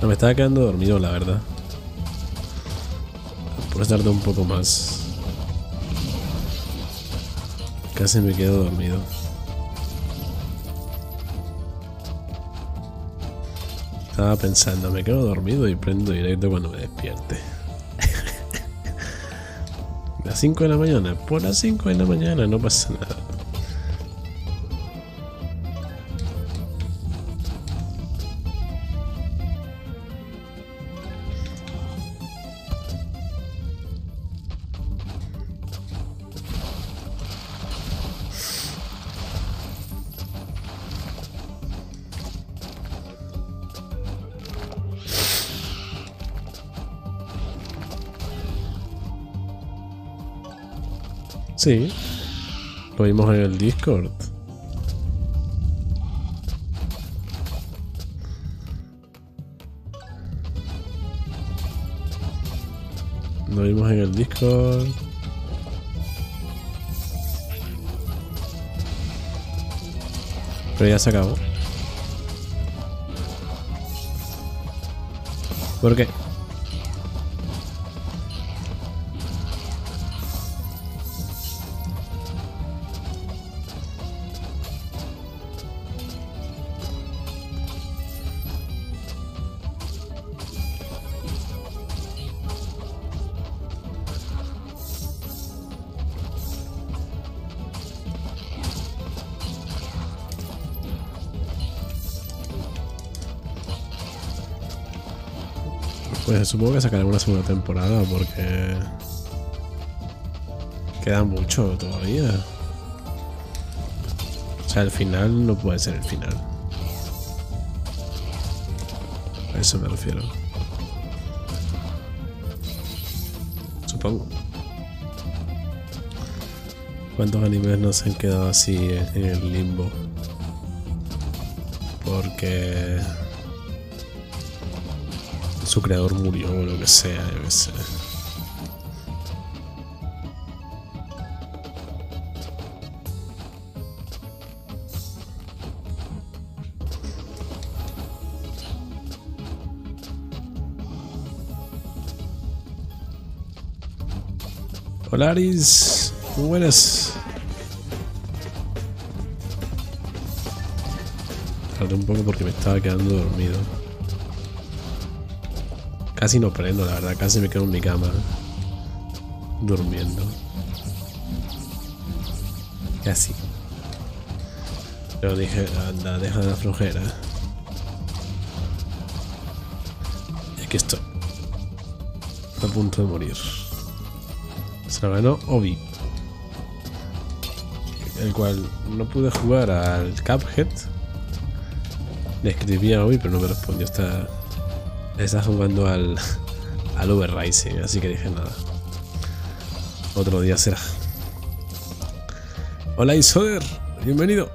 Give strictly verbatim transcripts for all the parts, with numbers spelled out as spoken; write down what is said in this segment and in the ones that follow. No, me estaba quedando dormido, la verdad. Por eso tardó un poco más. Casi me quedo dormido. Estaba pensando, me quedo dormido y prendo directo cuando me despierte. Las cinco de la mañana, por las cinco de la mañana, no pasa nada. Sí, lo vimos en el Discord. Lo vimos en el Discord. Pero ya se acabó. ¿Por qué? Pues supongo que sacaremos una segunda temporada porque queda mucho todavía. O sea, el final no puede ser el final. A eso me refiero. Supongo. ¿Cuántos animes no se han quedado así en el limbo? Porque su creador murió o lo que sea, yo que sé. Hola Aris, muy buenas. Tardé un poco porque me estaba quedando dormido. Casi no prendo, la verdad, casi me quedo en mi cama durmiendo. Casi. Pero dije, anda, deja la flojera. Y aquí estoy. A punto de morir. Se lo ganó Obi. El cual no pude jugar al Cuphead. Le escribí a Obi, pero no me respondió hasta... Está jugando al, al V-Rising, así que dije nada. Otro día será. Hola Isoder, bienvenido.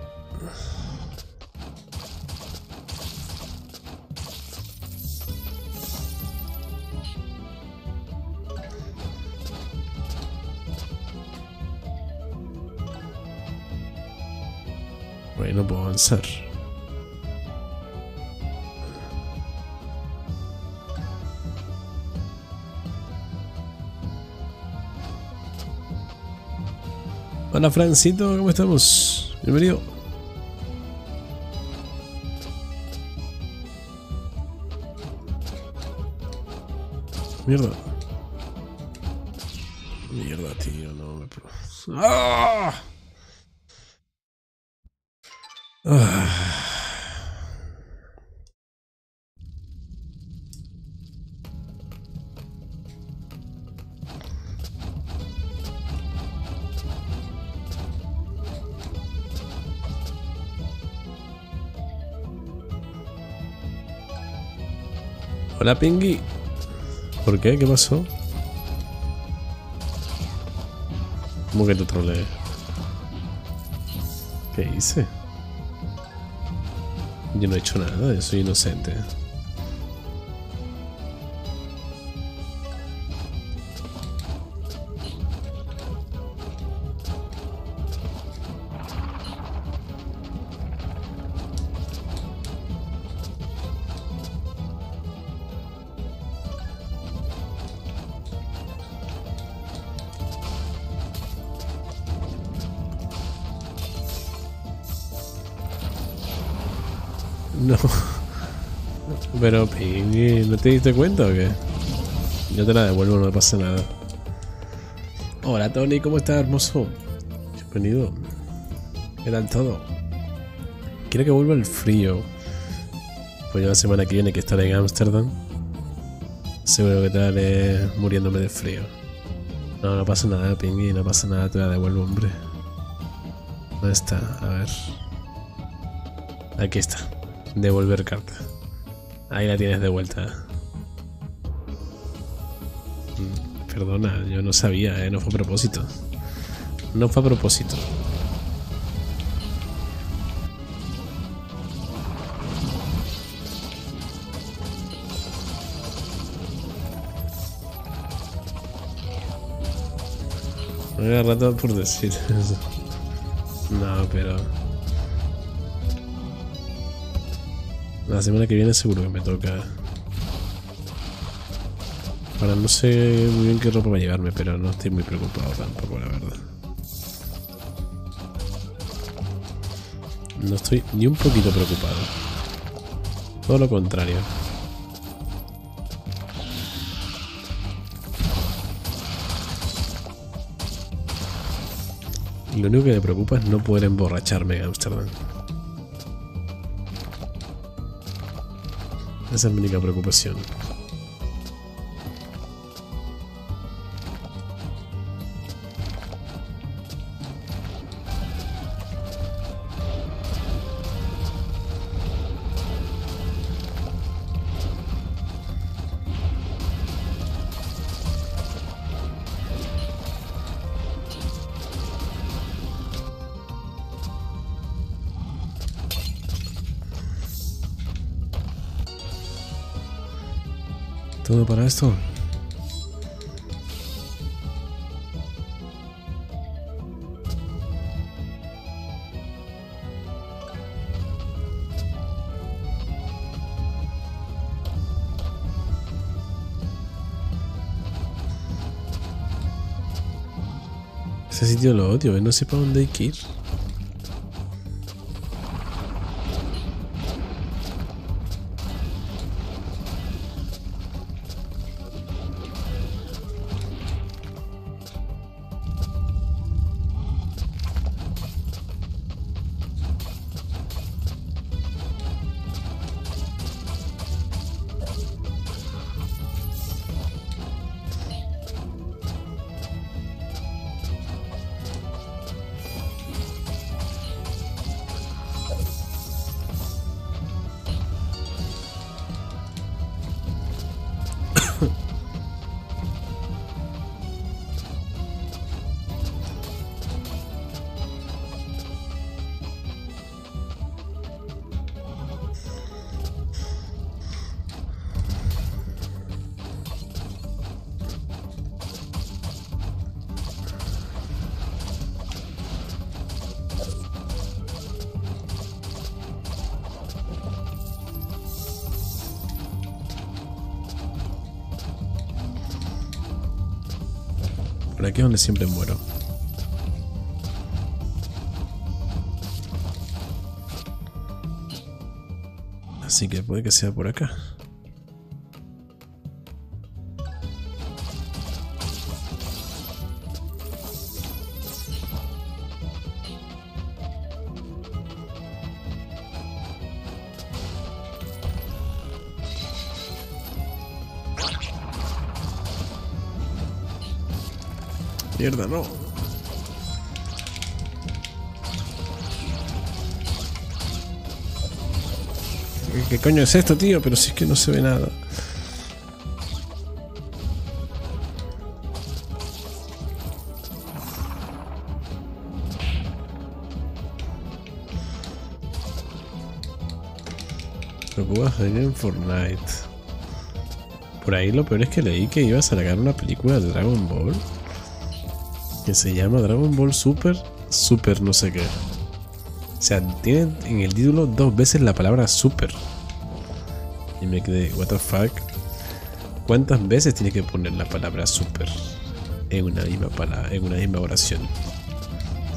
Bueno, no puedo avanzar. Hola Francito, ¿cómo estamos? Bienvenido. Mierda. Mierda, tío, no me puedo. ¡Ah! ¡Ah! Hola Pingui. ¿Por qué? ¿Qué pasó? ¿Cómo que te troleé? ¿Qué hice? Yo no he hecho nada, yo soy inocente. No. Pero, Pingui, ¿no te diste cuenta o qué? Yo te la devuelvo, no me pasa nada. Hola, Tony, ¿cómo estás, hermoso? Bienvenido. ¿Qué tal todo? Quiero que vuelva el frío. Pues yo la semana que viene que estaré en Amsterdam. Seguro que estaré muriéndome de frío. No, no pasa nada, Pingui, no pasa nada, te la devuelvo, hombre. ¿Dónde está? A ver. Aquí está. Devolver carta. Ahí la tienes de vuelta. Perdona, yo no sabía, ¿eh? No fue a propósito. No fue a propósito. Me he agarrado por decir eso. No, pero... La semana que viene seguro que me toca. Ahora no sé muy bien qué ropa va a llevarme, pero no estoy muy preocupado tampoco, la verdad. No estoy ni un poquito preocupado. Todo lo contrario. Lo único que me preocupa es no poder emborracharme en Amsterdam. Esa es mi única preocupación. ¿Todo para esto? Ese sitio lo odio, ¿eh? No sé para dónde hay que ir. Aquí es donde siempre muero. Así que puede que sea por acá. Mierda, no. ¿Qué coño es esto, tío? Pero si es que no se ve nada. Lo que vas a hacer en Fortnite. Por ahí lo peor es que leí que ibas a sacar una película de Dragon Ball que se llama Dragon Ball Super, Super no sé qué. O sea, tiene en el título dos veces la palabra Super. Y me quedé, what the fuck. ¿Cuántas veces tienes que poner la palabra Super en una misma palabra, en una misma oración?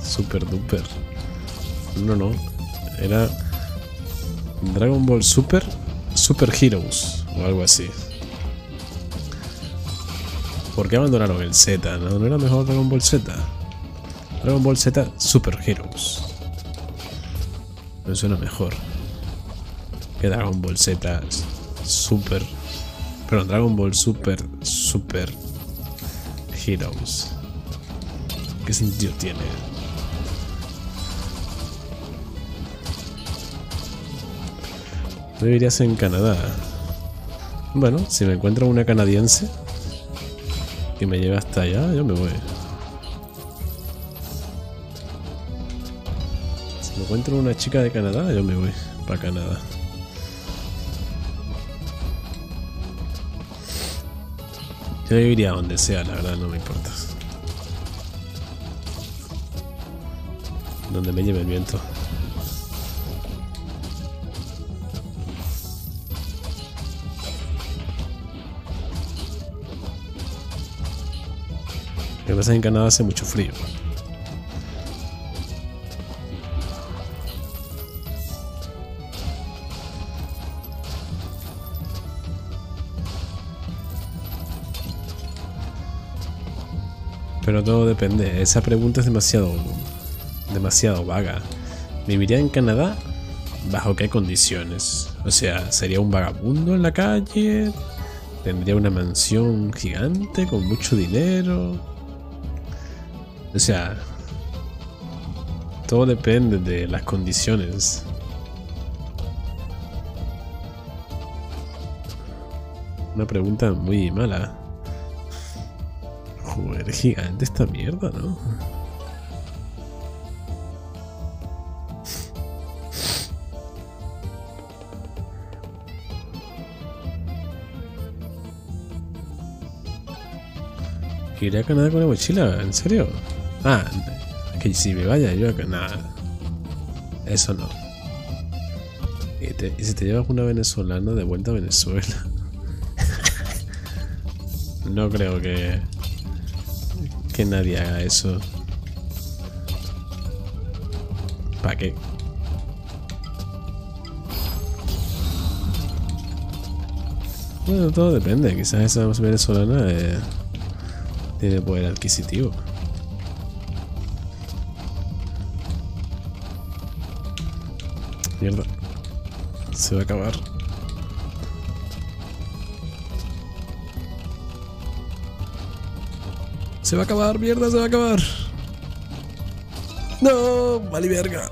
Super duper. No, no. Era Dragon Ball Super, Super Heroes o algo así. ¿Por qué abandonaron el Z? ¿No, ¿No era mejor Dragon Ball Z? Dragon Ball Z Super Heroes. Me suena mejor que Dragon Ball Z Super... Perdón, Dragon Ball Super Super Heroes. ¿Qué sentido tiene? ¿No vivirías en Canadá? Bueno, si me encuentro una canadiense que me lleve hasta allá, yo me voy. Si me encuentro una chica de Canadá, yo me voy para Canadá. Yo viviría donde sea, la verdad, no me importa. Donde me lleve el viento. Lo que pasa es que en Canadá hace mucho frío. Pero todo depende. Esa pregunta es demasiado, demasiado vaga. ¿Viviría en Canadá? ¿Bajo qué condiciones? O sea, ¿sería un vagabundo en la calle? ¿Tendría una mansión gigante con mucho dinero? O sea, todo depende de las condiciones. Una pregunta muy mala. Joder, gigante esta mierda, ¿no? ¿Iré a Canadá con la mochila? ¿En serio? Ah, que si me vaya yo a Canadá. Eso no. ¿Y, te, y si te llevas una venezolana de vuelta a Venezuela? No creo que que nadie haga eso. ¿Para qué? Bueno, todo depende. Quizás esa venezolana eh, tiene poder adquisitivo. Mierda. Se va a acabar. Se va a acabar, mierda, se va a acabar. No, vale verga.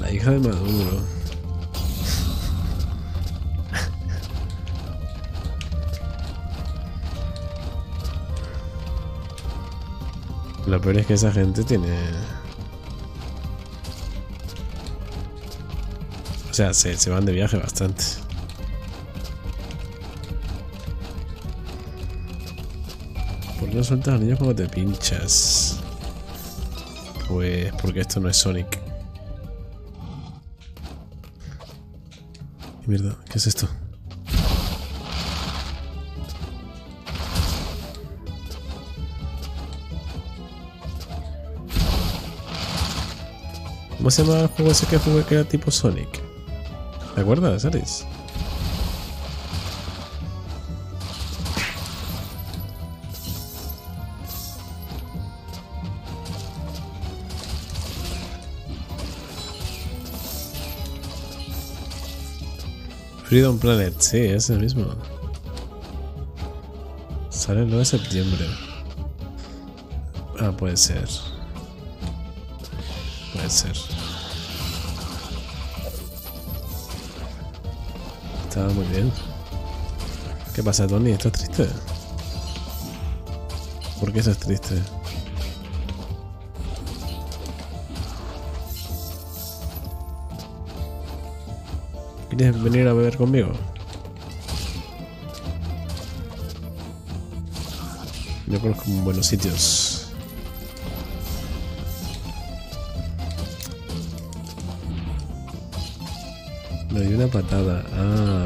La hija de Maduro. Lo peor es que esa gente tiene... O sea, se, se van de viaje bastante. ¿Por qué no sueltas a niños cuando te pinchas? Pues porque esto no es Sonic. Y mierda, ¿qué es esto? ¿Cómo se llama el juego ese que jugué que era tipo Sonic? ¿Te acuerdas, Aris? Freedom Planet, sí, es el mismo. Sale el nueve de septiembre. Ah, puede ser. Puede ser. Está muy bien. ¿Qué pasa, Tony? ¿Estás triste? ¿Por qué estás triste? ¿Quieres venir a beber conmigo? Yo conozco buenos sitios. Me dio una patada. Ah.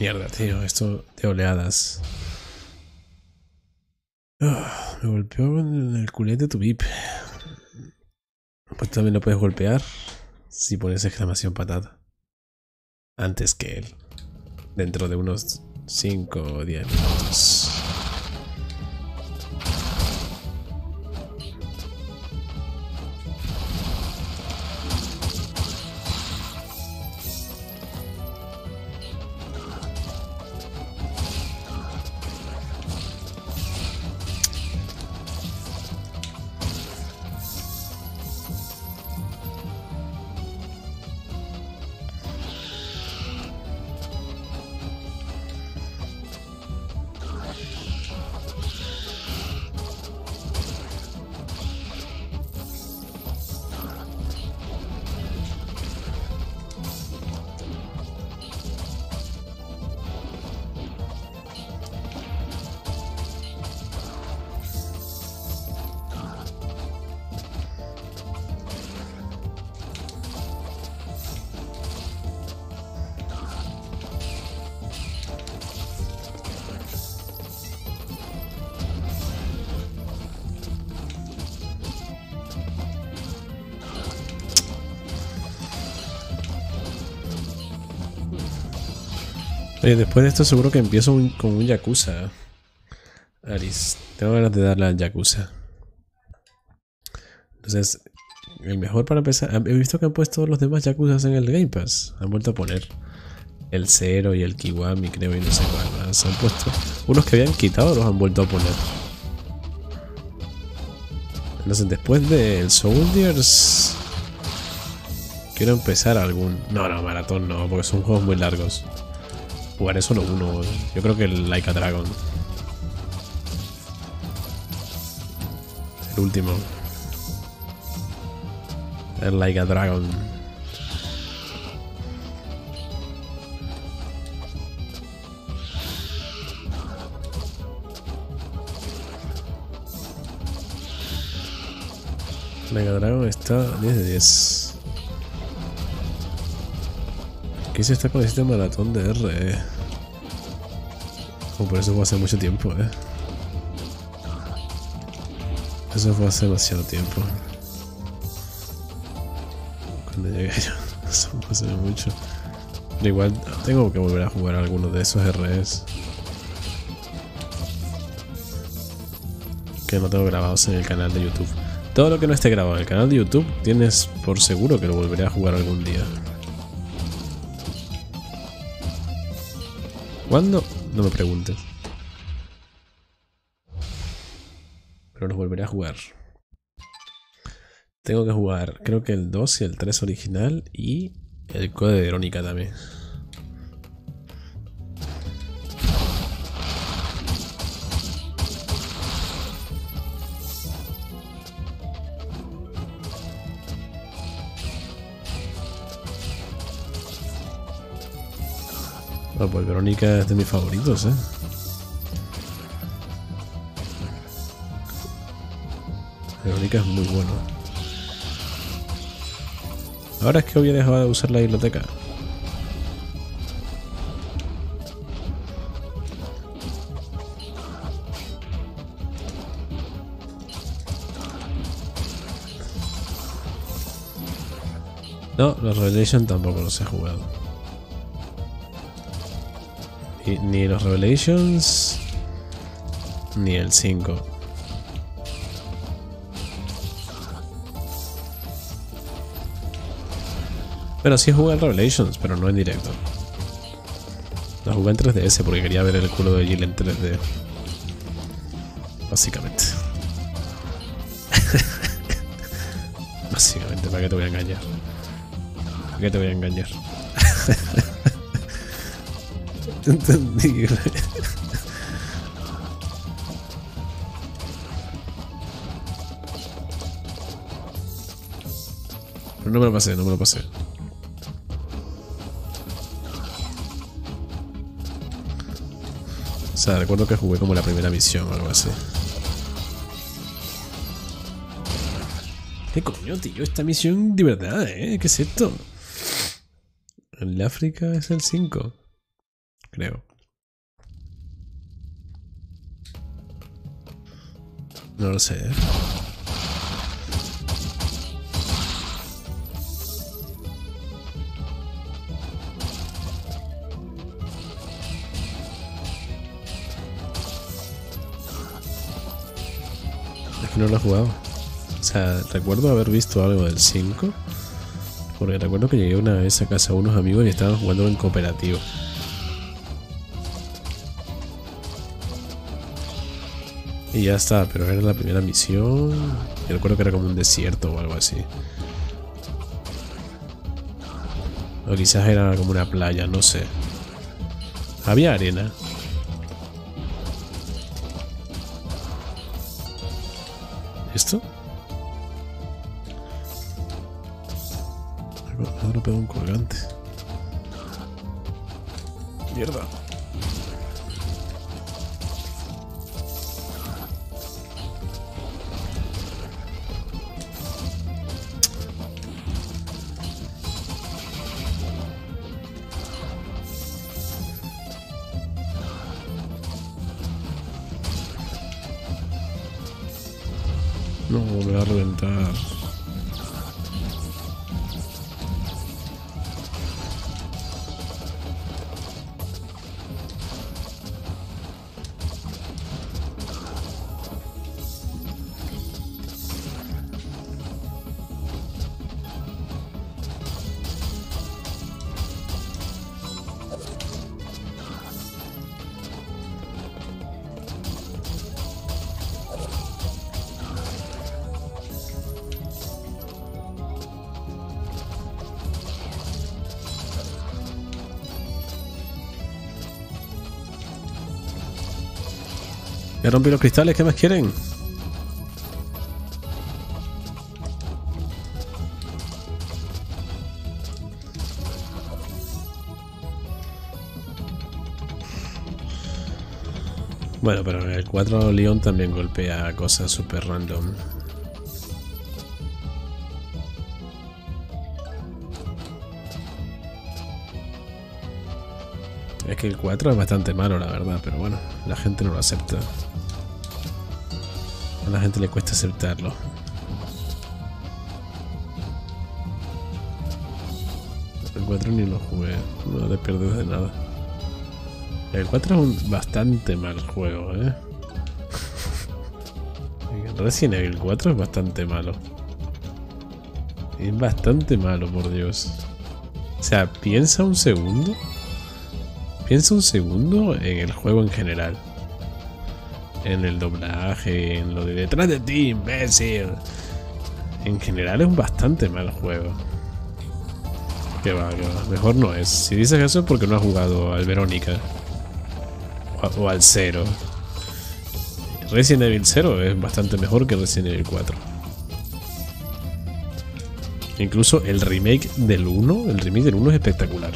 Mierda, tío, esto de oleadas. Uf, me golpeó en el culete tu V I P. Pues también lo puedes golpear si pones exclamación patata. Antes que él. Dentro de unos cinco o diez minutos. Después de esto seguro que empiezo un, con un Yakuza. Aris, tengo ganas de darle al Yakuza. Entonces, el mejor para empezar... He visto que han puesto los demás Yakuzas en el Game Pass. Han vuelto a poner el Cero y el Kiwami, creo, y no sé cuál más. Han puesto unos que habían quitado, los han vuelto a poner. Entonces, después del Soldiers... Quiero empezar algún... No, no, maratón no, porque son juegos muy largos. Jugaré solo uno, yo creo que el Like a Dragon. El último. El Like a Dragon. Like a Dragon está diez de diez. Aquí se está con este maratón de R. Oh, pero eso fue hace mucho tiempo, eh. Eso fue hace demasiado tiempo. Cuando llegué yo, eso fue hace mucho. Pero igual tengo que volver a jugar a alguno de esos Rs. Que no tengo grabados en el canal de YouTube. Todo lo que no esté grabado en el canal de YouTube, tienes por seguro que lo volveré a jugar algún día. ¿Cuándo? No me preguntes. Pero los volveré a jugar. Tengo que jugar, creo que el dos y el tres original y el Code de Verónica también. Ah, pues Verónica es de mis favoritos, eh. Verónica es muy bueno. Ahora es que Obi ha dejado de usar la biblioteca. No, los Revelation tampoco los he jugado. Ni los Revelations ni el cinco. Pero sí jugué el Revelations, pero no en directo. Lo jugué en tres D S porque quería ver el culo de Jill en tres D. Básicamente. Básicamente, ¿para qué te voy a engañar? ¿Para qué te voy a engañar? Entendible. Pero no me lo pasé, no me lo pasé. O sea, recuerdo que jugué como la primera misión o algo así. ¿Qué coño, tío? Esta misión de verdad, ¿eh? ¿Qué es esto? El África es el cinco. creo. No lo sé, ¿eh? Es que no lo he jugado. O sea, recuerdo haber visto algo del cinco. Porque recuerdo que llegué una vez a casa de unos amigos y estaban jugando en cooperativo. Y ya está, pero era la primera misión. Yo recuerdo que era como un desierto o algo así. O quizás era como una playa, no sé. Había arena. ¿Esto? Ahora pego un colgante. Mierda. No, me va a reventar. Ya rompí los cristales, ¿qué más quieren? Bueno, pero en el cuatro León también golpea cosas super random. Es que el cuatro es bastante malo, la verdad, pero bueno, la gente no lo acepta. A la gente le cuesta aceptarlo. El cuatro ni lo jugué, no te pierdes de nada. El cuatro es un bastante mal juego, eh. Resident Evil cuatro es bastante malo. Es bastante malo, por Dios. O sea, piensa un segundo. Piensa un segundo en el juego en general. En el doblaje, en lo de detrás de ti, imbécil. En general es un bastante mal juego. Que va, que va. Mejor no es. Si dices eso es porque no has jugado al Verónica. O, a, o al Cero. Resident Evil cero es bastante mejor que Resident Evil cuatro. Incluso el remake del uno. El remake del uno es espectacular.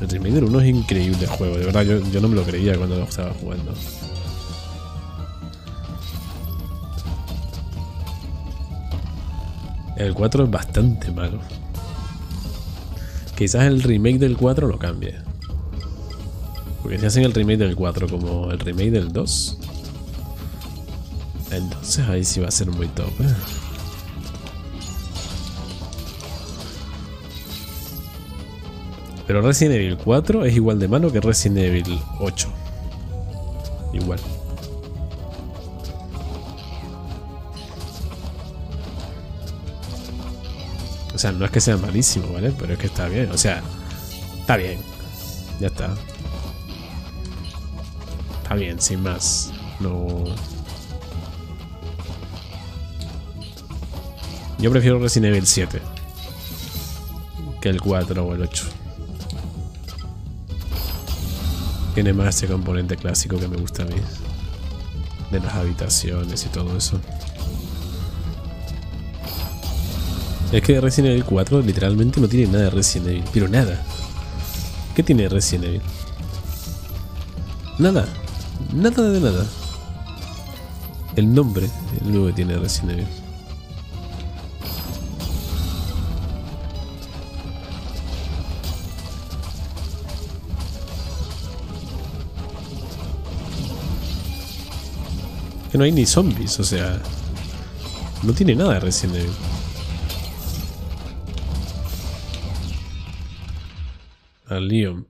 El remake del uno es increíble el juego. De verdad, yo, yo no me lo creía cuando lo estaba jugando. El cuatro es bastante malo. Quizás el remake del cuatro lo cambie. Porque si hacen el remake del cuatro como el remake del dos, entonces ahí sí va a ser muy top, ¿eh? Pero Resident Evil cuatro es igual de malo que Resident Evil ocho. Igual. O sea, no es que sea malísimo, ¿vale? Pero es que está bien, o sea, está bien. Ya está. Está bien, sin más. No. Yo prefiero Resident Evil siete que el cuatro o el ocho. Tiene más ese componente clásico que me gusta a mí. De las habitaciones y todo eso. Es que Resident Evil cuatro literalmente no tiene nada de Resident Evil, pero nada. ¿Qué tiene Resident Evil? Nada, nada de nada. El nombre es lo que tiene Resident Evil. que no hay ni zombies, o sea... No tiene nada de Resident Evil. Al lío.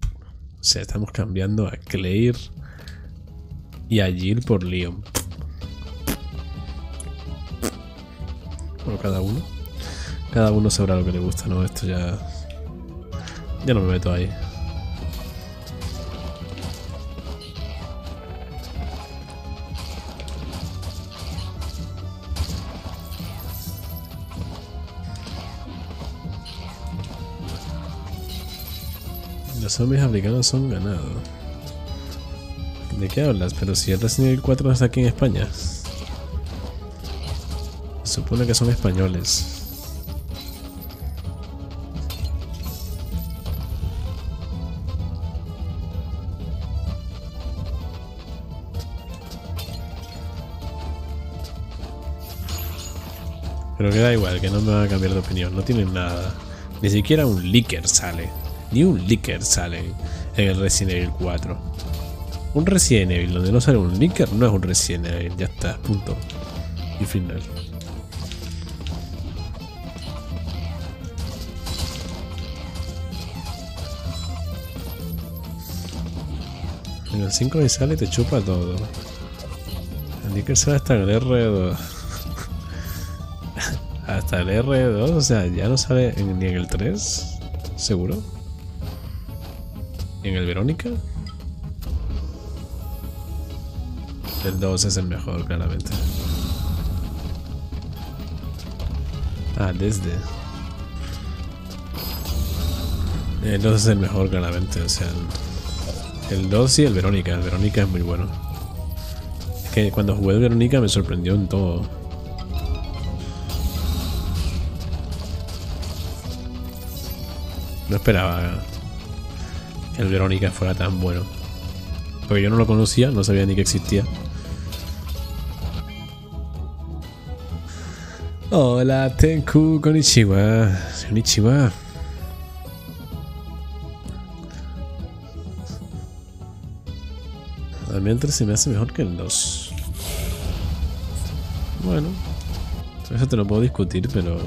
O sea, estamos cambiando a Claire y a Jill por Leon. Bueno, cada uno. Cada uno sabrá lo que le gusta, ¿no? Esto ya... Ya no me meto ahí. Los zombies africanos son ganado. ¿De qué hablas? Pero si el Resident Evil cuatro está aquí en España. Se supone que son españoles. Pero que da igual, que no me va a cambiar de opinión. No tienen nada. Ni siquiera un licker sale. Ni un licker sale en el Resident Evil cuatro. Un Resident Evil donde no sale un licker no es un Resident Evil. Ya está, punto. Y final. En el cinco y sale te chupa todo. El licker sale hasta el R dos. Hasta el R dos, o sea, ya no sale ni en el tres. ¿Seguro? ¿En el Verónica? El dos es el mejor, claramente. Ah, desde. El dos es el mejor, claramente. O sea, el dos y el Verónica. El Verónica es muy bueno. Es que cuando jugué el Verónica me sorprendió en todo. No esperaba el Verónica fuera tan bueno, porque yo no lo conocía, no sabía ni que existía. Hola Tenku, konnichiwa. Konnichiwa. A mí el tres se me hace mejor que el dos. Bueno, eso te lo puedo discutir, pero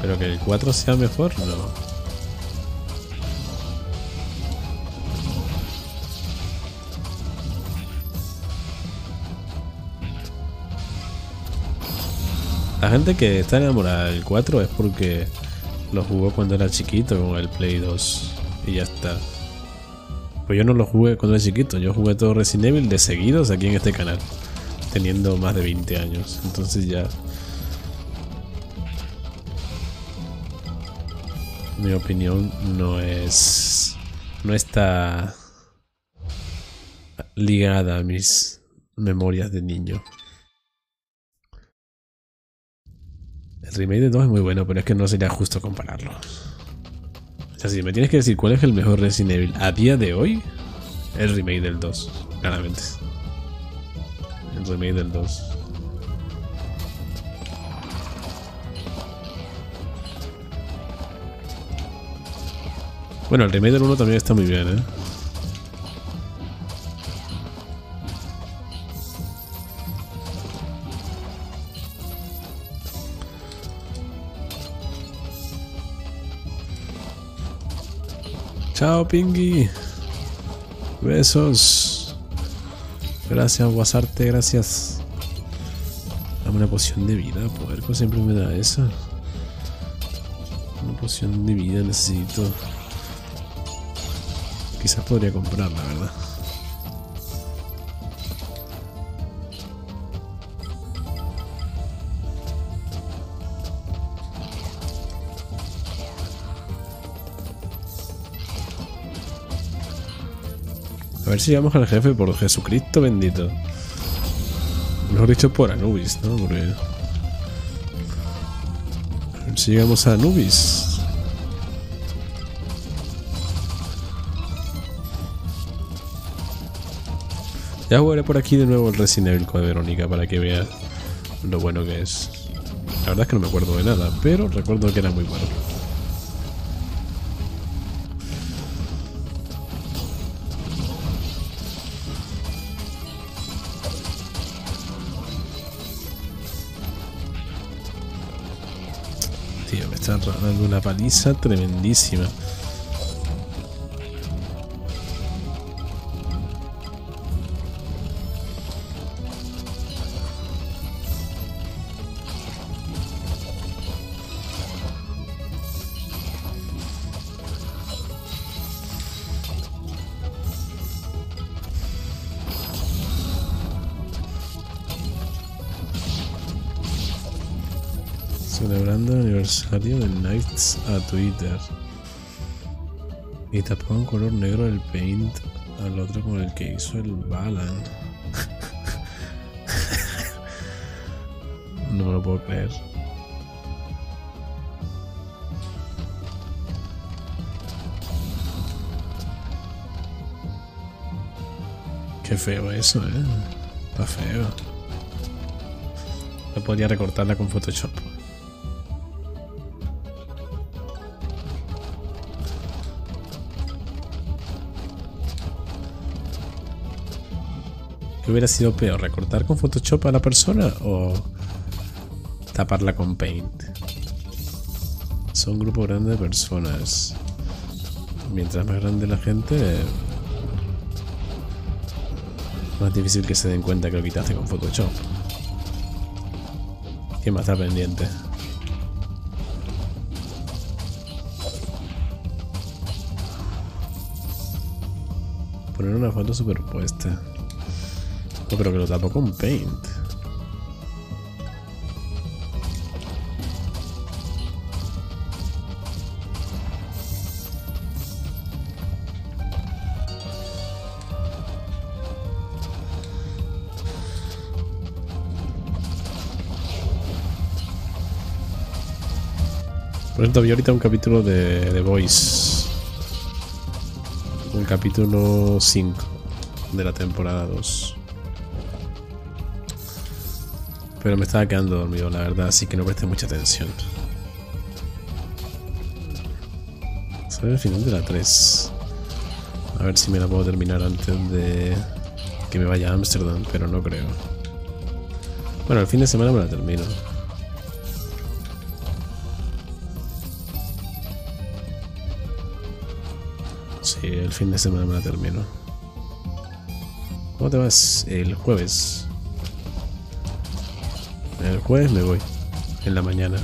pero que el cuatro sea mejor, no. La gente que está enamorada del cuatro es porque lo jugó cuando era chiquito con el Play dos y ya está. Pues yo no lo jugué cuando era chiquito, yo jugué todo Resident Evil de seguidos aquí en este canal, teniendo más de veinte años, entonces ya... Mi opinión no es... no está ligada a mis memorias de niño. El remake de dos es muy bueno, pero es que no sería justo compararlo. O sea, si me tienes que decir cuál es el mejor Resident Evil a día de hoy, el remake del dos, claramente. El remake del dos. Bueno, el remake del uno también está muy bien, ¿eh? Chao Pingui, besos. Gracias Guasarte, gracias. Dame una poción de vida, puerco, siempre me da esa. Una poción de vida necesito. Quizás podría comprarla, ¿verdad? A ver si llegamos al jefe por Jesucristo bendito. Mejor dicho, por Anubis, ¿no? Porque... A ver si llegamos a Anubis. Ya jugaré por aquí de nuevo el Resident Evil con Verónica para que vea lo bueno que es. La verdad es que no me acuerdo de nada, pero recuerdo que era muy bueno. dando una paliza tremendísima. Celebrando el aniversario de Nights a Twitter. Y tapó en color negro el paint al otro con el que hizo el Balan. No me lo puedo creer. Qué feo eso, eh. Está feo. No podría recortarla con Photoshop. ¿Qué hubiera sido peor? ¿Recortar con Photoshop a la persona o taparla con Paint? Son un grupo grande de personas. Mientras más grande la gente, más difícil que se den cuenta que lo quitaste con Photoshop. ¿Quién más está pendiente? Poner una foto superpuesta. No, pero que lo tapo con Paint. Por ejemplo, había ahorita un capítulo de The Voice. Un capítulo cinco de la temporada dos. Pero me estaba quedando dormido, la verdad, así que no presté mucha atención. Sale el final de la tres. A ver si me la puedo terminar antes de que me vaya a Amsterdam, pero no creo. Bueno, el fin de semana me la termino. Sí, el fin de semana me la termino. ¿Cómo te vas? El jueves. El jueves me voy, en la mañana.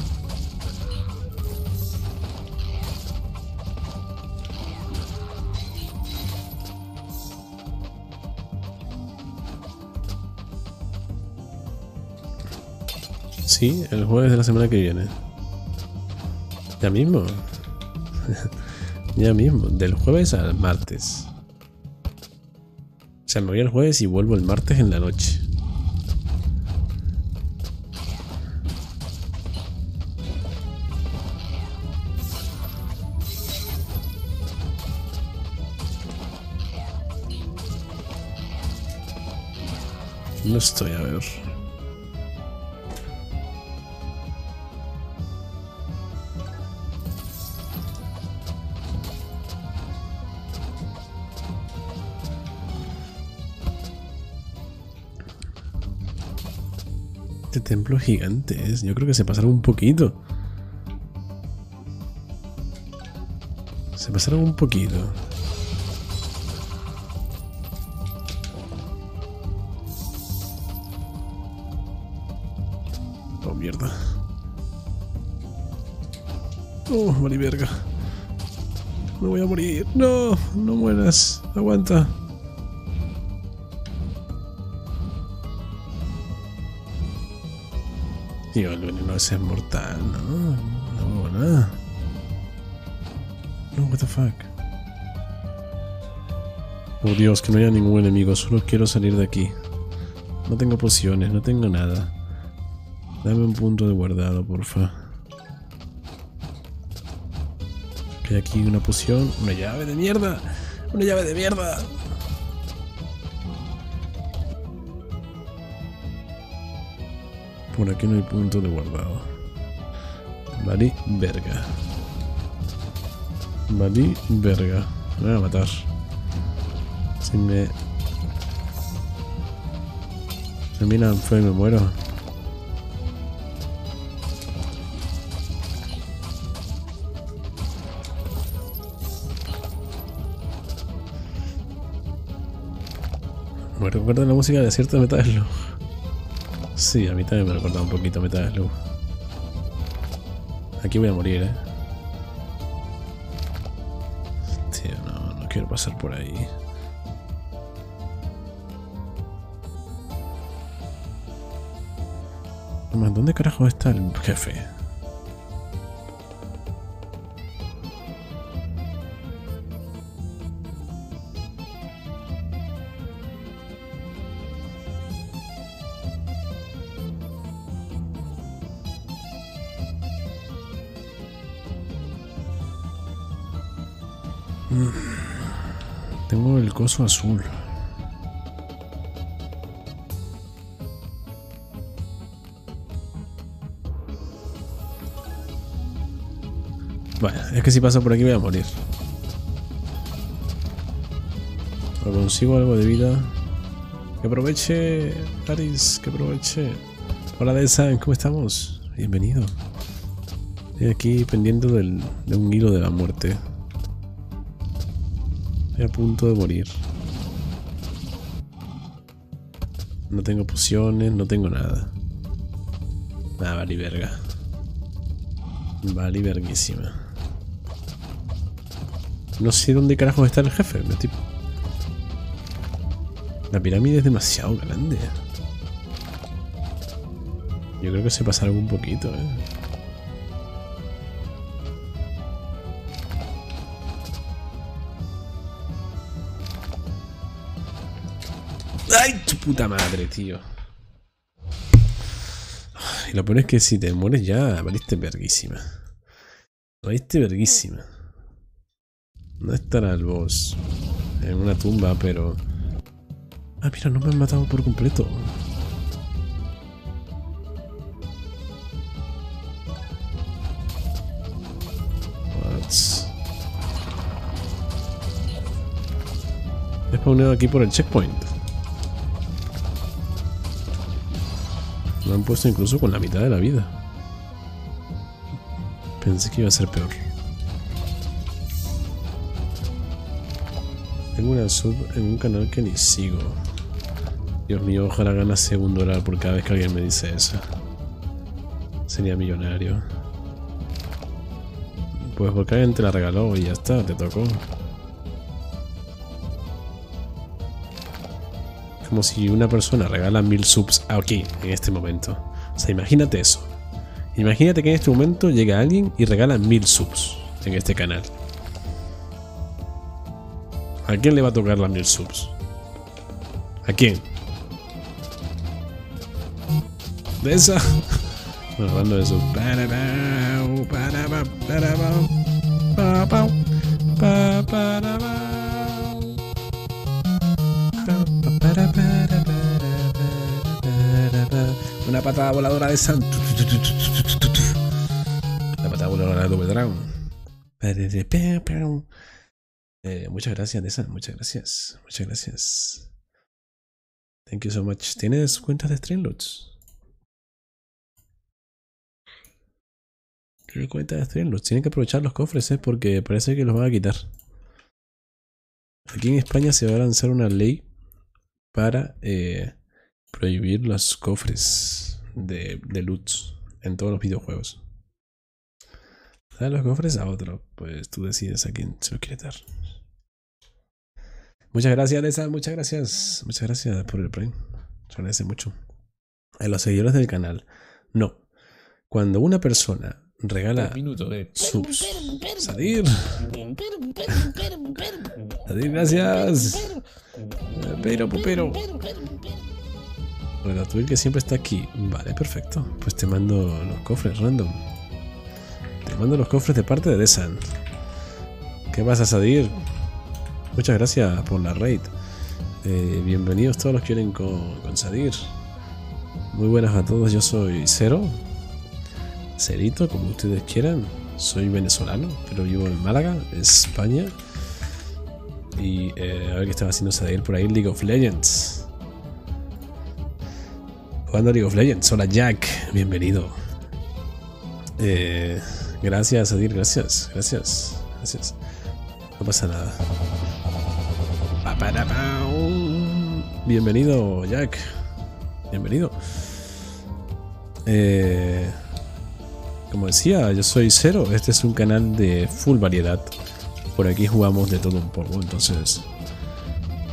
Sí, el jueves de la semana que viene. Ya mismo. Ya mismo, del jueves al martes. O sea, me voy el jueves y vuelvo el martes en la noche. No estoy, a ver. Este templo gigante es. Yo creo que se pasaron un poquito. Se pasaron un poquito. Mierda. Oh, mariverga. Me voy a morir. No, no mueras. Aguanta. Tío, el veneno ese es mortal, ¿no? No, nada. No, what the fuck. Por Dios, que no haya ningún enemigo. Solo quiero salir de aquí. No tengo pociones, no tengo nada. Dame un punto de guardado, porfa. Que hay aquí una poción. ¡Una llave de mierda! ¡Una llave de mierda! Por aquí no hay punto de guardado. Vale, verga. Vale, verga. Me van a matar. Si me... me miran feo y me muero. Me recuerda la música de cierto Metal Slug. Sí, a mí también me recuerda un poquito Metal Slug. Aquí voy a morir, eh. Tío, no, no quiero pasar por ahí. ¿Dónde carajo está el jefe? Tengo el coso azul. Bueno, es que si paso por aquí voy a morir. Pero consigo algo de vida. Que aproveche, Aris, que aproveche. Hola, Desan, ¿cómo estamos? Bienvenido. Estoy aquí pendiente del, de un hilo de la muerte. Estoy a punto de morir. No tengo pociones, no tengo nada. Nada, vale verga. Vale verguísima. No sé dónde carajo está el jefe, me estoy... La pirámide es demasiado grande. Yo creo que se pasa algún poquito, eh. ¡Ay, tu puta madre, tío! Y lo peor es que si te mueres ya, valiste verguísima. Valiste verguísima. No estará el boss en una tumba, pero... Ah, mira, no me han matado por completo. What? He spawnado aquí por el checkpoint. Me han puesto incluso con la mitad de la vida. Pensé que iba a ser peor. Tengo una sub en un canal que ni sigo. Dios mío, ojalá ganase un dólar por cada vez que alguien me dice eso. Sería millonario. Pues porque alguien te la regaló y ya está, te tocó. Como si una persona regala mil subs aquí, en este momento. O sea, imagínate eso. Imagínate que en este momento llega alguien y regala mil subs en este canal. ¿A quién le va a tocar las mil subs? ¿A quién? ¿De esa? Bueno, hablando de eso. Una patada voladora de San. La patada voladora de Double Dragon. Eh, muchas gracias, Desan, muchas gracias, muchas gracias. Thank you so much. ¿Tienes cuentas de Streamloots? ¿Tienes cuentas de Streamloots? Tienen que aprovechar los cofres, eh, porque parece que los van a quitar. Aquí en España se va a lanzar una ley para eh, prohibir los cofres de, de loots en todos los videojuegos. Da los cofres a otro, pues tú decides a quién se los quiere dar. Muchas gracias, Lesa, muchas gracias. Muchas gracias por el prime. Se agradece mucho. A los seguidores del canal. No. Cuando una persona regala subs. Sadir. Sadir, gracias. Pero, pero. Ratatouille que siempre está aquí. Vale, perfecto. Pues te mando los cofres random. Te mando los cofres de parte de Desan. ¿Qué vas a salir? Muchas gracias por la raid. Eh, bienvenidos todos los que vienen con, con Sadir. Muy buenas a todos, yo soy Cero. Cerito, como ustedes quieran. Soy venezolano, pero vivo en Málaga, España. Y eh, a ver qué estaba haciendo Sadir por ahí. League of Legends. Jugando League of Legends. Hola Jack, bienvenido. Eh... Gracias, Adir, gracias, gracias, gracias. No pasa nada. Bienvenido, Jack. Bienvenido. Eh, como decía, yo soy Cero. Este es un canal de full variedad. Por aquí jugamos de todo un poco. Entonces,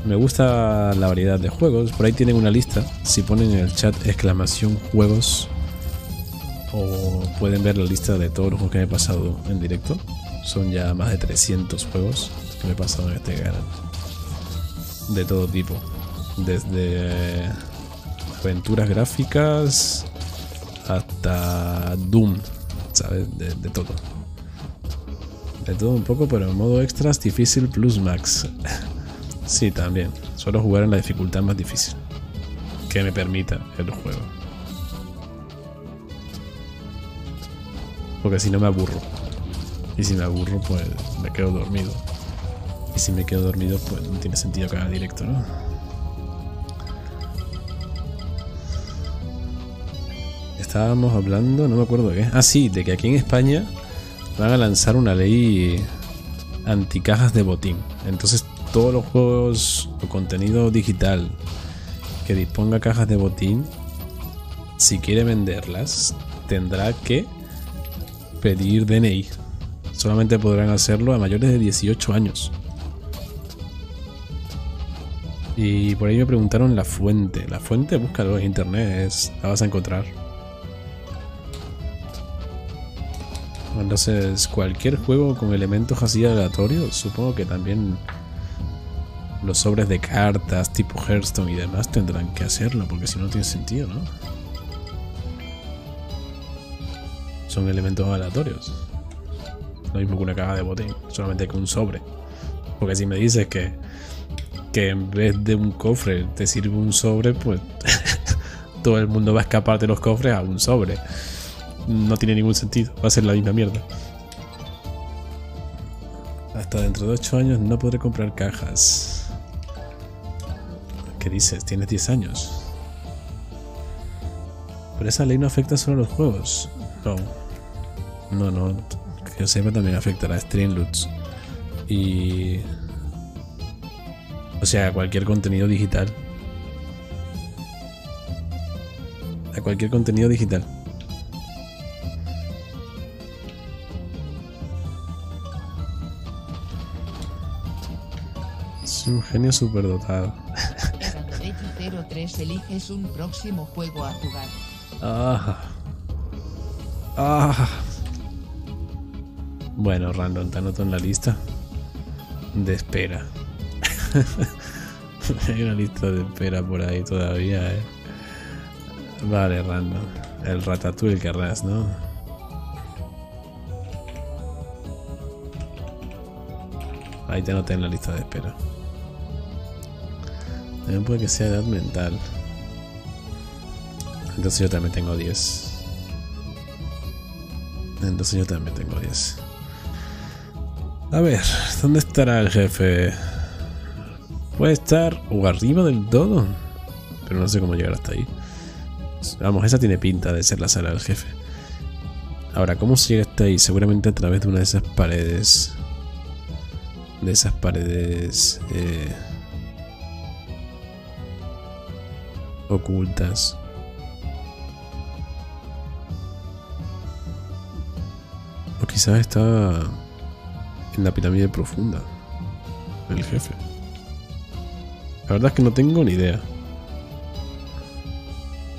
me gusta la variedad de juegos. Por ahí tienen una lista. Si ponen en el chat exclamación juegos, o pueden ver la lista de todos los juegos que me he pasado en directo. Son ya más de trescientos juegos que me he pasado en este canal. De todo tipo. Desde aventuras gráficas hasta Doom, ¿sabes? De, de todo. De todo un poco, pero en modo extras, difícil plus max. Sí, también. Solo jugar en la dificultad más difícil que me permita el juego. Porque si no me aburro. Y si me aburro, pues me quedo dormido. Y si me quedo dormido, pues no tiene sentido que haga directo, ¿no? Estábamos hablando, no me acuerdo de qué. Ah, sí, de que aquí en España van a lanzar una ley anticajas de botín. Entonces todos los juegos o contenido digital que disponga cajas de botín, si quiere venderlas, tendrá que pedir D N I. Solamente podrán hacerlo a mayores de dieciocho años. Y por ahí me preguntaron la fuente. La fuente, búscalo en internet, es, la vas a encontrar. Entonces, cualquier juego con elementos así aleatorios, supongo que también los sobres de cartas tipo Hearthstone y demás tendrán que hacerlo, porque si no, no tiene sentido, ¿no? Son elementos aleatorios. Lo mismo que una caja de botín, solamente que un sobre. Porque si me dices que, que en vez de un cofre te sirve un sobre, pues todo el mundo va a escapar de los cofres a un sobre. No tiene ningún sentido, va a ser la misma mierda. Hasta dentro de ocho años no podré comprar cajas. ¿Qué dices? Tienes diez años. Pero esa ley no afecta solo a los juegos. No. No, no. Que yo sepa, también afectará a Streamlabs. Y... o sea, cualquier contenido digital. A cualquier contenido digital. Un genio superdotado. Ratatouille cero tres, eliges un próximo juego a jugar. Ah. Ah. Bueno, Random, te anoto en la lista de espera. Hay una lista de espera por ahí todavía, eh. Vale, Random. El Ratatouille querrás, ¿no? Ahí te anoté en la lista de espera. También puede que sea edad mental. Entonces yo también tengo diez. Entonces yo también tengo diez. A ver, ¿dónde estará el jefe? Puede estar o arriba del todo, pero no sé cómo llegar hasta ahí. Vamos, esa tiene pinta de ser la sala del jefe. Ahora, ¿cómo se llega hasta ahí? Seguramente a través de una de esas paredes. De esas paredes... Eh, ocultas. O quizás está en la pirámide profunda el jefe. La verdad es que no tengo ni idea.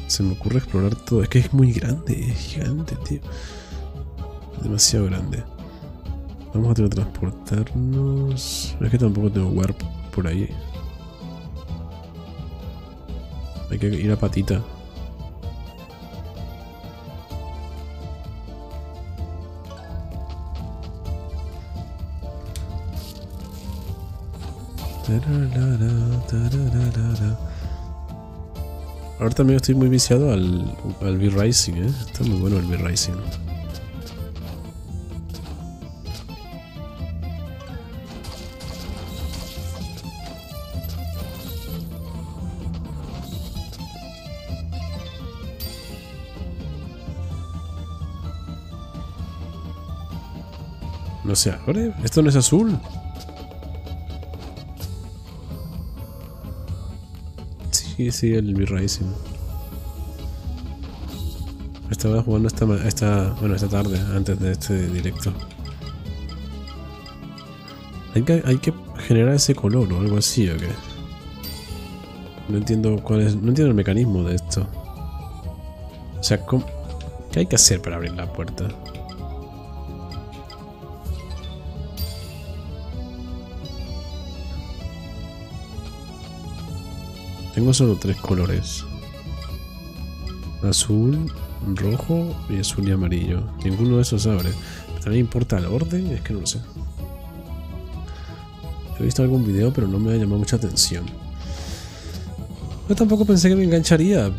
Se me ocurre explorar todo. Es que es muy grande, es gigante, tío. Demasiado grande. Vamos a teletransportarnos. Pero es que tampoco tengo warp por ahí. Hay que ir a patita. Ahora también estoy muy viciado al, al V-Rising, ¿eh? Está muy bueno el V-Rising. No se abre. ¿Esto no es azul? sí, sí, el V-Rising. Estaba jugando esta, esta, bueno, esta tarde, antes de este directo. Hay que, hay que generar ese color o algo así, ¿o qué? No entiendo cuál es, no entiendo el mecanismo de esto. O sea, ¿cómo, qué hay que hacer para abrir la puerta? Tengo solo tres colores. Azul, rojo y azul y amarillo. Ninguno de esos abre. ¿También importa el orden? Es que no lo sé. He visto algún video pero no me ha llamado mucha atención. Yo tampoco pensé que me engancharía.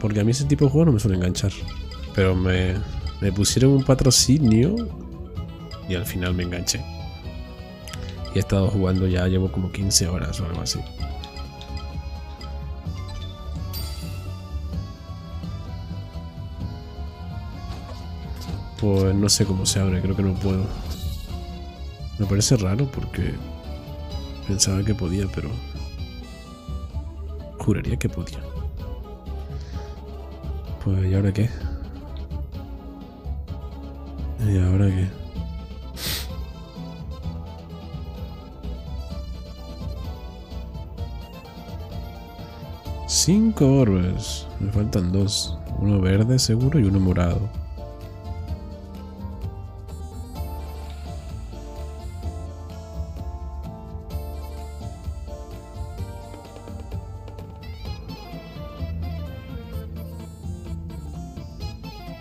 Porque a mí ese tipo de juegos no me suele enganchar. Pero me, me pusieron un patrocinio y al final me enganché. Y he estado jugando ya, llevo como quince horas o algo así. Pues no sé cómo se abre, creo que no puedo. Me parece raro porque pensaba que podía, pero juraría que podía. Pues ¿y ahora qué? ¿Y ahora qué? Cinco orbes, me faltan dos, uno verde seguro y uno morado.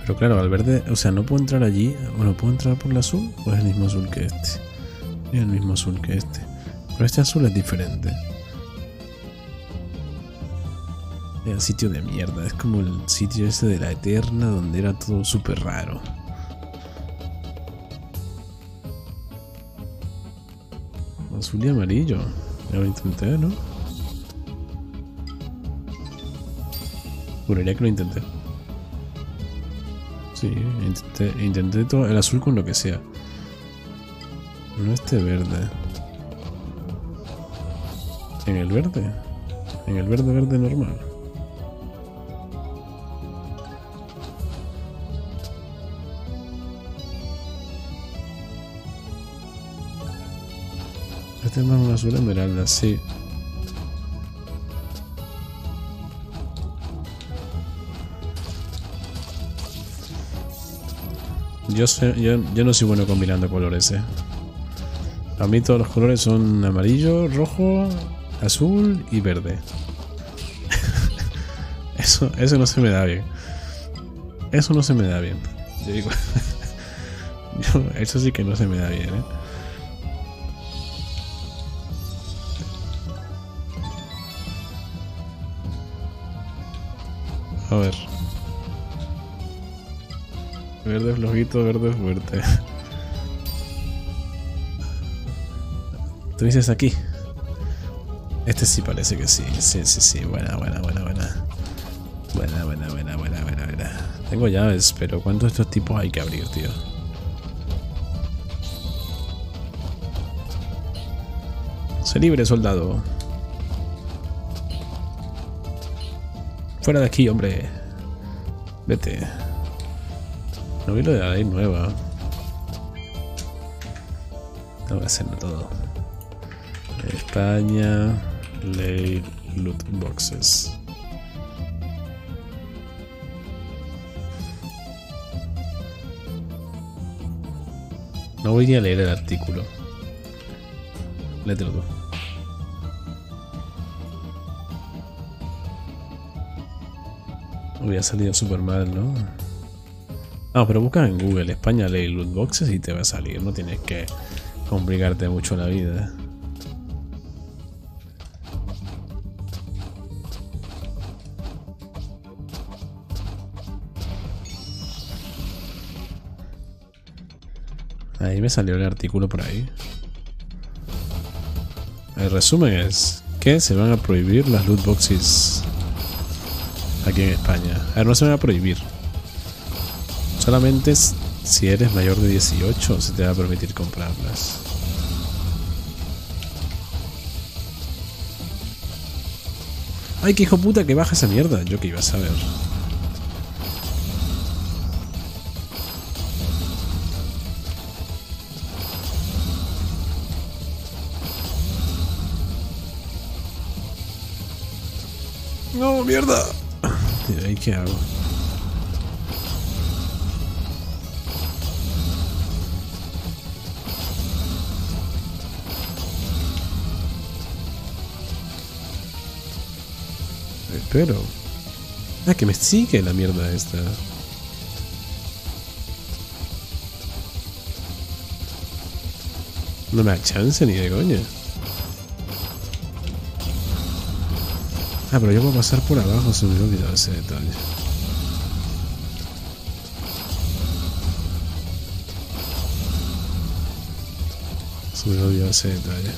Pero claro, al verde, o sea, no puedo entrar allí. Bueno, ¿puedo entrar por el azul? ¿O es el mismo azul que este? Es el mismo azul que este. Pero este azul es diferente. Es un sitio de mierda. Es como el sitio ese de la Eterna, donde era todo súper raro. Azul y amarillo. Ya lo intenté, ¿no? Juraría que lo intenté. Sí, intenté, intenté todo el azul con lo que sea. No este verde. En el verde. En el verde verde normal. Este es más un azul esmeralda, sí. Yo, sé, yo, yo no soy bueno combinando colores, eh. A mí todos los colores son amarillo, rojo, azul y verde. eso, eso no se me da bien. Eso no se me da bien. Yo digo, yo, eso sí que no se me da bien, eh. A ver. Verde flojito, verde fuerte. ¿Tú dices aquí? Este sí parece que sí, sí, sí, sí. Buena, buena, buena, buena. Buena, buena, buena, buena, buena, buena. Tengo llaves, pero ¿cuántos de estos tipos hay que abrir, tío? Sé libre, soldado. Fuera de aquí, hombre. Vete. No vi lo de la ley nueva. Tengo que hacerlo todo. España, ley, loot boxes. No voy ni a leer el artículo. Léetelo tú. Hubiera salido súper mal, ¿no? Ah, pero busca en Google España ley loot boxes y te va a salir. No tienes que complicarte mucho la vida. Ahí me salió el artículo por ahí. El resumen es que se van a prohibir las loot boxes aquí en España. A ver, no se van a prohibir. Solamente si eres mayor de dieciocho se te va a permitir comprarlas. Ay, qué hijo puta que baja esa mierda. Yo que iba a saber. No, mierda. ¿Y ahí qué hago? Espero. Ah, que me sigue la mierda esta. No me da chance ni de coña. Ah, pero yo puedo pasar por abajo, se me olvidó ese detalle. Se me olvidó ese detalle.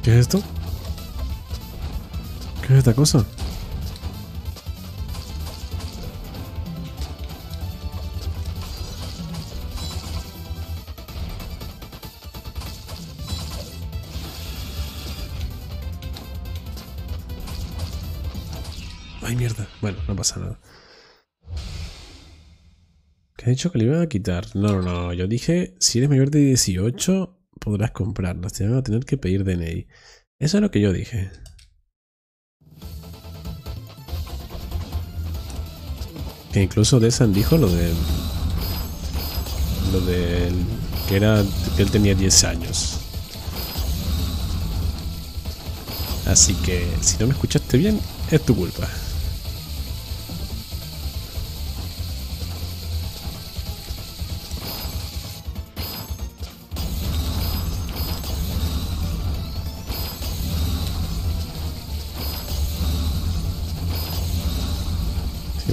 ¿Qué es esto? ¿Qué es esta cosa? Ay, mierda. Bueno, no pasa nada. ¿Qué he dicho que le iba a quitar? No, no, no. Yo dije, si eres mayor de dieciocho... podrás comprarlas, te van a tener que pedir D N I. Eso es lo que yo dije. Que incluso Desan dijo lo de... Lo de... Que era... Que él tenía diez años. Así que... Si no me escuchaste bien, es tu culpa.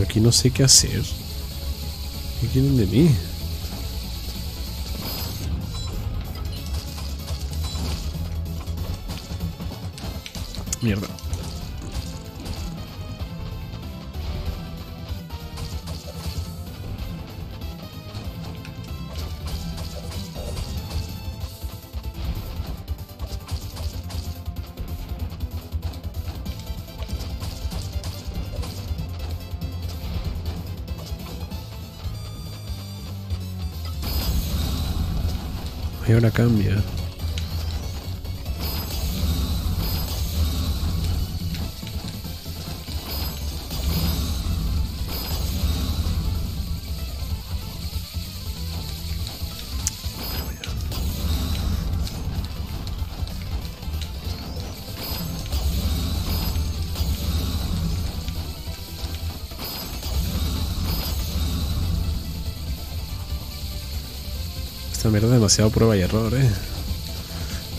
Aquí no sé qué hacer. ¿Qué quieren de mí? Mierda. Y ahora cambia. Esta mierda es demasiado prueba y error, eh.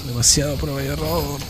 Demasiado prueba y error.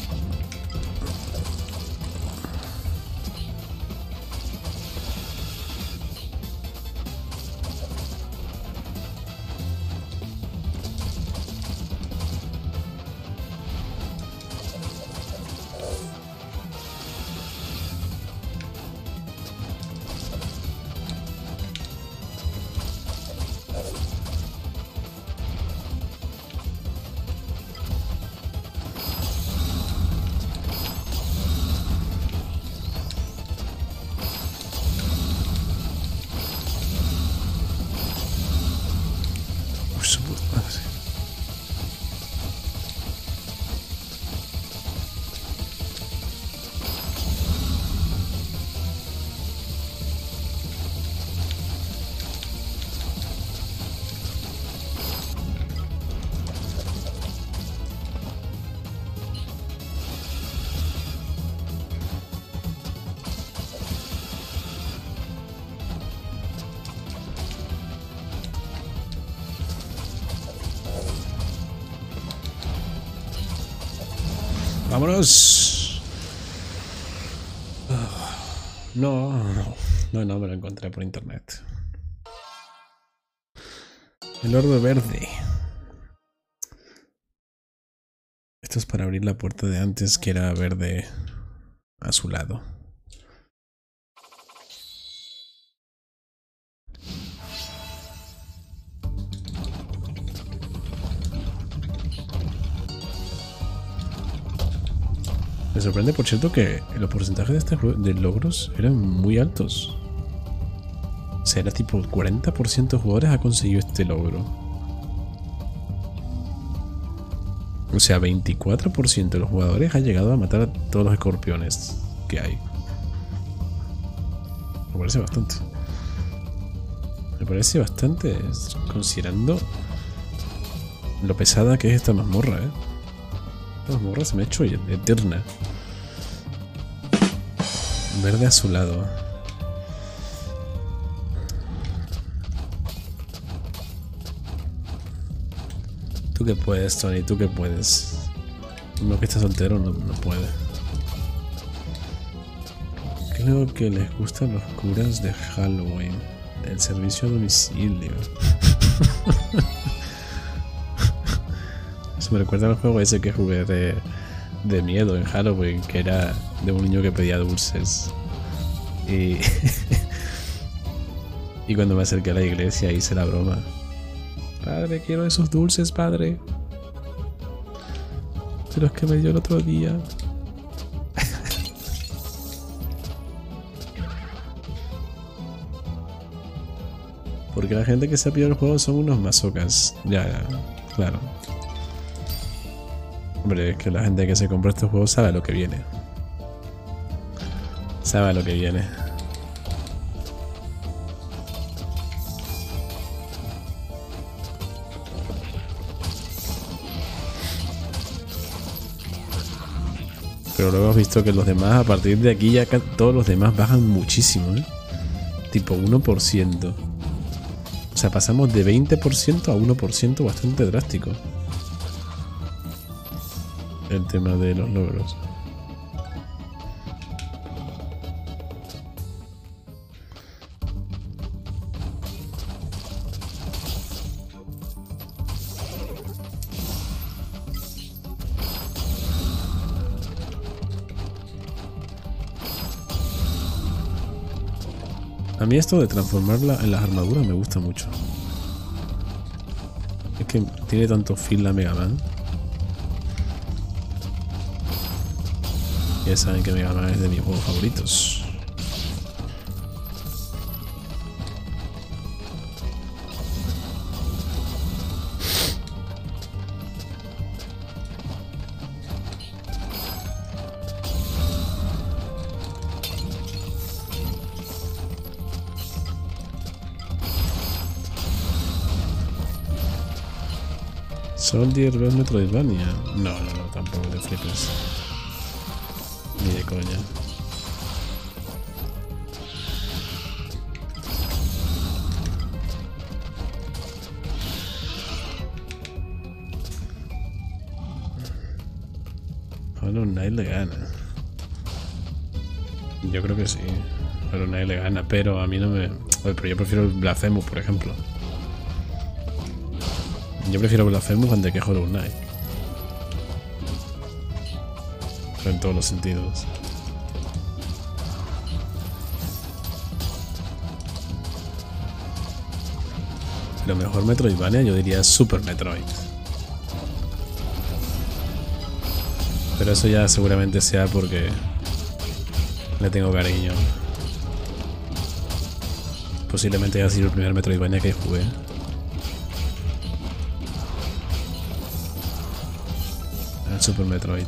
¡Vámonos! No, no, no, no me lo encontré por internet. El orbe verde. Esto es para abrir la puerta de antes, que era verde azulado. Me sorprende, por cierto, que los porcentajes de, este, de logros eran muy altos. O sea, era tipo cuarenta por ciento de jugadores ha conseguido este logro. O sea, veinticuatro por ciento de los jugadores ha llegado a matar a todos los escorpiones que hay. Me parece bastante. Me parece bastante, considerando lo pesada que es esta mazmorra, ¿eh? Esta mazmorra se me ha hecho eterna. Verde azulado. Tú que puedes, Tony, tú que puedes. Uno que está soltero no, no puede. Creo que les gustan los curas de Halloween. El servicio a domicilio. Eso me recuerda al juego ese que jugué de, de miedo en Halloween, que era de un niño que pedía dulces. Y, y cuando me acerqué a la iglesia hice la broma. Padre, quiero esos dulces, padre. De los que me dio el otro día. Porque la gente que se ha pillado el juego son unos mazocas. Ya, ya, claro. Hombre, es que la gente que se compra estos juegos sabe lo que viene. Sabe lo que viene. Pero luego hemos visto que los demás, a partir de aquí ya todos los demás bajan muchísimo, ¿eh? Tipo uno por ciento. O sea, pasamos de veinte por ciento a uno por ciento, bastante drástico. El tema de los logros. A mí esto de transformarla en las armaduras me gusta mucho. Es que tiene tanto feel la Mega Man. Ya saben que Mega Man es de mis juegos favoritos. Soldier versus Metroidvania. No, no, no, tampoco te flipes. Ni de coña. Hollow Knight le gana. Yo creo que sí. Hollow Knight le gana, pero a mí no me... Oye, pero yo prefiero el Blasphemous, por ejemplo. Yo prefiero Blasphemous antes que Hollow Knight. Pero en todos los sentidos. Lo mejor Metroidvania yo diría Super Metroid. Pero eso ya seguramente sea porque le tengo cariño. Posiblemente haya sido el primer Metroidvania que jugué. Super Metroid.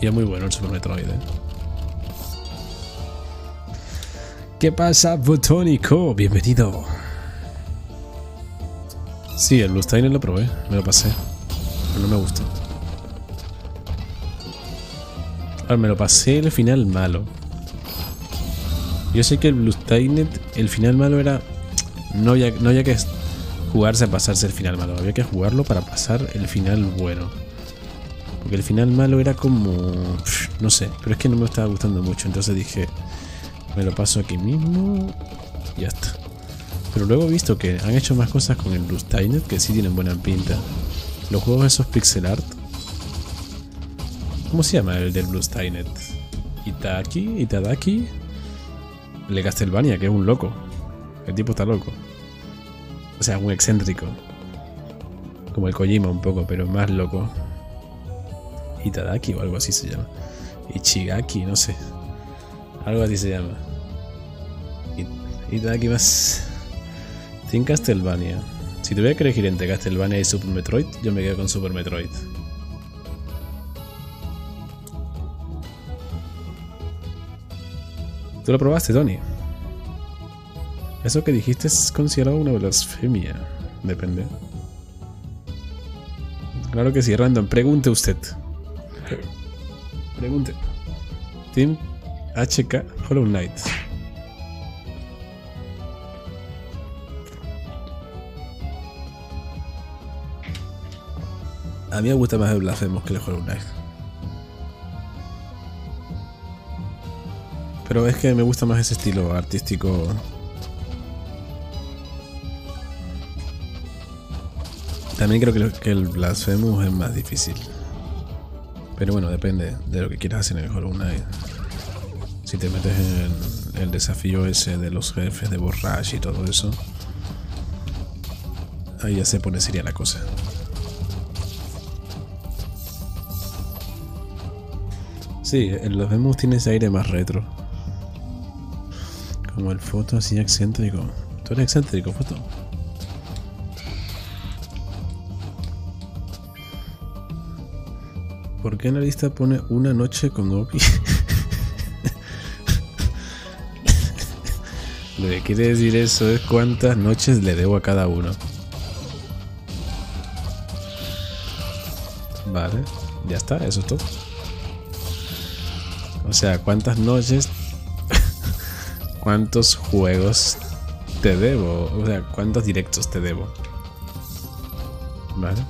Y es muy bueno el Super Metroid, ¿eh? ¿Qué pasa, Botónico? Bienvenido. Sí, el Bloodstained lo probé, me lo pasé. Pero no me gustó. Ahora, me lo pasé el final malo. Yo sé que el Bloodstained, el final malo era... No había, no había que... jugarse a pasarse el final malo, había que jugarlo para pasar el final bueno, porque el final malo era como pff, no sé, pero es que no me estaba gustando mucho, entonces dije, me lo paso aquí mismo y ya está. Pero luego he visto que han hecho más cosas con el Bloodstained que sí tienen buena pinta. Los juegos esos pixel art, ¿cómo se llama el del Bloodstained? Itadaki, Itadaki, el de Castlevania, que es un loco, el tipo está loco. O sea, muy excéntrico. Como el Kojima un poco, pero más loco. Itadaki o algo así se llama. Ichigaki, no sé. Algo así se llama. It Itadaki más. Sin Castlevania. Si tuviera que elegir entre Castlevania y Super Metroid, yo me quedo con Super Metroid. ¿Tú lo probaste, Tony? Eso que dijiste es considerado una blasfemia. Depende. Claro que sí, Random. Pregunte usted. Pregunte. Team H K Hollow Knight. A mí me gusta más el Blasphemous que el Hollow Knight. Pero es que me gusta más ese estilo artístico. También creo que, lo, que el Blasphemous es más difícil. Pero bueno, depende de lo que quieras hacer en el Hollow Knight. Si te metes en el desafío ese de los jefes de borracha y todo eso, ahí ya se pone seria la cosa. Sí, el Blasphemous tiene ese aire más retro. Como el foto así excéntrico. ¿Tú eres excéntrico, foto? ¿Por qué en la lista pone una noche con Obi? Lo que quiere decir eso es cuántas noches le debo a cada uno. Vale, ya está, eso es todo. O sea, cuántas noches, cuántos juegos te debo, o sea, cuántos directos te debo. Vale.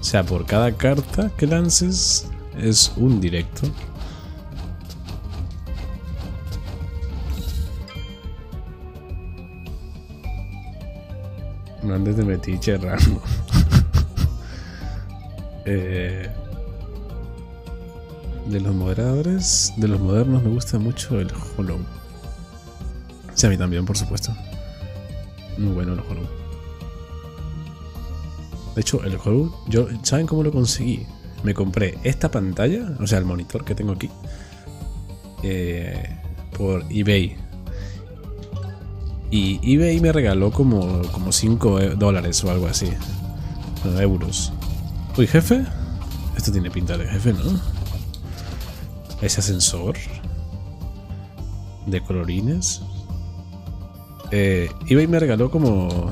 O sea, por cada carta que lances es un directo. No andes de metiche, Random. eh, de los moderadores, de los modernos me gusta mucho el Hollow. Sí, a mí también, por supuesto. Muy bueno el Hollow. De hecho, el Hollow, yo, ¿saben cómo lo conseguí? Me compré esta pantalla, o sea, el monitor que tengo aquí, eh, por eBay. Y eBay me regaló como, como cinco dólares o algo así. No, euros. Uy, jefe. Esto tiene pinta de jefe, ¿no? Ese ascensor de colorines. Eh, eBay me regaló como...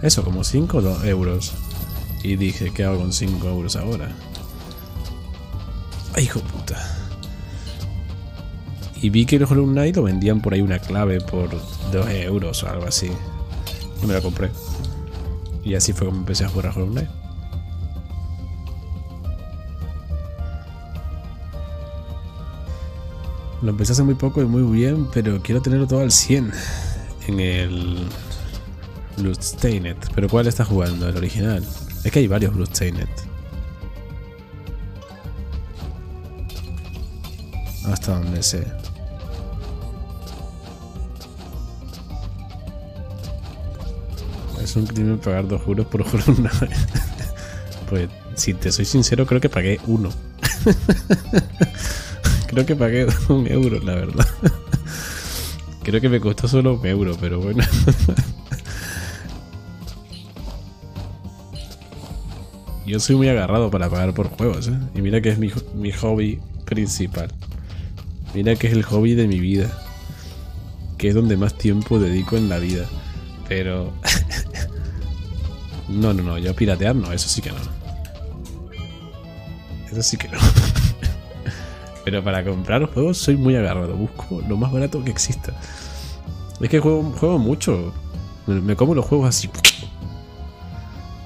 eso, como cinco euros. Y dije, ¿qué hago con cinco euros ahora? ¡Ay, hijo de puta! Y vi que el Hollow Knight lo vendían por ahí una clave por dos euros o algo así. Y me la compré. Y así fue como empecé a jugar a Hollow Knight. Lo empecé hace muy poco y muy bien, pero quiero tenerlo todo al cien. En el... Bloodstained, pero ¿cuál está jugando? El original. Es que hay varios Bloodstained. Hasta donde sé. Es un crimen pagar dos euros por jugar una vez. Pues si te soy sincero, creo que pagué uno. Creo que pagué un euro, la verdad. Creo que me costó solo un euro, pero bueno. Yo soy muy agarrado para pagar por juegos, ¿eh? Y mira que es mi, mi hobby principal. Mira que es el hobby de mi vida. Que es donde más tiempo dedico en la vida. Pero... no, no, no. Yo piratear no. Eso sí que no. Eso sí que no. Pero para comprar juegos soy muy agarrado. Busco lo más barato que exista. Es que juego, juego mucho. Me como los juegos así.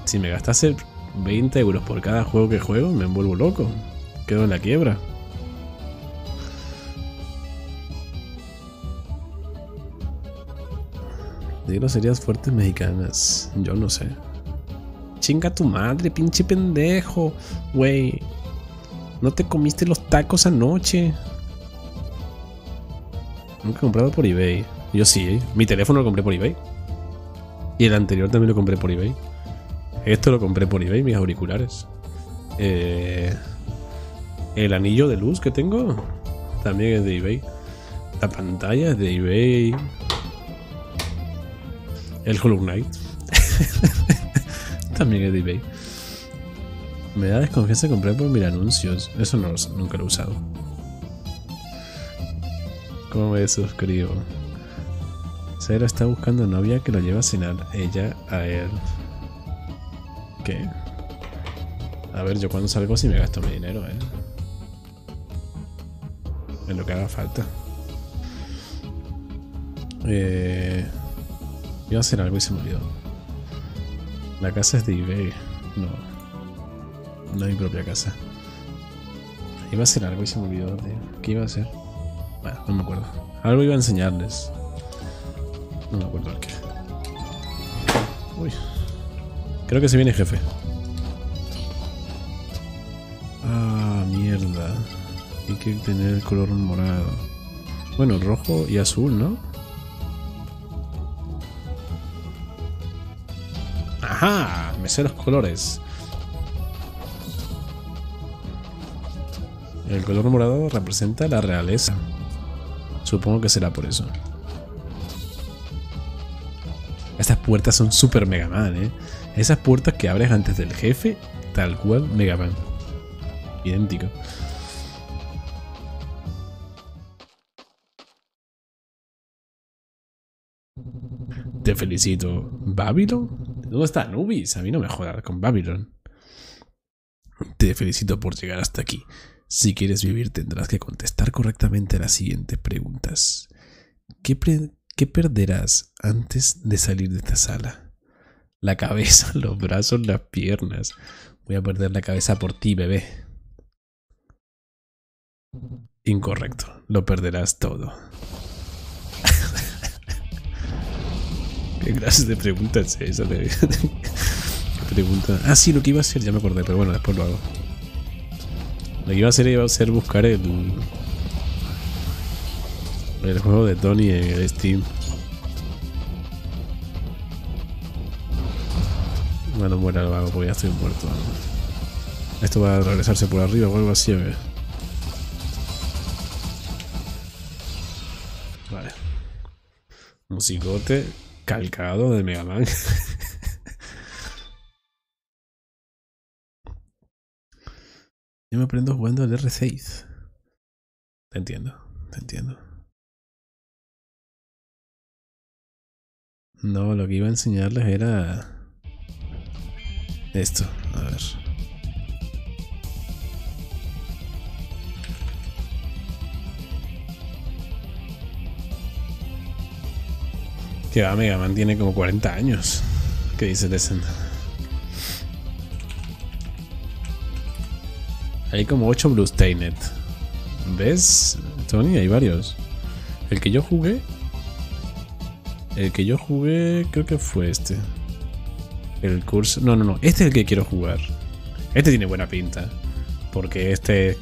Si me gastase... veinte euros por cada juego que juego, me envuelvo loco. Quedo en la quiebra. De groserías fuertes mexicanas. Yo no sé. Chinga tu madre, pinche pendejo. Güey. No te comiste los tacos anoche. Nunca he comprado por eBay. Yo sí, ¿eh? Mi teléfono lo compré por eBay. Y el anterior también lo compré por eBay. Esto lo compré por eBay, mis auriculares. Eh, el anillo de luz que tengo también es de eBay. La pantalla es de eBay. El Hollow Knight también es de eBay. Me da desconfianza comprar por mil anuncios. Eso no lo, nunca lo he usado. ¿Cómo me suscribo? Cero está buscando novia que lo lleva a cenar. Ella a él. ¿Qué? A ver, yo cuando salgo sí me gasto mi dinero, ¿eh? En lo que haga falta. Eh... Iba a hacer algo y se me olvidó. La casa es de eBay. No. No es mi propia casa. Iba a hacer algo y se me olvidó, tío. ¿Qué iba a hacer? Bueno, no me acuerdo. Algo iba a enseñarles. No me acuerdo al qué. Uy. Creo que se viene jefe. Ah, mierda. Hay que tener el color morado. Bueno, rojo y azul, ¿no? ¡Ajá! Me sé los colores. El color morado representa la realeza. Supongo que será por eso. Estas puertas son super Mega Man, ¿eh? Esas puertas que abres antes del jefe, tal cual Mega Man. Idéntico. Te felicito. ¿Babylon? ¿Dónde está Anubis? A mí no me jodas con Babylon. Te felicito por llegar hasta aquí. Si quieres vivir tendrás que contestar correctamente a las siguientes preguntas. ¿Qué, pre ¿Qué perderás antes de salir de esta sala? La cabeza, los brazos, las piernas. Voy a perder la cabeza por ti, bebé. Incorrecto. Lo perderás todo. ¿Qué clase de preguntas es esa? De... pregunta. Ah, sí, lo que iba a hacer ya me acordé, pero bueno, después lo hago. Lo que iba a hacer iba a ser buscar el... el juego de Tony en el Steam. Bueno, muera el vago porque ya estoy muerto. Esto va a regresarse por arriba o algo así, a ver. Vale. Musicote calcado de Mega Man. Yo me aprendo jugando al R seis. Te entiendo, te entiendo. No, lo que iba a enseñarles era esto, a ver. Que va, Mega Man tiene como cuarenta años. ¿Qué dice Tessen? Hay como ocho Bloodstained. ¿Ves, Tony? Hay varios. El que yo jugué... El que yo jugué, creo que fue este. El curso... No, no, no. Este es el que quiero jugar. Este tiene buena pinta. Porque este...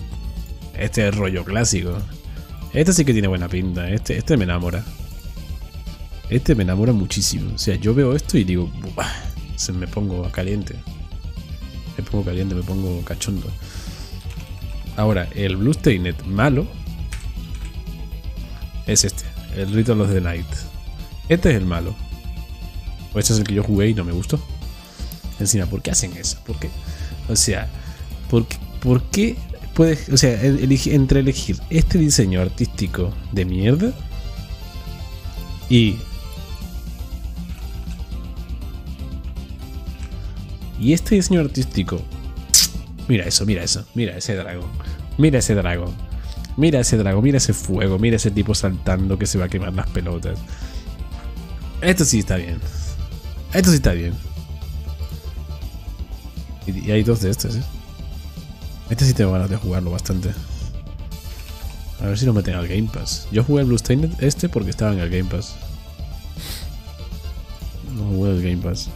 Este es rollo clásico. Este sí que tiene buena pinta. Este, este me enamora. Este me enamora muchísimo. O sea, yo veo esto y digo... Buah, se me pongo caliente. Me pongo caliente, me pongo cachondo. Ahora, el Bloodstained malo... Es este. El Ritual of the Night. Este es el malo. O este es el que yo jugué y no me gustó. Encima, ¿por qué hacen eso? ¿Por qué? O sea, ¿por qué, por qué puedes... O sea, elige, entre elegir este diseño artístico de mierda y... Y este diseño artístico... Mira eso, mira eso. Mira ese dragón. Mira ese dragón. Mira ese dragón. Mira ese fuego. Mira ese tipo saltando que se va a quemar las pelotas. Esto sí está bien. Esto sí está bien. Y, y hay dos de estos, ¿eh? Este sí tengo ganas de jugarlo bastante. A ver si lo meten al Game Pass. Yo jugué el Bloodstained este porque estaba en el Game Pass. No jugué el Game Pass.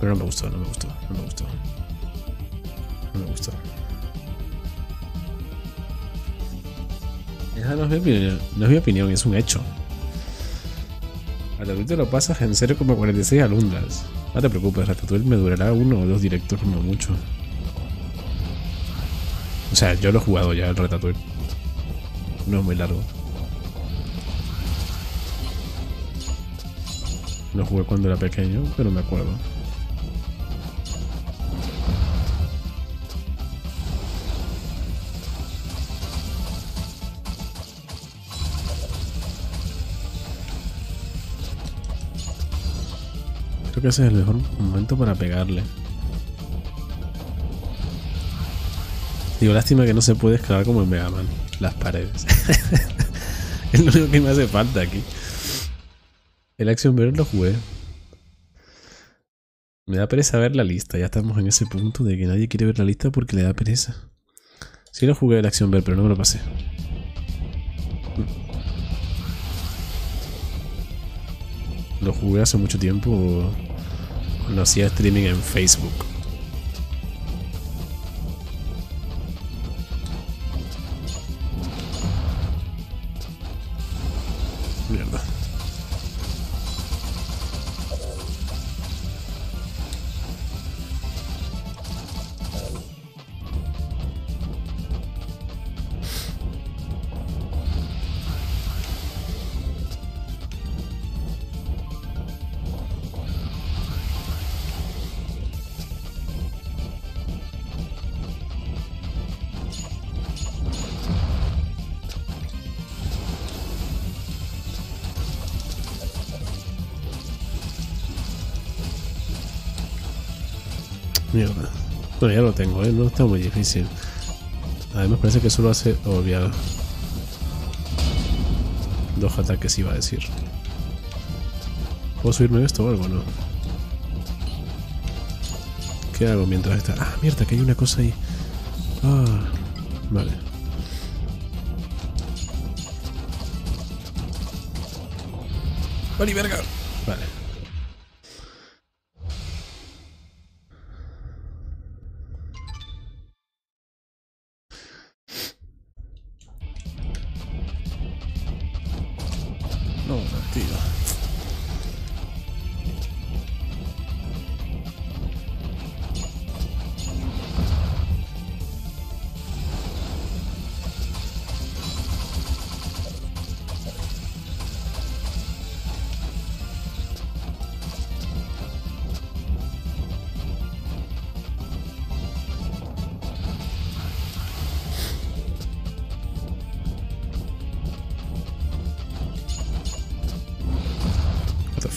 Pero no me gustó, no me gustó, no me gustó. No me gustó. Esa no es mi opinión, no es mi opinión, es un hecho. A Ratatouille lo pasas en cero coma cuarenta y seis alundras. No te preocupes, Ratatouille me durará uno o dos directos como mucho. O sea, yo lo he jugado ya, el Ratatouille. No es muy largo. Lo jugué cuando era pequeño, pero me acuerdo. Creo que ese es el mejor momento para pegarle. Digo, lástima que no se puede escalar como en Mega Man, las paredes. Es lo único que me hace falta aquí. El Action Verse lo jugué. Me da pereza ver la lista. Ya estamos en ese punto de que nadie quiere ver la lista porque le da pereza. Sí lo jugué el Action Verse, pero no me lo pasé. Lo jugué hace mucho tiempo cuando hacía streaming en Facebook. Mierda. Mierda. Bueno, ya lo tengo, ¿eh? No está muy difícil. Además parece que solo hace... obviado. Dos ataques iba a decir. ¿Puedo subirme esto o algo? No. ¿Qué hago mientras está? Ah, mierda, que hay una cosa ahí. Ah, vale. Vale, verga. Vale.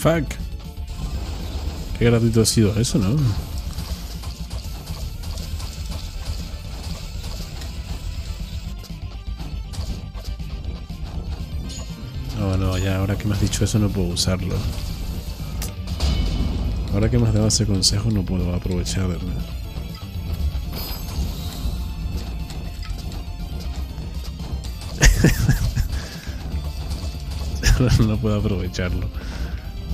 Fuck. Qué gratuito ha sido eso, ¿no? No, no, ya ahora que me has dicho eso no puedo usarlo. Ahora que me has dado ese consejo no puedo aprovechar, ¿verdad? Ahora no puedo aprovecharlo.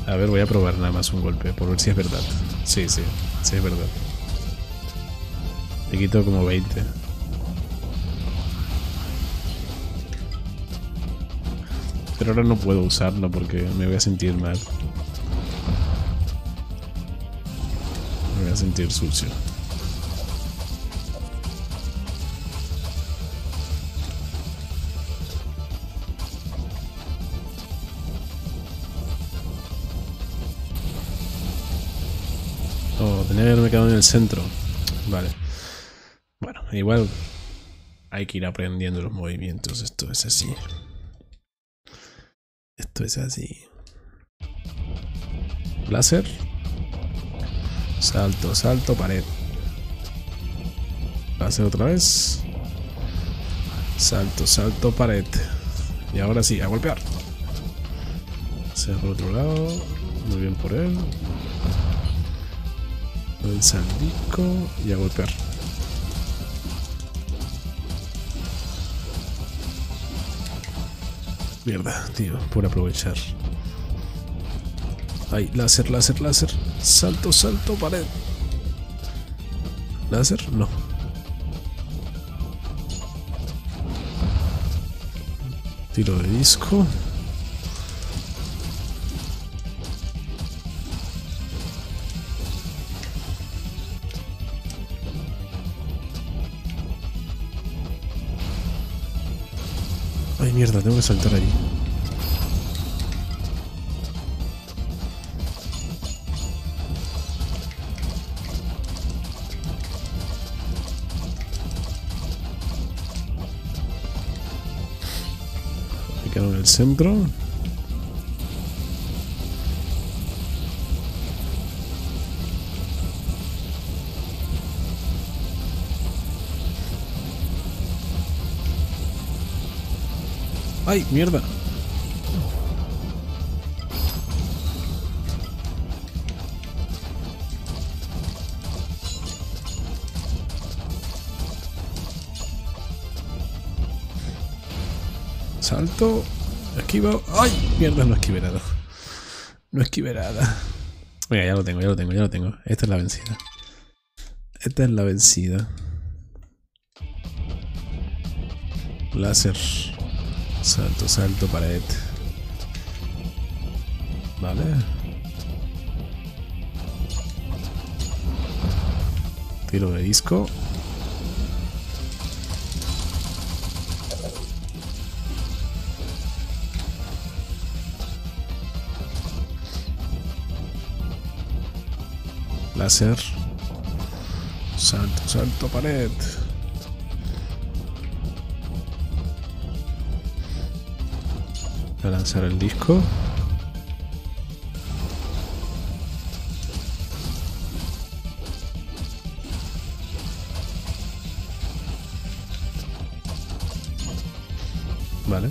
A ver, voy a probar nada más un golpe, por ver si es verdad. Sí, sí, sí es verdad. Le quito como veinte. Pero ahora no puedo usarlo porque me voy a sentir mal. Me voy a sentir sucio. Me quedo en el centro. Vale. Bueno, igual hay que ir aprendiendo los movimientos. Esto es así. Esto es así. Láser. Salto, salto, pared. Láser otra vez. Salto, salto, pared. Y ahora sí, a golpear. Se va por otro lado. Muy bien por él. El saldico y a golpear. Mierda, tío, por aprovechar. Ay, láser, láser, láser. Salto, salto, pared. ¿Láser? No. Tiro de disco. Ay, mierda, tengo que saltar allí. Me quedo en el centro. ¡Ay, mierda! Salto, esquivo. ¡Ay! Mierda, no esquivé nada. No esquivé nada. Venga, ya lo tengo, ya lo tengo, ya lo tengo. Esta es la vencida. Esta es la vencida. Láser. Salto, salto, pared. Vale. Tiro de disco. Láser. Salto, salto, pared. Voy a lanzar el disco. Vale.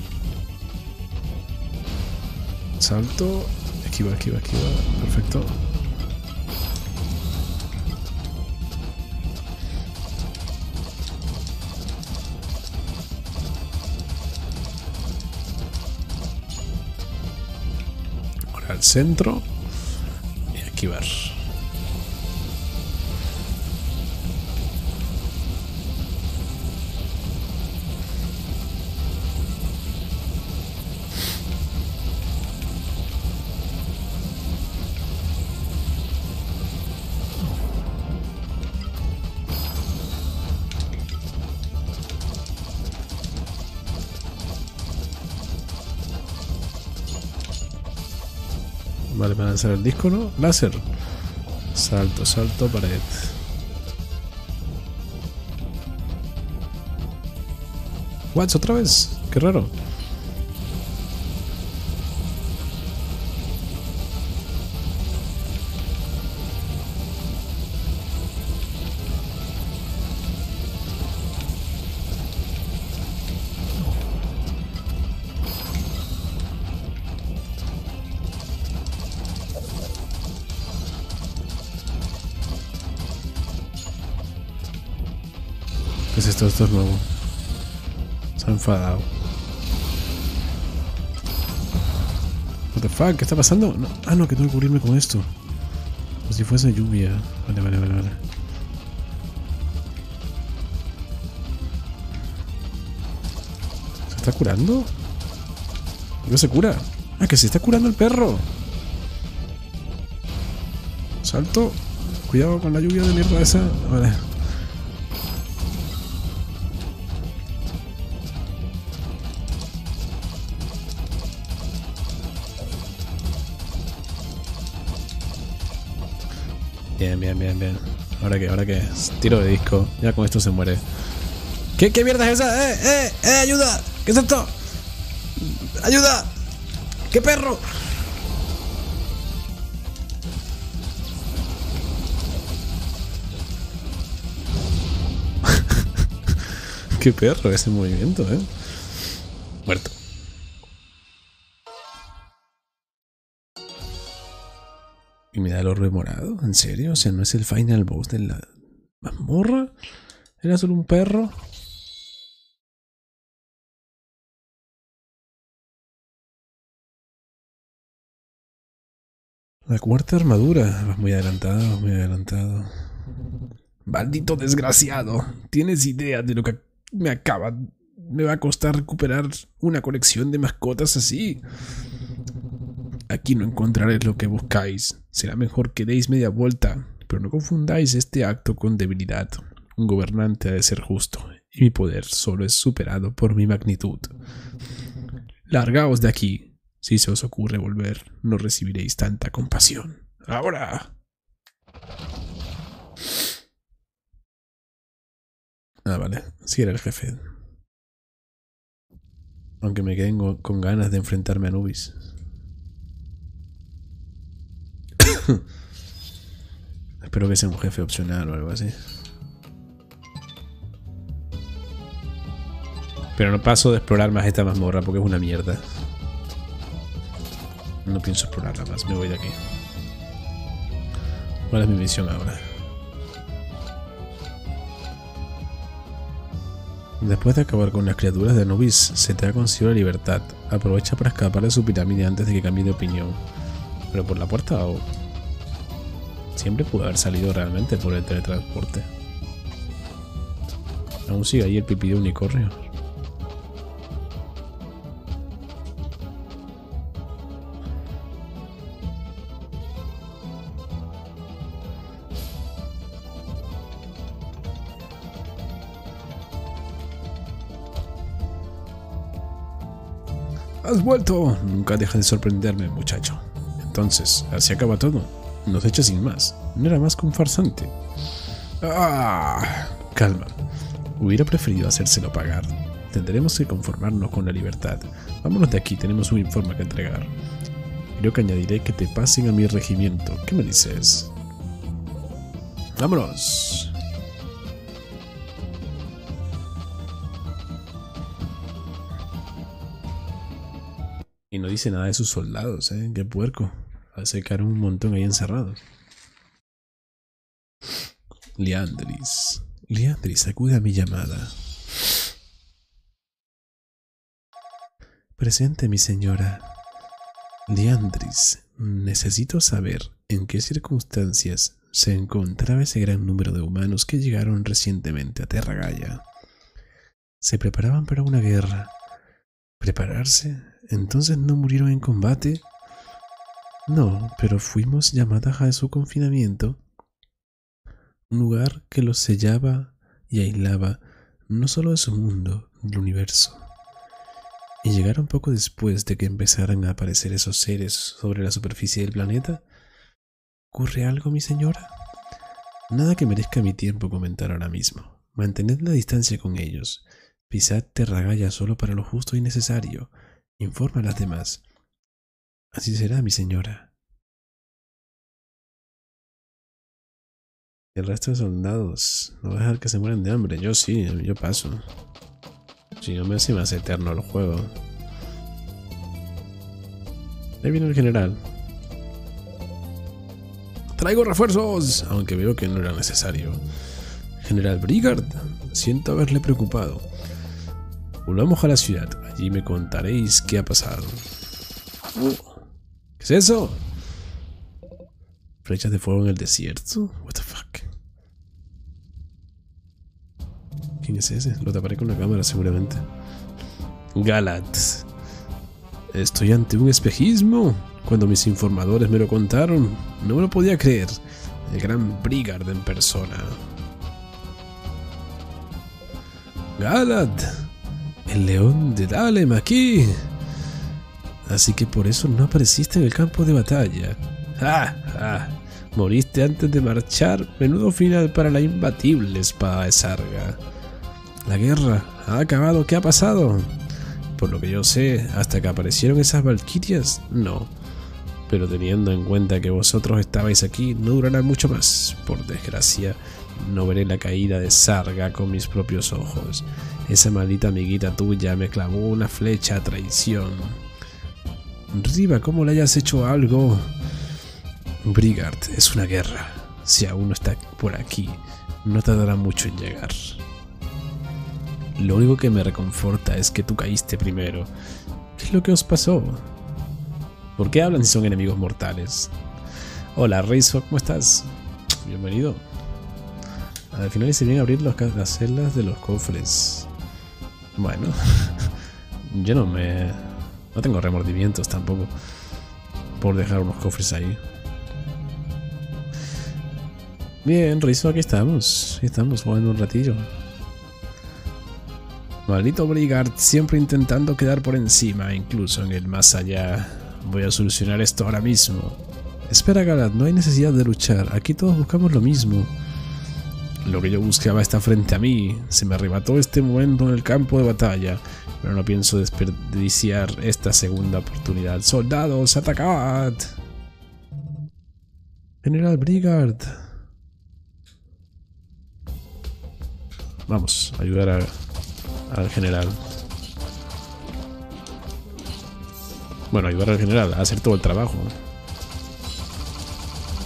Salto. Esquiva, esquiva, esquiva. Perfecto. Centro y esquivar. Vale, para lanzar el disco, ¿no? Láser. Salto, salto, pared. ¿What? ¿Otra vez? Qué raro. Esto, esto es nuevo. Se ha enfadado. What the fuck, ¿qué está pasando? No. Ah, no, que tengo que cubrirme con esto. Como si fuese lluvia. Vale, vale, vale, vale. ¿Se está curando? ¿No se cura? Ah, que se está curando el perro. Salto. Cuidado con la lluvia de mierda esa. Vale. Bien, bien, bien, bien. ¿Ahora qué? ¿Ahora qué? Tiro de disco. Ya con esto se muere. ¿Qué, qué mierda es esa? ¡Eh, eh, eh! ¡Ayuda! ¿Qué es esto? ¡Ayuda! ¡Qué perro! ¡Qué perro ese movimiento, eh! Muerto. Y me da el orbe morado, ¿en serio? O sea, ¿no es el final boss de la mazmorra? ¿Era solo un perro? La cuarta armadura. Vas muy adelantado, vas muy adelantado. Maldito desgraciado. ¿Tienes idea de lo que me acaba? Me va a costar recuperar una colección de mascotas así. Aquí no encontraréis lo que buscáis. Será mejor que deis media vuelta, pero no confundáis este acto con debilidad. Un gobernante ha de ser justo, y mi poder solo es superado por mi magnitud. Largaos de aquí. Si se os ocurre volver, no recibiréis tanta compasión. ¡Ahora! Ah, vale. Sí era el jefe. Aunque me queden con ganas de enfrentarme a Anubis. Espero que sea un jefe opcional o algo así. Pero no paso de explorar más esta mazmorra porque es una mierda. No pienso explorarla más, me voy de aquí. ¿Cuál es mi misión ahora? Después de acabar con las criaturas de Anubis, se te ha conseguido la libertad. Aprovecha para escapar de su pirámide antes de que cambie de opinión. ¿Pero por la puerta o...? Siempre pude haber salido realmente por el teletransporte. Aún sigue ahí el pipí de unicornio. ¡Has vuelto! Nunca dejas de sorprenderme, muchacho. Entonces, así acaba todo. Nos echa sin más. No era más que un farsante. ¡Ah! Calma. Hubiera preferido hacérselo pagar. Tendremos que conformarnos con la libertad. Vámonos de aquí, tenemos un informe que entregar. Creo que añadiré que te pasen a mi regimiento. ¿Qué me dices? ¡Vámonos! Y no dice nada de sus soldados, ¿eh? Qué puerco. Se quedaron un montón ahí encerrados. Liandris. Liandris, acude a mi llamada. Presente, mi señora. Liandris, necesito saber en qué circunstancias se encontraba ese gran número de humanos que llegaron recientemente a Terragaia. Se preparaban para una guerra. ¿Prepararse? ¿Entonces no murieron en combate? No, pero fuimos llamadas a su confinamiento, un lugar que los sellaba y aislaba, no solo de su mundo, del universo. Y llegaron poco después de que empezaran a aparecer esos seres sobre la superficie del planeta. ¿Ocurre algo, mi señora? Nada que merezca mi tiempo comentar ahora mismo. Mantened la distancia con ellos. Pisad Terragaia solo para lo justo y necesario. Informa a las demás. Así será, mi señora. El resto de soldados. No voy a dejar que se mueran de hambre. Yo sí, yo paso. Si no me hace más eterno el juego. Ahí viene el general. ¡Traigo refuerzos! Aunque veo que no era necesario. General Brigard, siento haberle preocupado. Volvamos a la ciudad. Allí me contaréis qué ha pasado. ¿Qué es eso? Flechas de fuego en el desierto. What the fuck. ¿Quién es ese? Lo taparé con la cámara seguramente. Galat. Estoy ante un espejismo. Cuando mis informadores me lo contaron, no me lo podía creer. El gran Brigard en persona. Galat. El león de Dalem aquí. Así que por eso no apareciste en el campo de batalla. ¡Ah! ¡Ah! Moriste antes de marchar. Menudo final para la imbatible espada de Sarga. La guerra ha acabado. ¿Qué ha pasado? Por lo que yo sé, hasta que aparecieron esas valquirias, no. Pero teniendo en cuenta que vosotros estabais aquí, no durará mucho más. Por desgracia, no veré la caída de Sarga con mis propios ojos. Esa maldita amiguita tuya me clavó una flecha a traición. Riva, ¿cómo le hayas hecho algo? Brigard, es una guerra. Si aún no está por aquí, no tardará mucho en llegar. Lo único que me reconforta es que tú caíste primero. ¿Qué es lo que os pasó? ¿Por qué hablan si son enemigos mortales? Hola, Reizo, ¿cómo estás? Bienvenido. Al final se vienen a abrir los, las celdas de los cofres. Bueno, yo no me... No tengo remordimientos tampoco por dejar unos cofres ahí. Bien, Rizo, aquí estamos. Aquí estamos jugando un ratillo. Maldito Brigard, siempre intentando quedar por encima, incluso en el más allá. Voy a solucionar esto ahora mismo. Espera, Galad, no hay necesidad de luchar. Aquí todos buscamos lo mismo. Lo que yo buscaba está frente a mí. Se me arrebató este momento en el campo de batalla. Pero no pienso desperdiciar esta segunda oportunidad. ¡Soldados, atacad! General Brigard. Vamos, a ayudar a... al general. Bueno, ayudar al general a hacer todo el trabajo.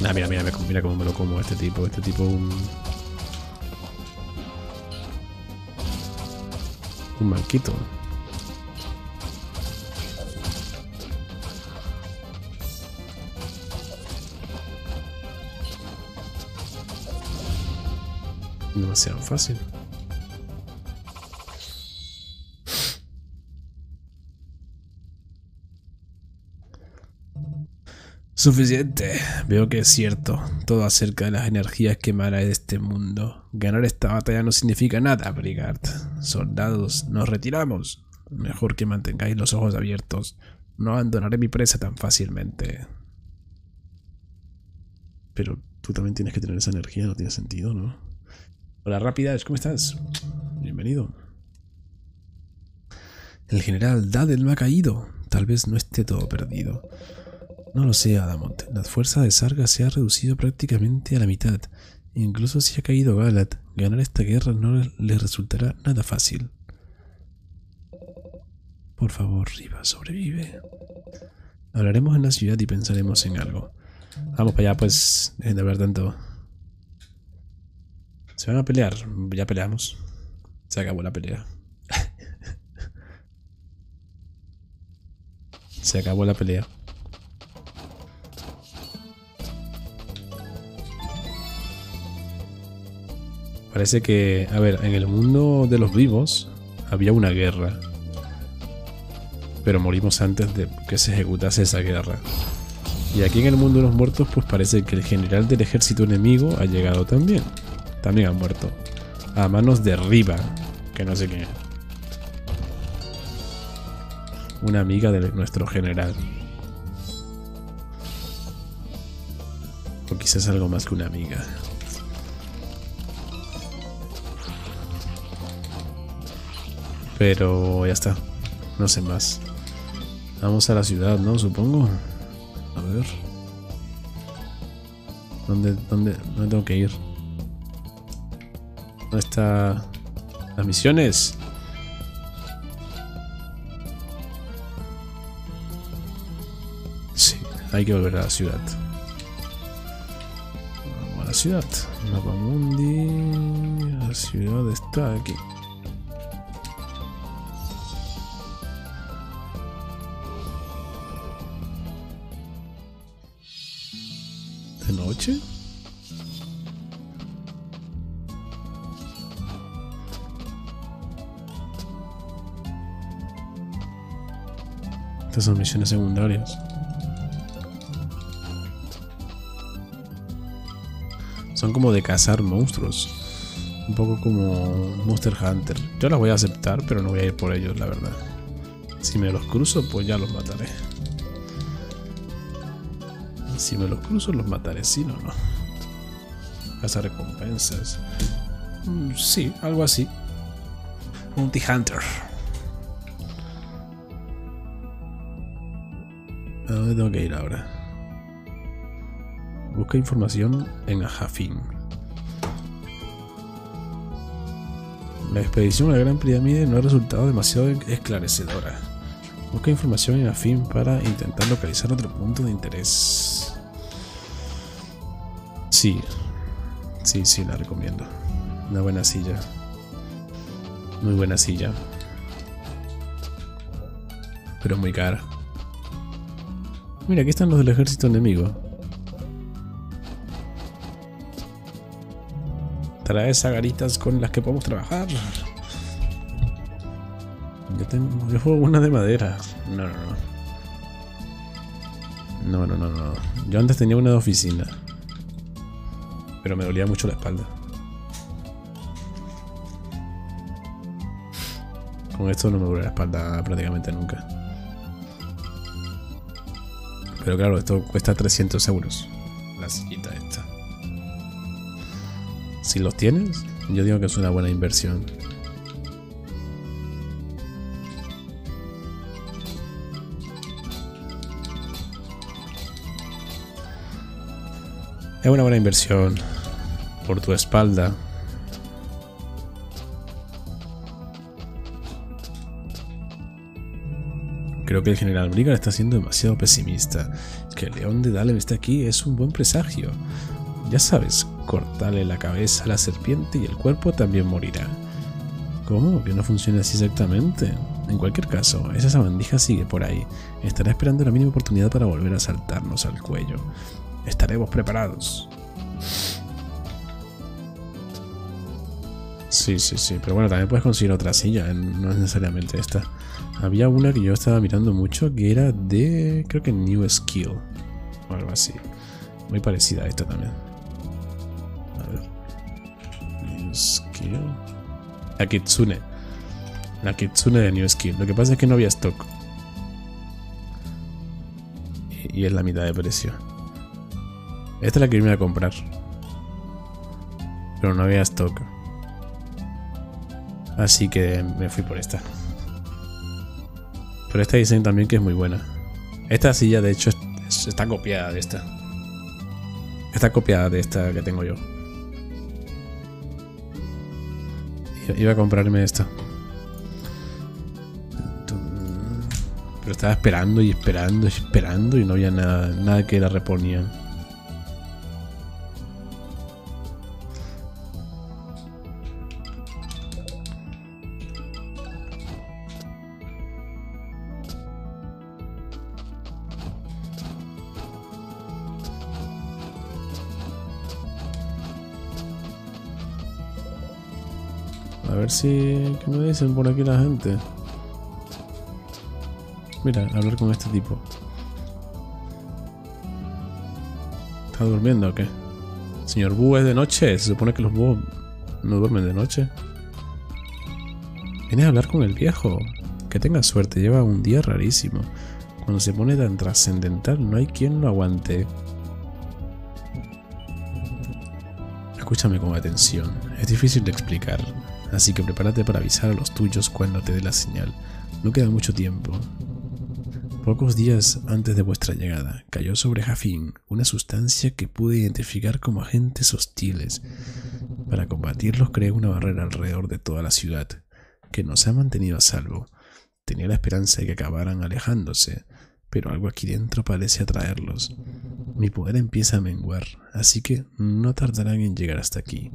Nah, mira, mira, mira cómo me lo como este tipo. Este tipo un... un manquito. Demasiado fácil. Suficiente. Veo que es cierto todo acerca de las energías que emana este mundo. Ganar esta batalla no significa nada, Brigard. Soldados, nos retiramos. Mejor que mantengáis los ojos abiertos. No abandonaré mi presa tan fácilmente. Pero tú también tienes que tener esa energía, no tiene sentido, ¿no? Hola, Rápidas, ¿cómo estás? Bienvenido. El general Dadel me ha caído. Tal vez no esté todo perdido. No lo sé, Adamont. La fuerza de Sarga se ha reducido prácticamente a la mitad. Incluso si ha caído Galad, ganar esta guerra no le resultará nada fácil. Por favor, Riva, sobrevive. Hablaremos en la ciudad y pensaremos en algo. Vamos para allá, pues. Dejen de hablar tanto. Se van a pelear. Ya peleamos. Se acabó la pelea. Se acabó la pelea. Parece que, a ver, en el mundo de los vivos había una guerra. Pero morimos antes de que se ejecutase esa guerra. Y aquí en el mundo de los muertos, pues parece que el general del ejército enemigo ha llegado también. También ha muerto. A manos de Riva, que no sé quién es. Una amiga de nuestro general. O quizás algo más que una amiga. Pero ya está, no sé más. Vamos a la ciudad, ¿no? Supongo. A ver. ¿Dónde, dónde, dónde tengo que ir? ¿Dónde están las misiones? Sí, hay que volver a la ciudad. Vamos a la ciudad. Mapamundi. La ciudad está aquí. Noche. Estas son misiones secundarias. Son como de cazar monstruos. Un poco como Monster Hunter. Yo las voy a aceptar, pero no voy a ir por ellos, la verdad. Si me los cruzo, pues ya los mataré. Si me los cruzo, los mataré, si no, no. Cazar recompensas. Mm, sí, algo así. Bounty Hunter. ¿A dónde tengo que ir ahora? Busca información en Jafín. La expedición a la Gran Pirámide no ha resultado demasiado esclarecedora. Busca información en Jafín para intentar localizar otro punto de interés. Sí, sí, sí, la recomiendo. Una buena silla. Muy buena silla. Pero muy cara. Mira, aquí están los del ejército enemigo. Trae sagaritas con las que podemos trabajar. Yo tengo, yo juego una de madera. No, no, no. No, no, no, no. Yo antes tenía una de oficina. Pero me dolía mucho la espalda. con esto no me duele la espalda prácticamente nunca. Pero claro, esto cuesta trescientos euros. La sillita esta. Si los tienes, yo digo que es una buena inversión. Es una buena inversión por tu espalda. Creo que el general Brigand está siendo demasiado pesimista. Es que el león de Dahlem está aquí, es un buen presagio. Ya sabes, cortarle la cabeza a la serpiente y el cuerpo también morirá. ¿Cómo? Que no funciona así exactamente. En cualquier caso, esa sabandija sigue por ahí. Estará esperando la mínima oportunidad para volver a saltarnos al cuello. Estaremos preparados. Sí, sí, sí. Pero bueno, también puedes conseguir otra silla, ¿eh? No es necesariamente esta. Había una que yo estaba mirando mucho que era de... creo que New Skill o algo así. Muy parecida a esta también. A ver. New Skill. La Kitsune. La Kitsune de New Skill. Lo que pasa es que no había stock. Y es la mitad de precio. Esta es la que yo me iba a comprar. Pero no había stock. Así que me fui por esta. Pero esta diseño también que es muy buena. Esta silla de hecho está copiada de esta. Está copiada de esta que tengo yo. Iba a comprarme esta. Pero estaba esperando y esperando y esperando y no había nada, nada que la reponían. A ver si... ¿qué me dicen por aquí la gente? Mira, hablar con este tipo. ¿Está durmiendo o qué? Señor Búho, ¿es de noche? Se supone que los búhos no duermen de noche. Vienes a hablar con el viejo. Que tenga suerte, lleva un día rarísimo. Cuando se pone tan trascendental no hay quien lo aguante. Escúchame con atención, es difícil de explicar. Así que prepárate para avisar a los tuyos cuando te dé la señal. No queda mucho tiempo. Pocos días antes de vuestra llegada, cayó sobre Jafín una sustancia que pude identificar como agentes hostiles. Para combatirlos creé una barrera alrededor de toda la ciudad, que nos ha mantenido a salvo. Tenía la esperanza de que acabaran alejándose, pero algo aquí dentro parece atraerlos. Mi poder empieza a menguar, así que no tardarán en llegar hasta aquí.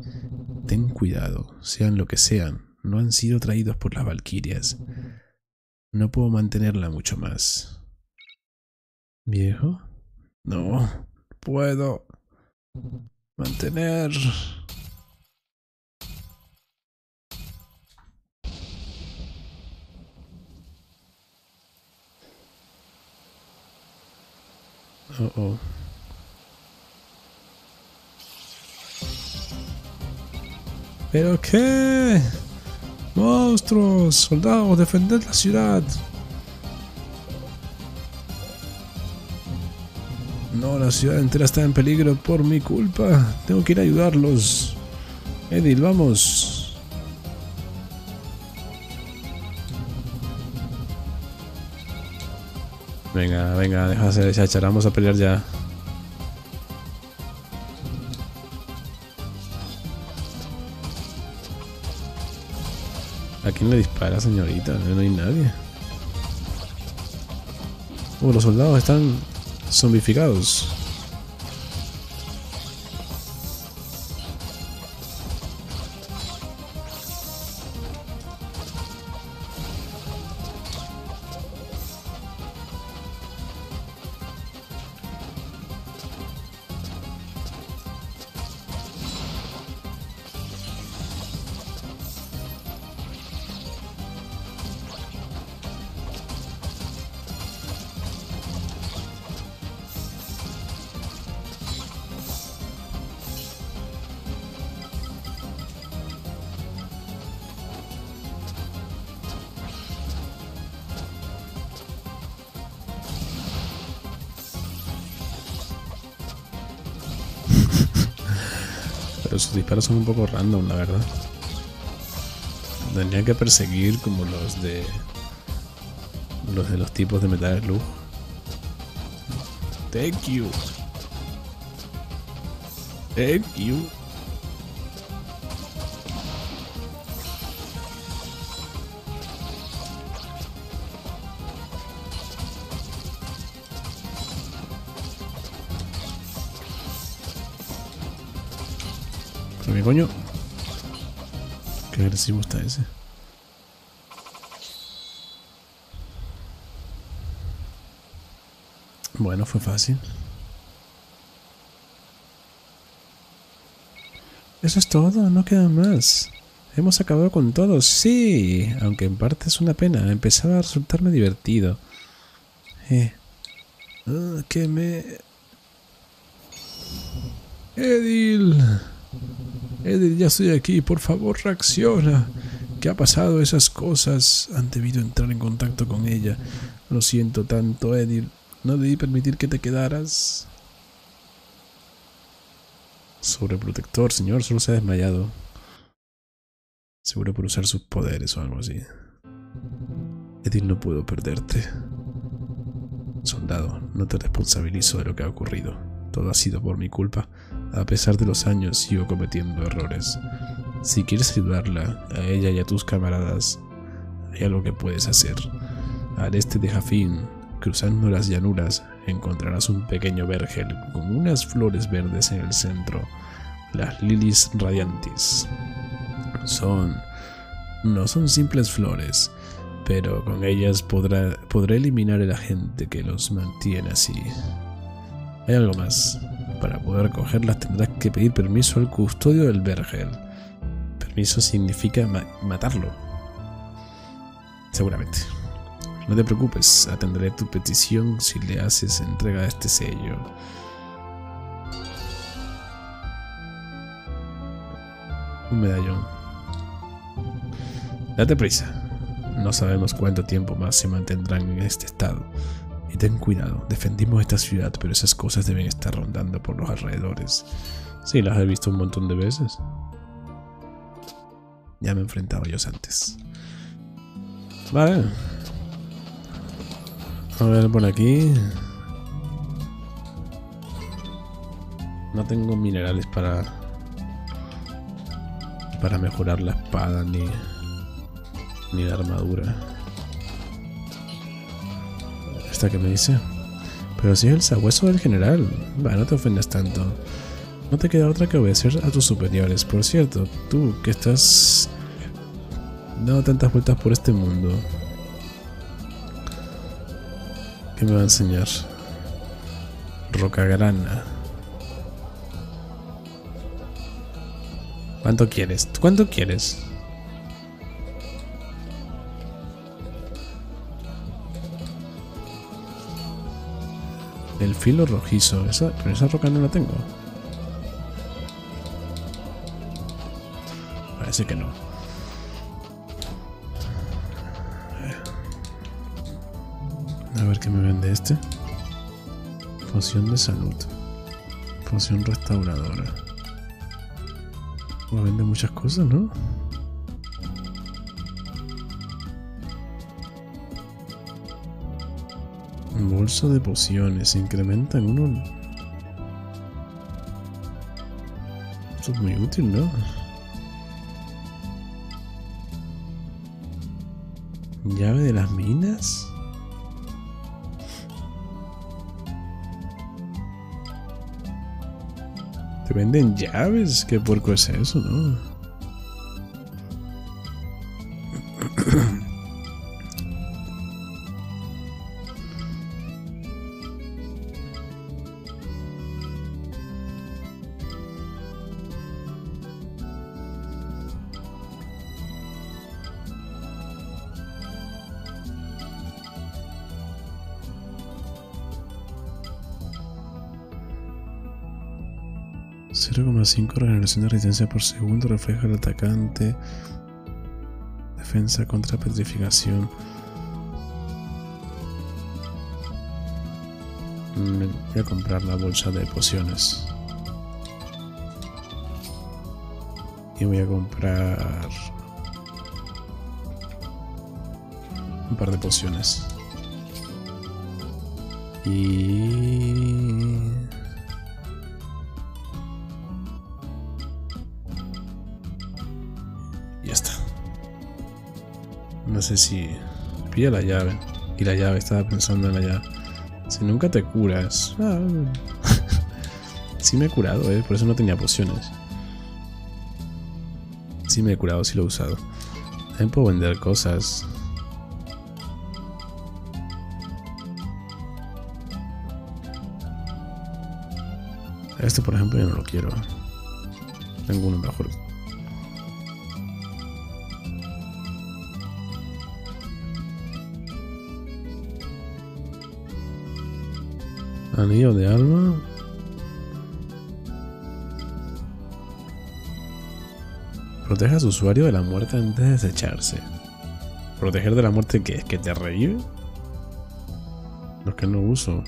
Ten cuidado, sean lo que sean, no han sido traídos por las valquirias. No puedo mantenerla mucho más. ¿Viejo? No, puedo mantener... Oh, oh. ¿Pero qué? ¡Monstruos! ¡Soldados! ¡Defended la ciudad! No, la ciudad entera está en peligro por mi culpa. Tengo que ir a ayudarlos. Edil, vamos. Venga, venga, deja de hacer esa chara. Vamos a pelear ya. ¿A quién le dispara, señorita? No hay nadie. Uh, los soldados están zombificados. Pero sus disparos son un poco random, la verdad. Tendría que perseguir como los de... Los de los tipos de Metal Slug. Thank you. Thank you. ¿Pero qué coño? Qué agresivo está ese. Bueno, fue fácil. Eso es todo, no queda más. Hemos acabado con todo, sí. Aunque en parte es una pena, empezaba a resultarme divertido. Eh. Ah, que me... Edil. Edil, ya estoy aquí, por favor reacciona. ¿Qué ha pasado? Esas cosas han debido entrar en contacto con ella. Lo siento tanto, Edil. No debí permitir que te quedaras. Sobreprotector, señor. Solo se ha desmayado. Seguro por usar sus poderes o algo así. Edith, no puedo perderte. Soldado, no te responsabilizo de lo que ha ocurrido. Todo ha sido por mi culpa. A pesar de los años, sigo cometiendo errores. Si quieres ayudarla, a ella y a tus camaradas, hay algo que puedes hacer. Al este de Jafín, cruzando las llanuras, encontrarás un pequeño vergel con unas flores verdes en el centro. Las lilies radiantes. Son... no son simples flores, pero con ellas podrá, podré eliminar el agente que los mantiene así. Hay algo más. Para poder cogerlas tendrás que pedir permiso al custodio del vergel. Permiso significa ma- matarlo. Seguramente. No te preocupes, atenderé tu petición si le haces entrega de este sello. Un medallón. Date prisa. No sabemos cuánto tiempo más se mantendrán en este estado. Y ten cuidado, defendimos esta ciudad, pero esas cosas deben estar rondando por los alrededores. Sí, las he visto un montón de veces. Ya me he enfrentado a ellos antes. Vale. A ver, por aquí. No tengo minerales para... Para mejorar la espada ni... Ni la armadura. ¿Esta que me dice? Pero si es el sabueso del general. Va, no te ofendas tanto. No te queda otra que obedecer a tus superiores. Por cierto, tú que estás... dando tantas vueltas por este mundo. ¿Qué me va a enseñar? Roca grana. ¿Cuánto quieres? ¿Cuánto quieres? El filo rojizo. Esa, pero esa roca no la tengo. Parece que no. A ver qué me vende este. Poción de salud. Poción restauradora. Me vende muchas cosas, ¿no? Bolso de pociones. Incrementa en uno. Esto es muy útil, ¿no? Llave de las minas. Te venden llaves, qué puerco es eso, ¿no? cero coma cinco regeneración de resistencia por segundo, refleja al atacante, defensa contra petrificación. Voy a comprar la bolsa de pociones. y voy a comprar un par de pociones. Y... ya está. No sé si... pilla la llave. Y la llave, estaba pensando en la llave. Si nunca te curas... Ah. Sí me he curado, eh. Por eso no tenía pociones. Sí me he curado, sí lo he usado. También puedo vender cosas. Este, por ejemplo, yo no lo quiero. Tengo uno mejor. Anillo de alma. Protege a su usuario de la muerte antes de desecharse. ¿Proteger de la muerte qué es? ¿Que te revive? Los que no uso.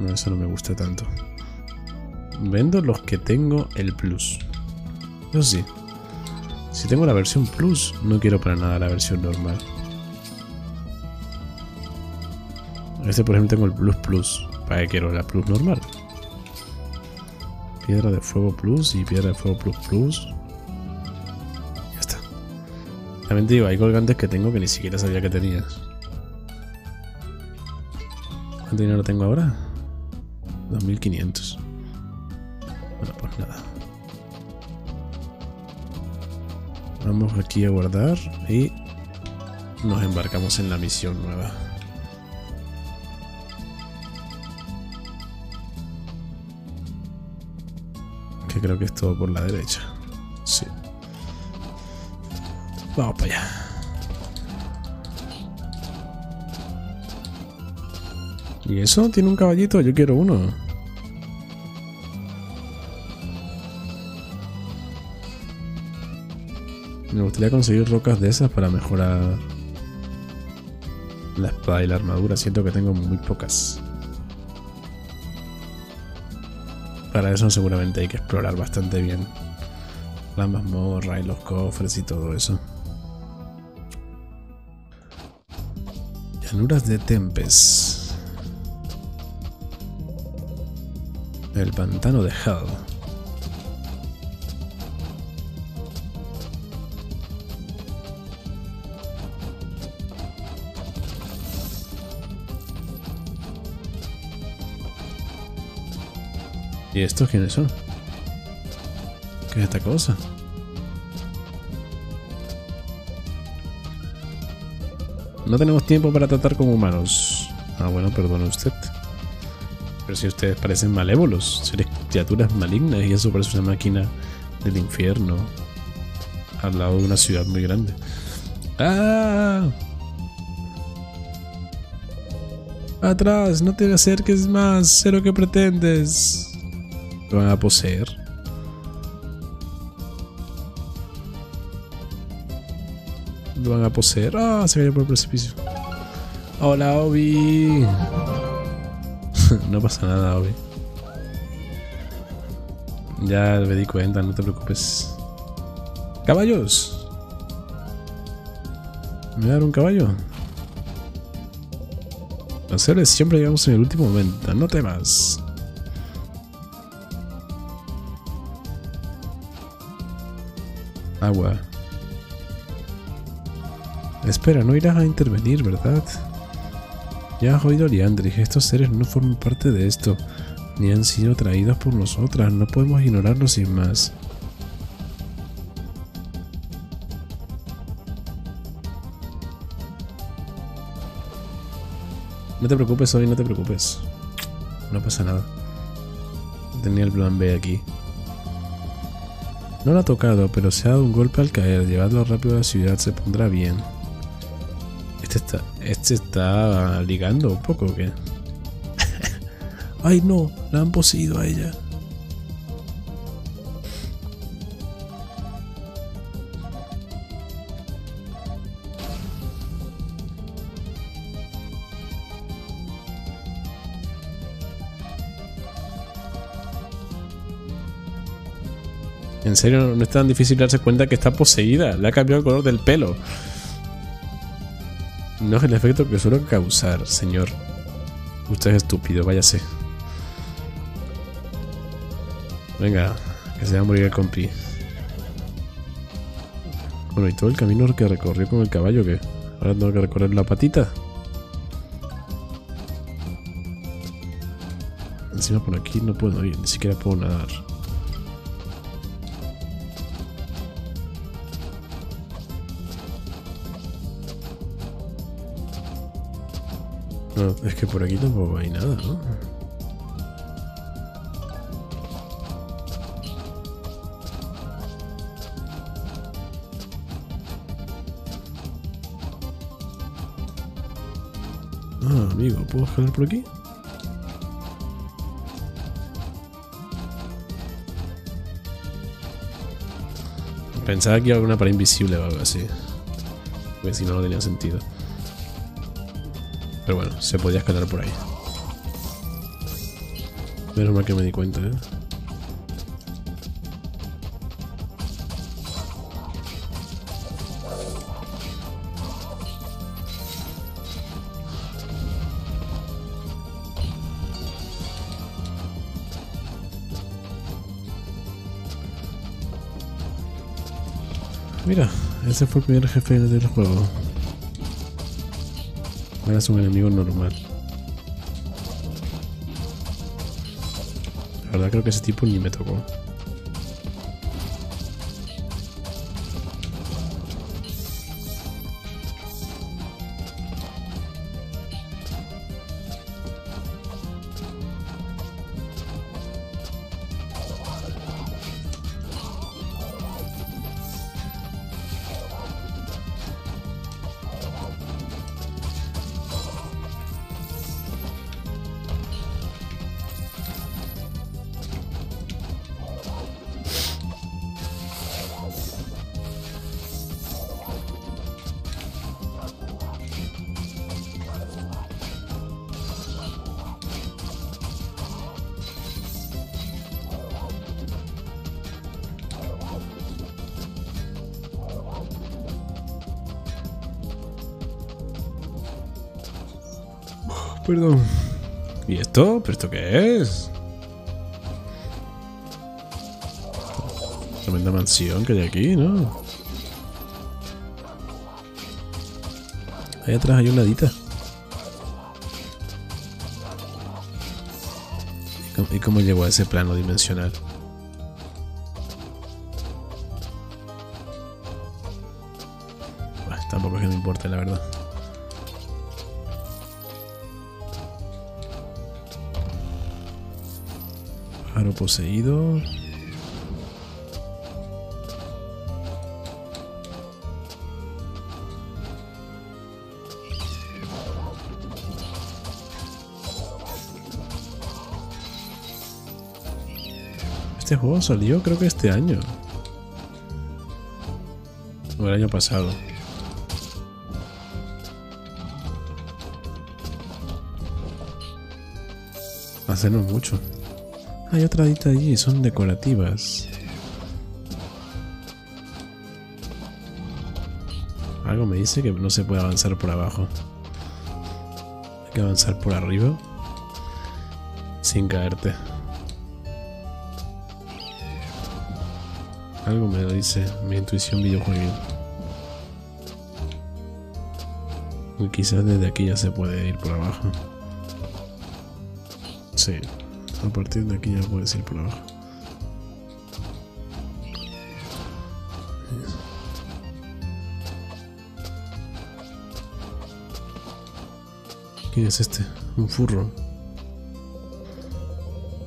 No, eso no me gusta tanto. Vendo los que tengo el plus. Eso sí. Si tengo la versión plus, no quiero para nada la versión normal. Este, por ejemplo, tengo el plus plus. ¿Para qué quiero la plus normal? Piedra de fuego plus y piedra de fuego plus plus. Ya está. También te digo, hay colgantes que tengo que ni siquiera sabía que tenías. ¿Cuánto dinero tengo ahora? dos mil quinientos. Bueno, pues nada. Vamos aquí a guardar y nos embarcamos en la misión nueva. Que creo que es todo por la derecha. Sí. Vamos para allá. ¿Y eso? ¿Tiene un caballito? Yo quiero uno. Me gustaría conseguir rocas de esas para mejorar la espada y la armadura. Siento que tengo muy pocas. Para eso seguramente hay que explorar bastante bien la mazmorra y los cofres y todo eso. Llanuras de Tempest. El pantano dejado. ¿Y estos quiénes son? ¿Qué es esta cosa? No tenemos tiempo para tratar como humanos. Ah, bueno, perdone usted. Pero si ustedes parecen malévolos, si eres criaturas malignas y eso parece una máquina del infierno al lado de una ciudad muy grande. ¡Ah! ¡Atrás! ¡No te acerques más! ¡Sé lo que pretendes! ¿Te van a poseer? ¿Lo van a poseer? ¡Ah! ¡Oh! Se cayó por el precipicio. ¡Hola, Obi! No pasa nada, Obi. Ya me di cuenta, no te preocupes. ¡Caballos! ¿Me voy a dar un caballo? Los héroes siempre llegamos en el último momento, no temas. Agua. Espera, no irás a intervenir, ¿verdad? Ya has oído, Liandrich, estos seres no forman parte de esto, ni han sido traídos por nosotras, no podemos ignorarlos sin más. No te preocupes, hoy no te preocupes. No pasa nada. Tenía el plan B aquí. No lo ha tocado, pero se ha dado un golpe al caer. Llevadlo rápido a la ciudad, se pondrá bien. Este está, este está ligando un poco, ¿o qué? ¡Ay, no! La han poseído a ella. En serio, no es tan difícil darse cuenta que está poseída. Le ha cambiado el color del pelo. No es el efecto que suelo causar, señor. Usted es estúpido, váyase. Venga, que se va a morir el compi. Bueno, ¿y todo el camino que recorrió con el caballo qué? ¿Ahora tengo que recorrer la patita? Encima por aquí no puedo ir, ni siquiera puedo nadar. No, es que por aquí tampoco hay nada, ¿no? Ah, amigo, ¿puedo jalar por aquí? Pensaba que iba a haber una pared invisible o algo así, porque si no, no tenía sentido. Pero bueno, se podía escalar por ahí. Menos mal que me di cuenta, ¿eh? Mira, ese fue el primer jefe del juego. Ahora es un enemigo normal. La verdad creo que ese tipo ni me tocó. Perdón. ¿Y esto? ¿Pero esto qué es? Tremenda mansión que hay aquí, ¿no? Ahí atrás hay una hadita. ¿Y cómo llegó a ese plano dimensional? Bah, tampoco es que me importe, la verdad. Poseído. Este juego salió creo que este año o el año pasado. Hace no mucho. Hay otra dita allí, son decorativas. Algo me dice que no se puede avanzar por abajo. Hay que avanzar por arriba sin caerte. Algo me lo dice, mi intuición videojuego. Y quizás desde aquí ya se puede ir por abajo. Sí. A partir de aquí ya puedes ir por abajo. ¿Quién es este? Un furro.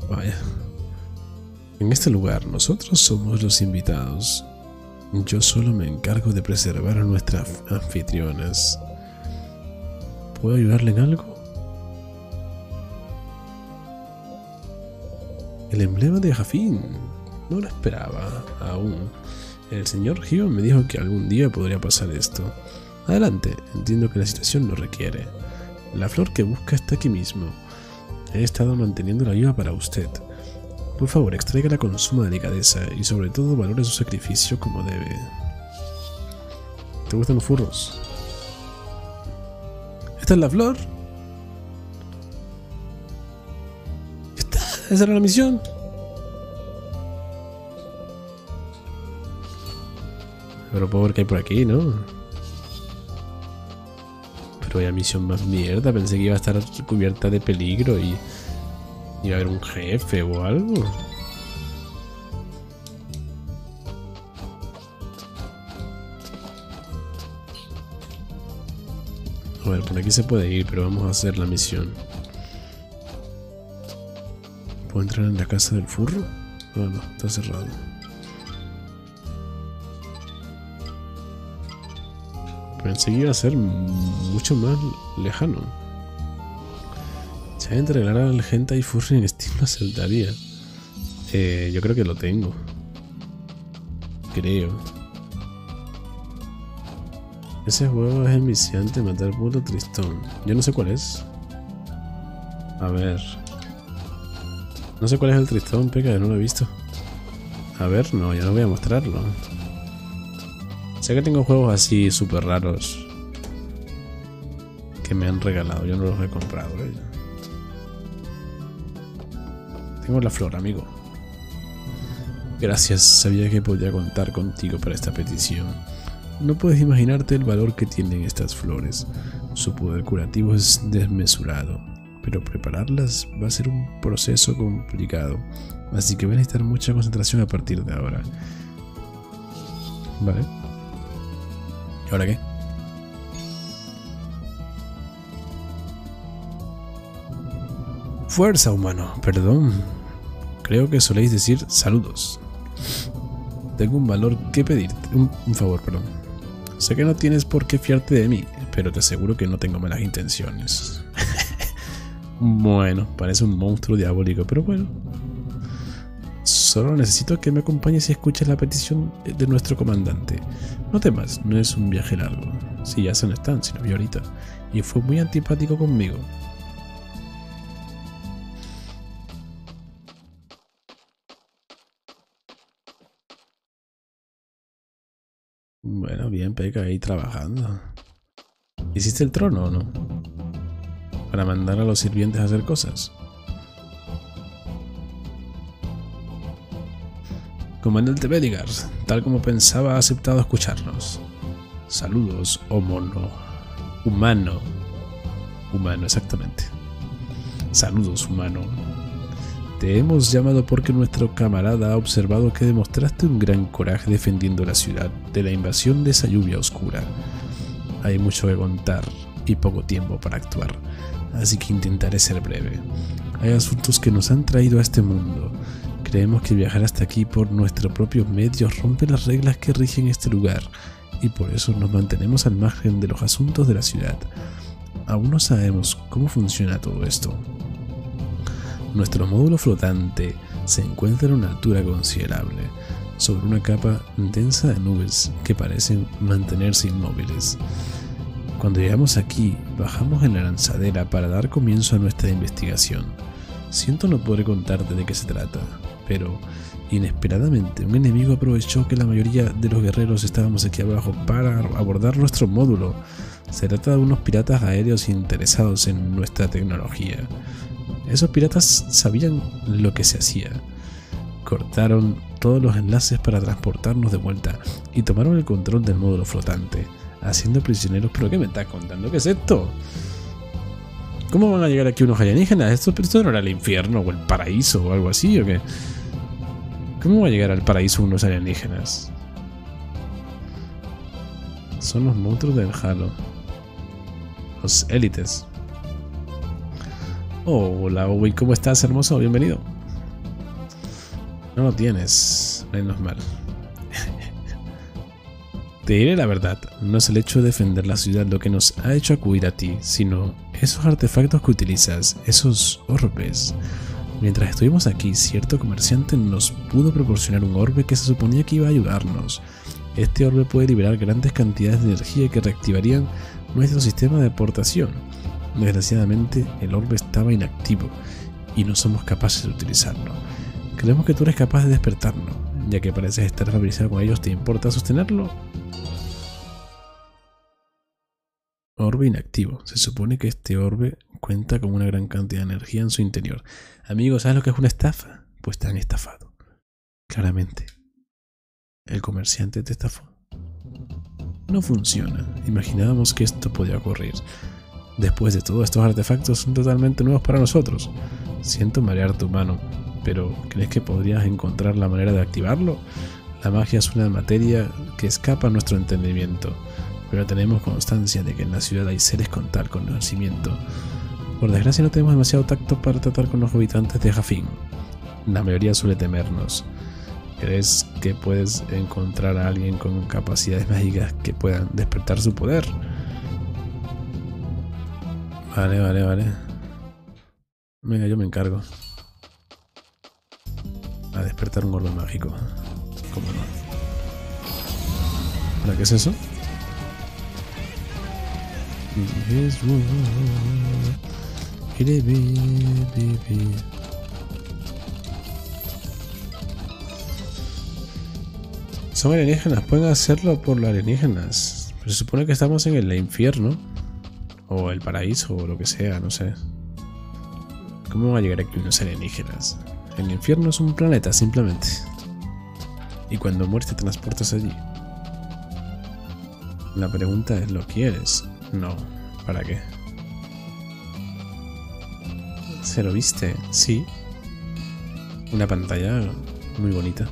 Vaya. En este lugar nosotros somos los invitados. Yo solo me encargo de preservar a nuestras anfitrionas. ¿Puedo ayudarle en algo? El emblema de Jafín. No lo esperaba aún. El señor Gio me dijo que algún día podría pasar esto. Adelante, entiendo que la situación lo requiere. La flor que busca está aquí mismo. He estado manteniendo la ayuda para usted. Por favor, extráigala con suma delicadeza y sobre todo valore su sacrificio como debe. ¿Te gustan los furros? ¿Esta es la flor? ¿Está? ¿Esa era la misión? Pero puedo ver que hay por aquí, ¿no? Pero vaya misión más mierda. Pensé que iba a estar cubierta de peligro y iba a haber un jefe o algo. A ver, por aquí se puede ir, pero vamos a hacer la misión. ¿Puedo entrar en la casa del furro? No, no, está cerrado. Pensé que iba a ser mucho más lejano. Se entregará a la gente y Furry en Steam lo asaltaría. Eh, yo creo que lo tengo. Creo. Ese juego es enviciante, matar puto tristón. Yo no sé cuál es. A ver. No sé cuál es el tristón, Peca, no lo he visto. A ver, no, yo no voy a mostrarlo. Sé que tengo juegos así súper raros que me han regalado, yo no los he comprado, ¿eh? Tengo la flor, amigo. Gracias, sabía que podía contar contigo para esta petición. No puedes imaginarte el valor que tienen estas flores. Su poder curativo es desmesurado, pero prepararlas va a ser un proceso complicado, así que voy a necesitar mucha concentración a partir de ahora. Vale. ¿Ahora qué? Fuerza, humano. Perdón. Creo que soléis decir saludos. Tengo un valor que pedirte. Un, un favor, perdón. Sé que no tienes por qué fiarte de mí, pero te aseguro que no tengo malas intenciones. Bueno, parece un monstruo diabólico, pero bueno. Solo necesito que me acompañes y escuches la petición de nuestro comandante. No temas, no es un viaje largo. Sí, ya se no están, si lo vi ahorita. Y fue muy antipático conmigo. Bueno, bien, Pekka, ahí trabajando. ¿Hiciste el trono o no? Para mandar a los sirvientes a hacer cosas. Comandante Belligar, tal como pensaba, ha aceptado escucharnos. Saludos, oh mono. Humano. Humano, exactamente. Saludos, humano. Te hemos llamado porque nuestro camarada ha observado que demostraste un gran coraje defendiendo la ciudad de la invasión de esa lluvia oscura. Hay mucho que contar y poco tiempo para actuar, así que intentaré ser breve. Hay asuntos que nos han traído a este mundo. Creemos que viajar hasta aquí por nuestros propios medios rompe las reglas que rigen este lugar, y por eso nos mantenemos al margen de los asuntos de la ciudad. Aún no sabemos cómo funciona todo esto. Nuestro módulo flotante se encuentra a una altura considerable, sobre una capa densa de nubes que parecen mantenerse inmóviles. Cuando llegamos aquí, bajamos en la lanzadera para dar comienzo a nuestra investigación. Siento no poder contarte de qué se trata, pero inesperadamente un enemigo aprovechó que la mayoría de los guerreros estábamos aquí abajo para abordar nuestro módulo. Se trata de unos piratas aéreos interesados en nuestra tecnología. Esos piratas sabían lo que se hacía. Cortaron todos los enlaces para transportarnos de vuelta y tomaron el control del módulo flotante, haciendo prisioneros. ¿Pero qué me estás contando? ¿Qué es esto? ¿Cómo van a llegar aquí unos alienígenas? ¿Esto, esto no era el infierno o el paraíso o algo así o qué? ¿Cómo va a llegar al paraíso unos alienígenas? Son los monstruos del Halo. Los élites. Oh, hola Obi, ¿cómo estás, hermoso? Bienvenido. No lo tienes, menos mal. Te diré la verdad, no es el hecho de defender la ciudad lo que nos ha hecho acudir a ti, sino esos artefactos que utilizas, esos orbes. Mientras estuvimos aquí, cierto comerciante nos pudo proporcionar un orbe que se suponía que iba a ayudarnos. Este orbe puede liberar grandes cantidades de energía que reactivarían nuestro sistema de portación. Desgraciadamente, el orbe estaba inactivo y no somos capaces de utilizarlo. Creemos que tú eres capaz de despertarlo, ya que pareces estar familiarizado con ellos. ¿Te importa sostenerlo? Orbe inactivo. Se supone que este orbe cuenta con una gran cantidad de energía en su interior. Amigo, ¿sabes lo que es una estafa? Pues te han estafado. Claramente. El comerciante te estafó. No funciona. Imaginábamos que esto podía ocurrir. Después de todo, estos artefactos son totalmente nuevos para nosotros. Siento marear tu mano, pero ¿crees que podrías encontrar la manera de activarlo? La magia es una materia que escapa a nuestro entendimiento, pero tenemos constancia de que en la ciudad hay seres con tal conocimiento. Por desgracia no tenemos demasiado tacto para tratar con los habitantes de Jafín. La mayoría suele temernos. ¿Crees que puedes encontrar a alguien con capacidades mágicas que puedan despertar su poder? Vale, vale, vale. Venga, yo me encargo. A despertar un gordo mágico. ¿Cómo no? ¿Para qué es eso? Son alienígenas, pueden hacerlo por los alienígenas. Pero se supone que estamos en el infierno. O el paraíso, o lo que sea, no sé. ¿Cómo va a llegar aquí unos alienígenas? El infierno es un planeta, simplemente. Y cuando mueres te transportas allí. La pregunta es, ¿lo quieres? No, ¿para qué? ¿Se lo viste? Sí. Una pantalla muy bonita.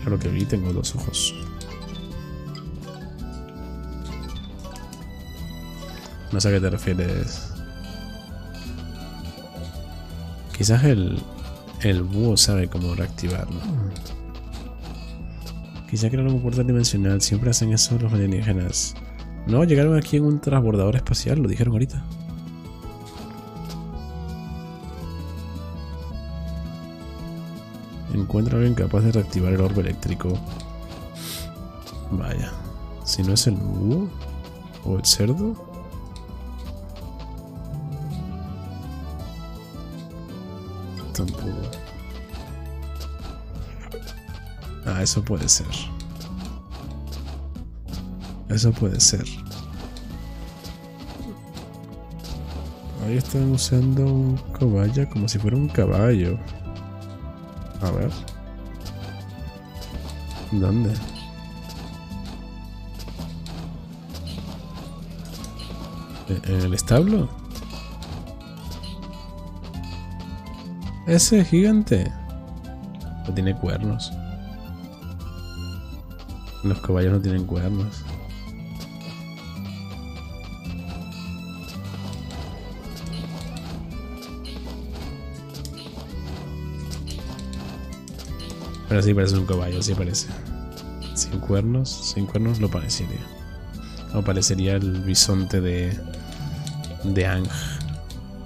Claro que vi, tengo dos ojos. No sé a qué te refieres. Quizás el, el búho sabe cómo reactivarlo. Quizás crearon un portal dimensional. Siempre hacen eso los alienígenas. No, llegaron aquí en un transbordador espacial. Lo dijeron ahorita. Encuentra a alguien capaz de reactivar el orbe eléctrico. Vaya. Si no es el búho o el cerdo. Tampoco. Ah, eso puede ser. Eso puede ser. Ahí están usando un caballo como si fuera un caballo. A ver. ¿Dónde? ¿En el establo? Ese gigante. No tiene cuernos. Los caballos no tienen cuernos. Pero sí parece un caballo, sí parece. Sin cuernos, sin cuernos lo parecería. O parecería el bisonte de... de Aang.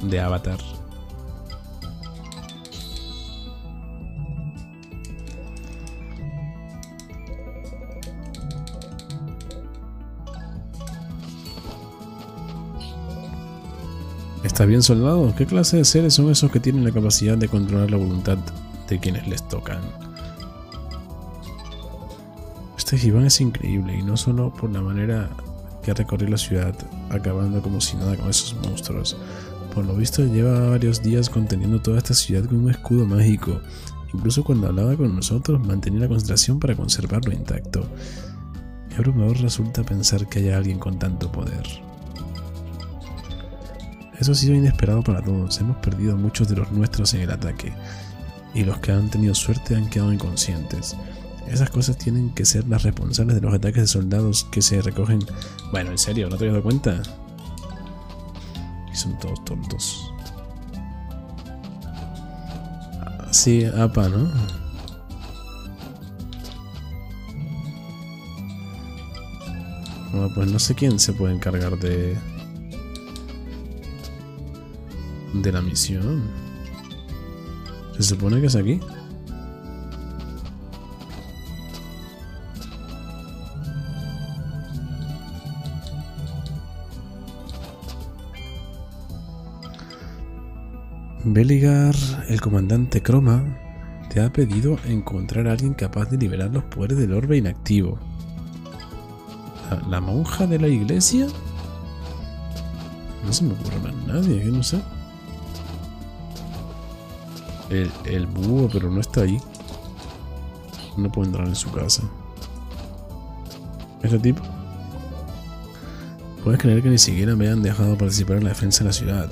De Avatar. ¿Estás bien, soldado? ¿Qué clase de seres son esos que tienen la capacidad de controlar la voluntad de quienes les tocan? Este gibán es increíble, y no solo por la manera que ha recorrido la ciudad, acabando como si nada con esos monstruos. Por lo visto lleva varios días conteniendo toda esta ciudad con un escudo mágico. Incluso cuando hablaba con nosotros, mantenía la concentración para conservarlo intacto. Y abrumador resulta pensar que haya alguien con tanto poder. Eso ha sido inesperado para todos, hemos perdido muchos de los nuestros en el ataque, y los que han tenido suerte han quedado inconscientes. Esas cosas tienen que ser las responsables de los ataques de soldados que se recogen... Bueno, en serio, ¿no te habías dado cuenta? Y son todos tontos. Sí, apa, ¿no? Bueno, pues no sé quién se puede encargar de... de la misión. Se supone que es aquí. Beligar, el comandante Croma, te ha pedido encontrar a alguien capaz de liberar los poderes del orbe inactivo. ¿La, la monja de la iglesia? No se me ocurre más nadie, yo no sé. El, el búho, pero no está ahí. No puedo entrar en su casa. ¿Este tipo? Puedes creer que ni siquiera me han dejado participar en la defensa de la ciudad.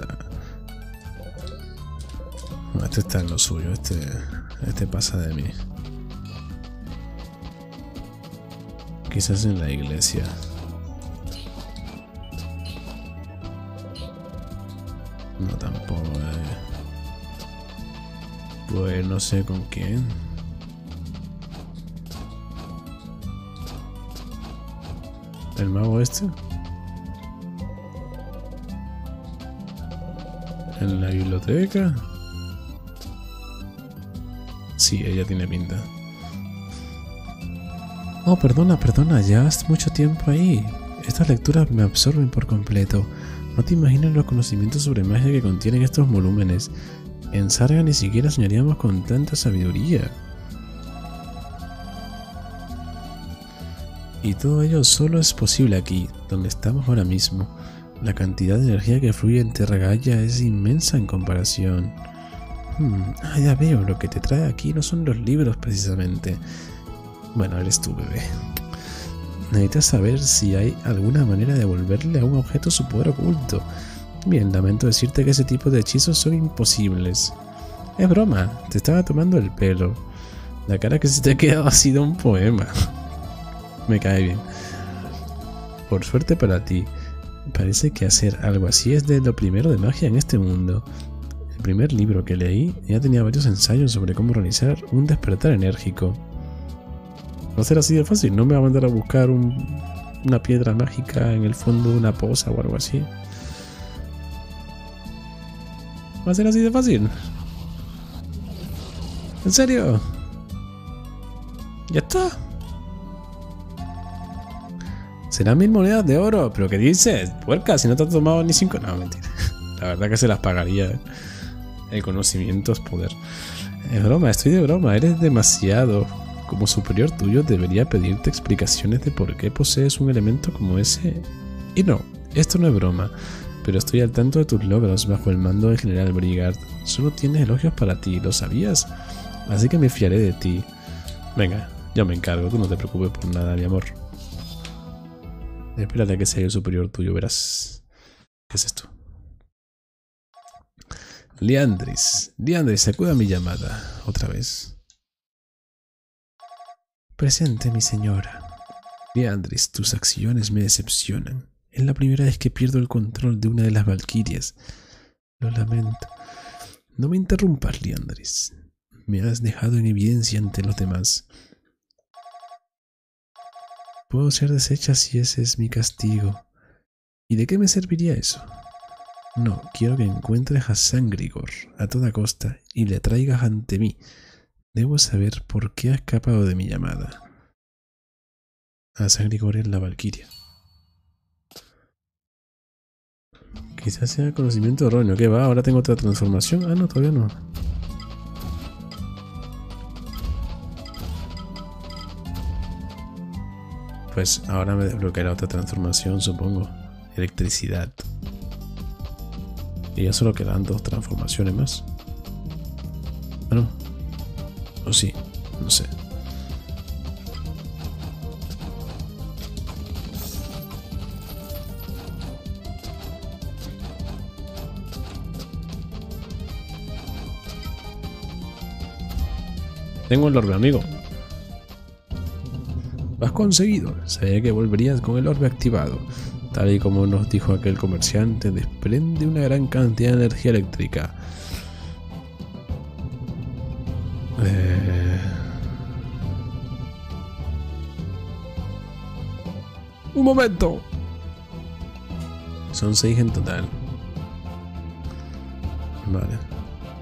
Este está en lo suyo, este, este pasa de mí. Quizás en la iglesia. No, tampoco. Eh. Pues no sé con quién. ¿El mago este? ¿En la biblioteca? Sí, ella tiene pinta. Oh, perdona, perdona, ya has mucho tiempo ahí. Estas lecturas me absorben por completo. No te imaginas los conocimientos sobre magia que contienen estos volúmenes. En Sarga ni siquiera soñaríamos con tanta sabiduría. Y todo ello solo es posible aquí, donde estamos ahora mismo. La cantidad de energía que fluye en Terragaia es inmensa en comparación. Hmm, ah, ya veo, lo que te trae aquí no son los libros precisamente. Bueno, eres tú, bebé. Necesitas saber si hay alguna manera de devolverle a un objeto su poder oculto. Bien, lamento decirte que ese tipo de hechizos son imposibles. Es broma, te estaba tomando el pelo. La cara que se te ha quedado ha sido un poema. Me cae bien. Por suerte para ti, parece que hacer algo así es de lo primero de magia en este mundo. El primer libro que leí ya tenía varios ensayos sobre cómo realizar un despertar enérgico. No será así de fácil, no me va a mandar a buscar un, una piedra mágica en el fondo de una poza o algo así. ¿Va a ser así de fácil? ¿En serio? ¿Ya está? Serán mil monedas de oro, pero ¿qué dices? Puerca, si no te has tomado ni cinco... No, mentira. La verdad que se las pagaría, ¿eh? El conocimiento es poder. Es broma, estoy de broma, eres demasiado. Como superior tuyo debería pedirte explicaciones de por qué posees un elemento como ese. Y no, esto no es broma, pero estoy al tanto de tus logros bajo el mando del general Brigard. Solo tienes elogios para ti, ¿lo sabías? Así que me fiaré de ti. Venga, yo me encargo, tú no te preocupes por nada, mi amor. Espérate a que sea el superior tuyo, verás. ¿Qué es esto? Leandris, Leandris, sacuda mi llamada. Otra vez. Presente, mi señora. Leandris, tus acciones me decepcionan. Es la primera vez que pierdo el control de una de las valquirias. Lo lamento. No me interrumpas, Leandris. Me has dejado en evidencia ante los demás. Puedo ser deshecha si ese es mi castigo. ¿Y de qué me serviría eso? No, quiero que encuentres a San Grigor a toda costa y le traigas ante mí. Debo saber por qué ha escapado de mi llamada. A San Grigor es la valquiria. Quizás sea conocimiento erróneo. ¿Qué va? ¿Ahora tengo otra transformación? Ah, no, todavía no. Pues ahora me desbloqueará otra transformación, supongo. Electricidad. Y ya solo quedan dos transformaciones más. Ah, no. O sí, no sé. Tengo el orbe, amigo. Lo has conseguido. Sabía que volverías con el orbe activado. Tal y como nos dijo aquel comerciante, desprende una gran cantidad de energía eléctrica. Eh... ¡Un momento! Son seis en total. Vale.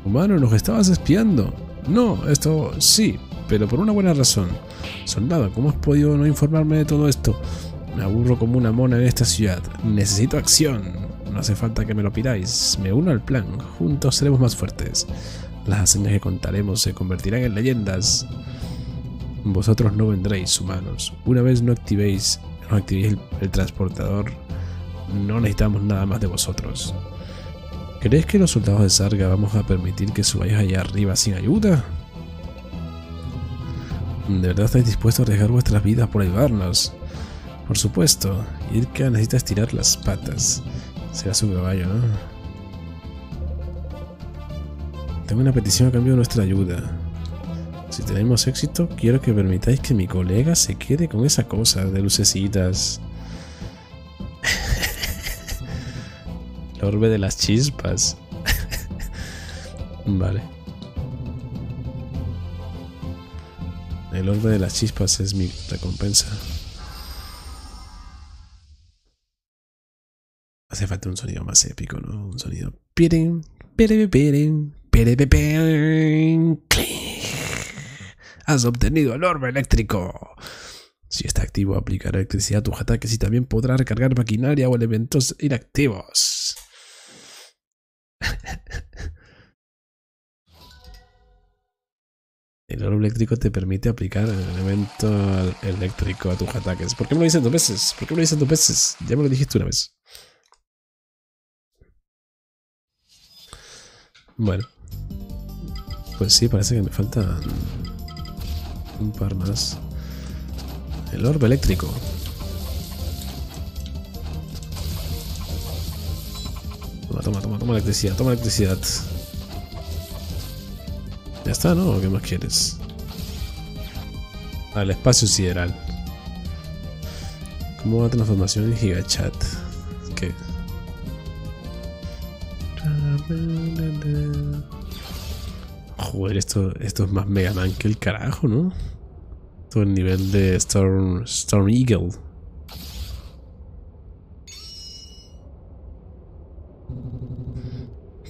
Humano, nos estabas espiando. No, esto sí, pero por una buena razón. Soldado, ¿cómo has podido no informarme de todo esto? Me aburro como una mona en esta ciudad. Necesito acción. no hace falta que me lo pidáis. Me uno al plan. Juntos seremos más fuertes. Las hazañas que contaremos se convertirán en leyendas. Vosotros no vendréis, humanos. Una vez no activéis, no activéis el, el transportador, no necesitamos nada más de vosotros. ¿Creéis que los soldados de Sarga vamos a permitir que subáis allá arriba sin ayuda? ¿De verdad estáis dispuestos a arriesgar vuestras vidas por ayudarnos? Por supuesto. Irka necesita estirar las patas. Será su caballo, ¿no? Tengo una petición a cambio de nuestra ayuda. Si tenemos éxito, quiero que permitáis que mi colega se quede con esa cosa de lucecitas. El orbe de las chispas. Vale. El orbe de las chispas es mi recompensa. Hace falta un sonido más épico, ¿no? Un sonido... Pirin, pirin, pirin, pirin, pirin. Has obtenido el orbe eléctrico. Si está activo, aplicará electricidad a tus ataques y también podrá recargar maquinaria o elementos inactivos. El orbe eléctrico te permite aplicar el elemento eléctrico a tus ataques. ¿Por qué me lo dices dos veces? ¿Por qué me lo dices dos veces? Ya me lo dijiste una vez. Bueno. Pues sí, parece que me faltan... un par más. El orbe eléctrico. Toma, toma, toma, toma electricidad, toma electricidad. Ya está, ¿no? ¿Qué más quieres? Al espacio sideral. ¿Cómo va transformación en gigachat? ¿Qué? Joder, esto, esto es más Mega Man que el carajo, ¿no? Todo el nivel de Storm, Storm Eagle.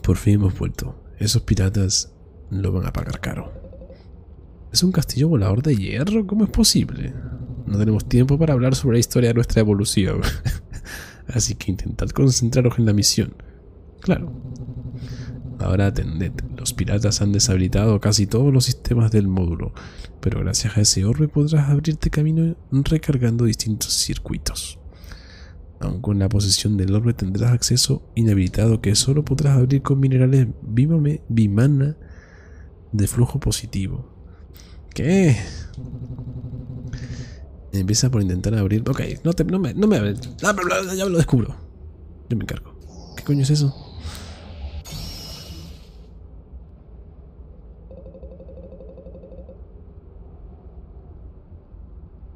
Por fin hemos vuelto. Esos piratas lo van a pagar caro. ¿Es un castillo volador de hierro? ¿Cómo es posible? No tenemos tiempo para hablar sobre la historia de nuestra evolución. Así que intentad concentraros en la misión. Claro. Ahora atended. Los piratas han deshabilitado casi todos los sistemas del módulo, pero gracias a ese orbe podrás abrirte camino recargando distintos circuitos. Aun con la posesión del orbe tendrás acceso inhabilitado que solo podrás abrir con minerales bimana de flujo positivo. ¿Qué? Empieza por intentar abrir... Ok, no, te, no me... No me abres. Ya me lo descubro. Yo me encargo. ¿Qué coño es eso?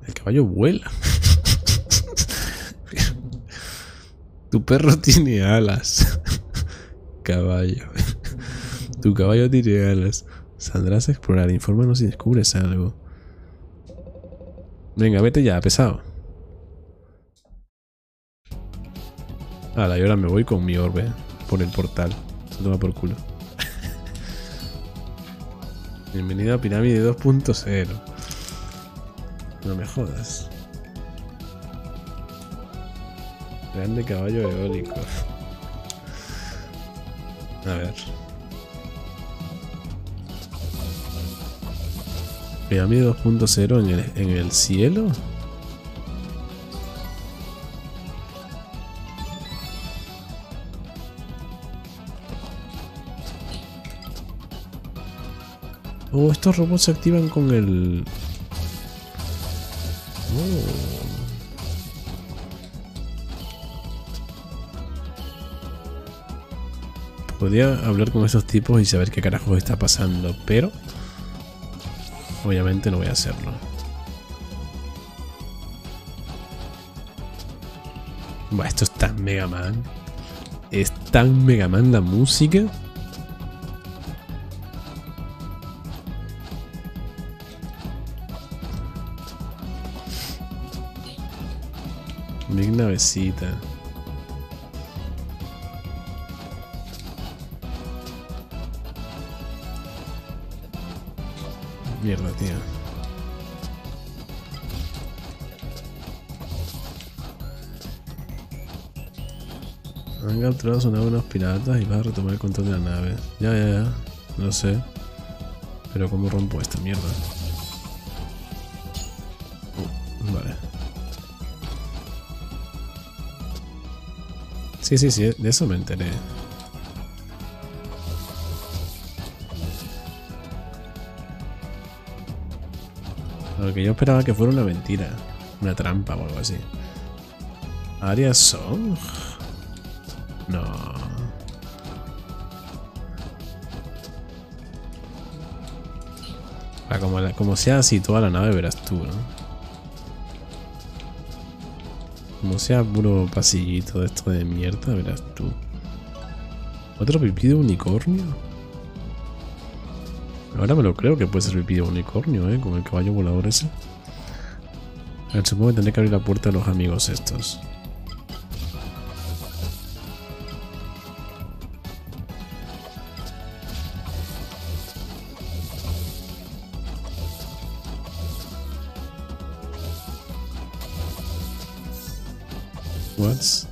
El caballo vuela. Tu perro tiene alas. Caballo. Tu caballo tiene alas. Saldrás a explorar. Infórmanos si descubres algo. Venga, vete ya, pesado. Ala, y ahora me voy con mi orbe por el portal. Se toma por culo. Bienvenido a Pirámide dos punto cero. No me jodas. Grande caballo eólico. A ver. Pirámide dos punto cero en el, en el cielo. Oh, estos robots se activan con el... Podría hablar con esos tipos y saber qué carajo está pasando, pero obviamente no voy a hacerlo. Buah, esto es tan Mega Man. Es tan Mega Man la música. Big navecita. Mierda, tío. Han capturado a unos piratas y vas a retomar el control de la nave. Ya, ya, ya. No sé. Pero ¿cómo rompo esta mierda? Uh, vale. Sí, sí, sí. De eso me enteré. Lo que yo esperaba que fuera una mentira. Una trampa o algo así. ¿Arias Song? No. Ah, como, la, como sea situada la nave, verás tú, ¿no? Como sea puro pasillito de esto de mierda, verás tú. ¿Otro pipí de unicornio? Ahora me lo creo que puede ser pipí de unicornio, ¿eh? Con el caballo volador ese. A ver, supongo que tendré que abrir la puerta a los amigos estos. What's...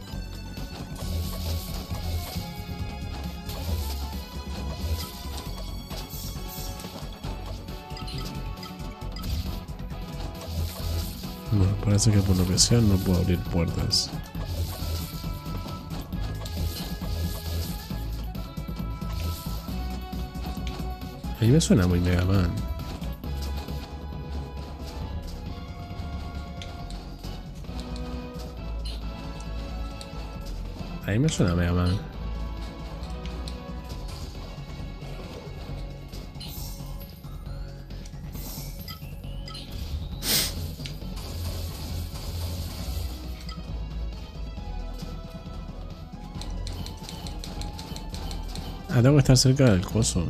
Bueno, parece que por lo que sea no puedo abrir puertas. A mí me suena muy Mega Man. A mí me suena Mega Man. Ah, tengo que estar cerca del coso.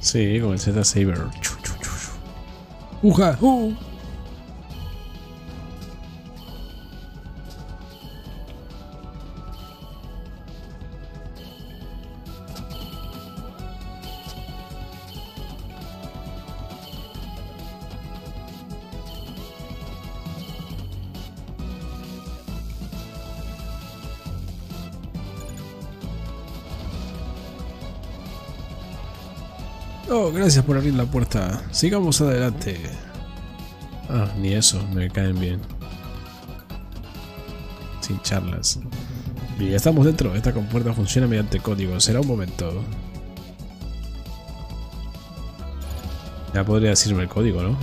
Sí, con el Z Saber. ¡Uja! ¡Uh! Oh, gracias por abrir la puerta. Sigamos adelante. Ah, ni eso, me caen bien. Sin charlas. Bien, estamos dentro. Esta compuerta funciona mediante código. Será un momento. Ya podría decirme el código, ¿no?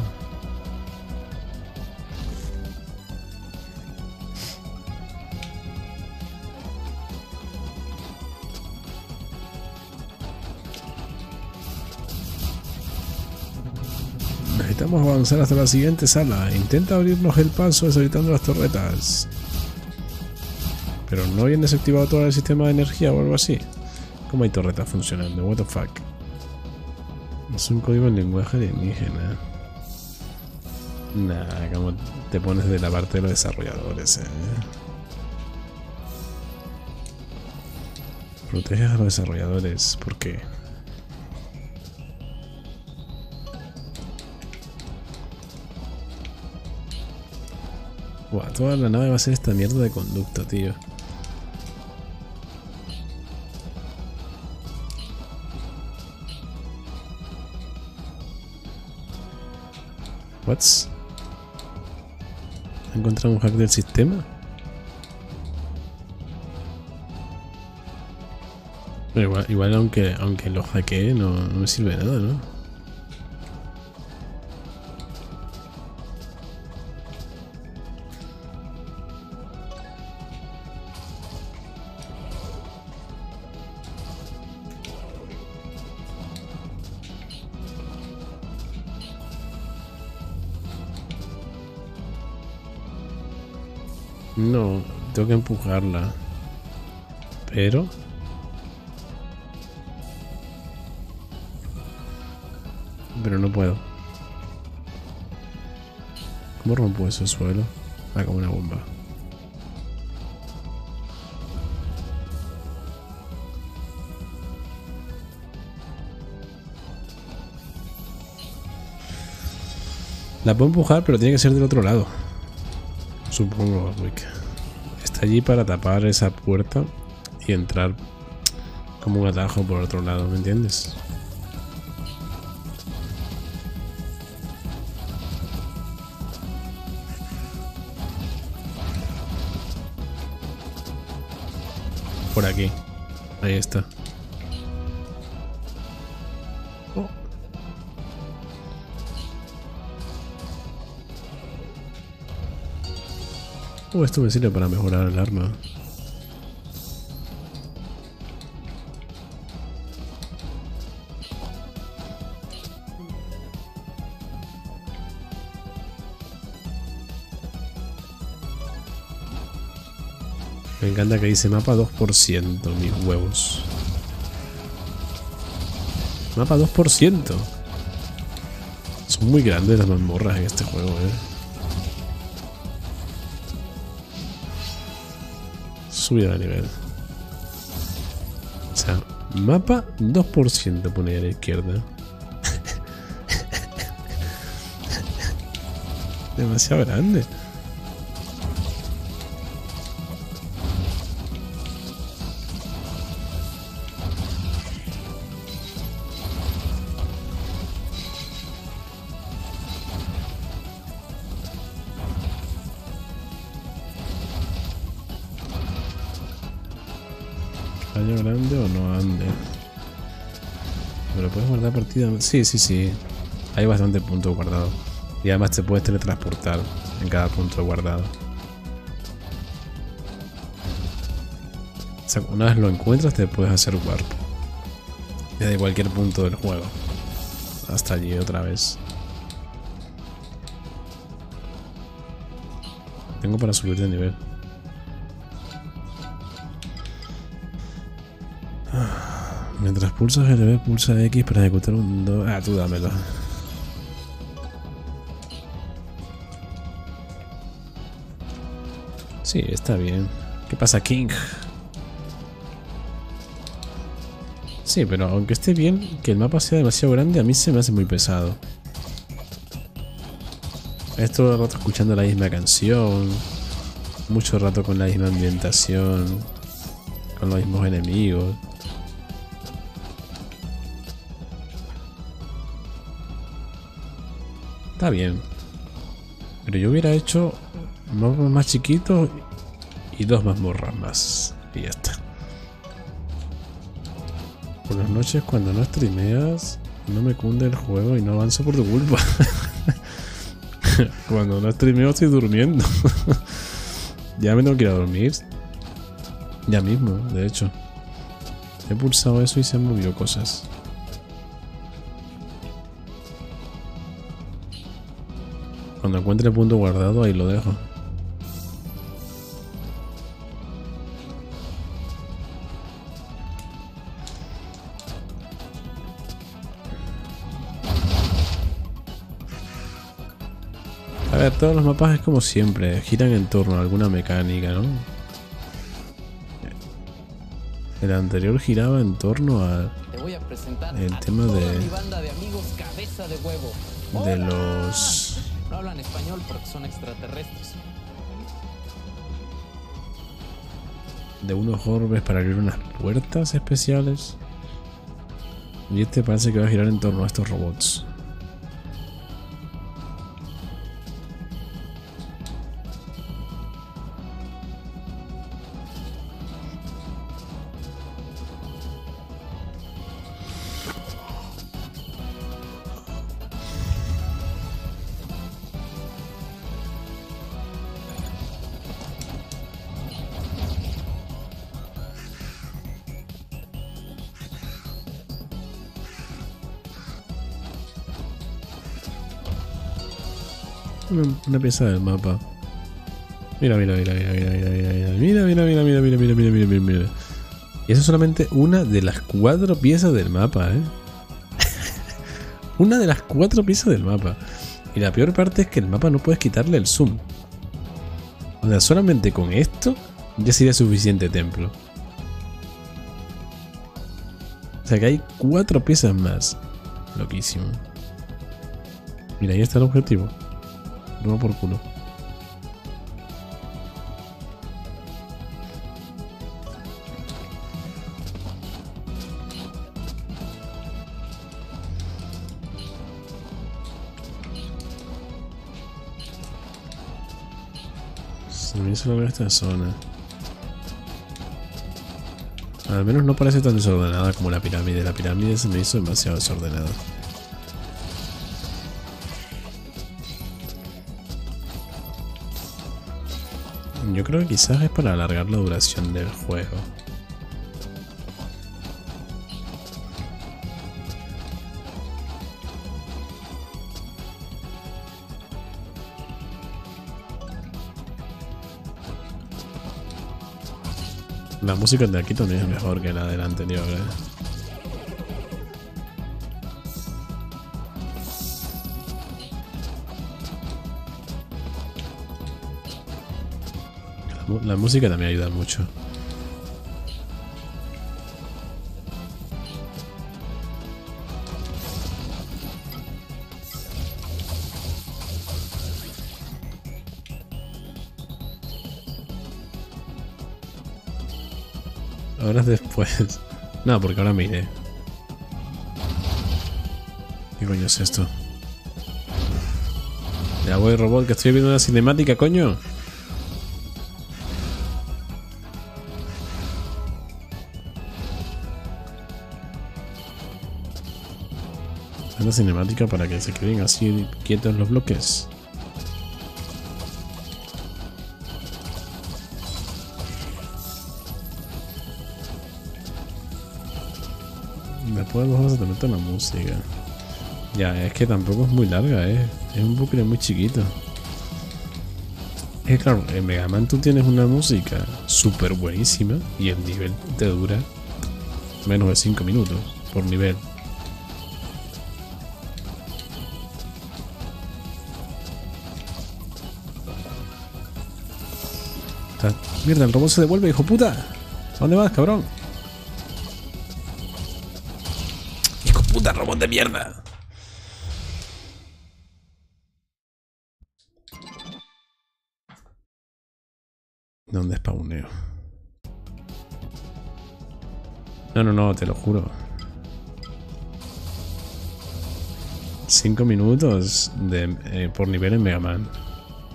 Vamos a avanzar hasta la siguiente sala. Intenta abrirnos el paso deshabitando las torretas. Pero no habían desactivado todo el sistema de energía o algo así. ¿Cómo hay torretas funcionando? What the fuck. Es un código en lenguaje alienígena. Nah, como te pones de la parte de los desarrolladores, eh. Proteges a los desarrolladores. ¿Por qué? Buah, toda la nave va a ser esta mierda de conducto, tío. What's? ¿Ha encontrado un hack del sistema? Pero igual, igual aunque, aunque lo hackee no, no me sirve de nada, ¿no? No, tengo que empujarla. Pero... Pero no puedo. ¿Cómo rompo ese suelo? Ah, como una bomba. La puedo empujar, pero tiene que ser del otro lado. Supongo, Wick. Está allí para tapar esa puerta y entrar como un atajo por otro lado, ¿me entiendes? Por aquí. Ahí está. Oh. Oh, esto me sirve para mejorar el arma. Me encanta que dice mapa dos por ciento, mis huevos. Mapa dos por ciento. Son muy grandes las mazmorras en este juego, eh. Subida de nivel. O sea, mapa dos por ciento pone a la izquierda. Demasiado grande. Sí, sí, sí. Hay bastante puntos guardados. Y además te puedes teletransportar en cada punto guardado. O sea, una vez lo encuentras te puedes hacer warp. Desde cualquier punto del juego. Hasta allí otra vez. Tengo para subir de nivel. Mientras pulsas L B, pulsa X para ejecutar un do... Ah, tú dámelo. Sí, está bien. ¿Qué pasa, King? Sí, pero aunque esté bien, que el mapa sea demasiado grande, a mí se me hace muy pesado. Estuve un rato escuchando la misma canción. Mucho rato con la misma ambientación. Con los mismos enemigos. Está bien, pero yo hubiera hecho mapas más chiquitos y dos mazmorras más y ya está. Por las noches cuando no streameas no me cunde el juego y no avanzo por tu culpa. Cuando no streameo estoy durmiendo. Ya me tengo que ir a dormir ya mismo, de hecho. He pulsado eso y se han movido cosas. Cuando encuentre el punto guardado, ahí lo dejo. A ver, todos los mapas es como siempre, giran en torno a alguna mecánica, ¿no? El anterior giraba en torno a... Te voy a presentar el tema de... mi banda de amigos cabeza de huevo. De los... No hablan español porque son extraterrestres. De unos orbes para abrir unas puertas especiales. Y este parece que va a girar en torno a estos robots. Una pieza del mapa. Mira, mira, mira, mira, mira, mira, mira, mira, mira, mira, mira, mira, mira, mira, mira, mira. Y eso es solamente una de las cuatro piezas del mapa, ¿eh? Una de las cuatro piezas del mapa. Y la peor parte es que el mapa no puedes quitarle el zoom. O sea, solamente con esto ya sería suficiente templo. O sea que hay cuatro piezas más. Loquísimo. Mira, ahí está el objetivo. Toma por culo. También se va a ver esta zona. Al menos no parece tan desordenada como la pirámide. La pirámide se me hizo demasiado desordenada. Yo creo que quizás es para alargar la duración del juego. La música de aquí también es mejor que la del anterior, ¿eh? La, la música también ayuda mucho. Horas después. No, porque ahora me iré. ¿Qué coño es esto? Ya voy, robot, que estoy viendo una cinemática, coño. Una cinemática para que se queden así quietos los bloques. Podemos exactamente la música. Ya, es que tampoco es muy larga, eh. Es un bucle muy chiquito. Es que claro, en Mega Man tú tienes una música súper buenísima y el nivel te dura menos de cinco minutos por nivel. Está... Mierda, el robot se devuelve, hijo puta. ¿A dónde vas, cabrón? ¡Puta robot de mierda! ¿Dónde spawneo? No, no, no, te lo juro. Cinco minutos de, eh, por nivel en Mega Man.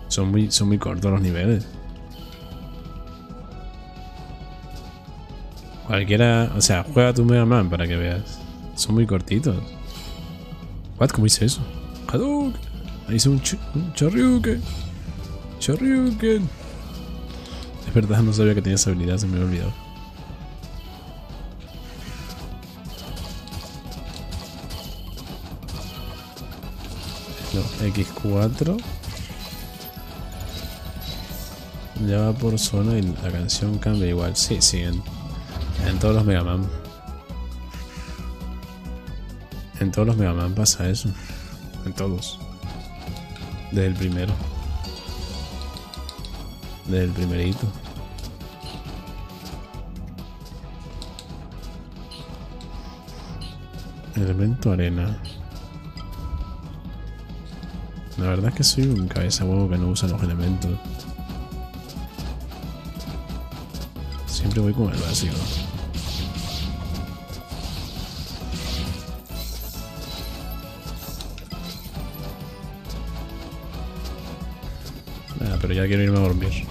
Son muy, son muy cortos los niveles. Cualquiera... O sea, juega tu Mega Man para que veas. Son muy cortitos. What? ¿Cómo hice eso? ¡Hadouken! Hice un, ch un Chorriuken. Chorriuken. Es verdad, no sabía que tenía esa habilidad, se me había olvidado. No, equis cuatro. Ya va por zona y la canción cambia igual. Sí, sí, en, en todos los Mega Man. En todos los Mega Man pasa eso. En todos. Desde el primero. Desde el primerito. Elemento arena. La verdad es que soy un cabeza huevo que no usa los elementos. Siempre voy con el vacío. Pero ya quiero irme a dormir.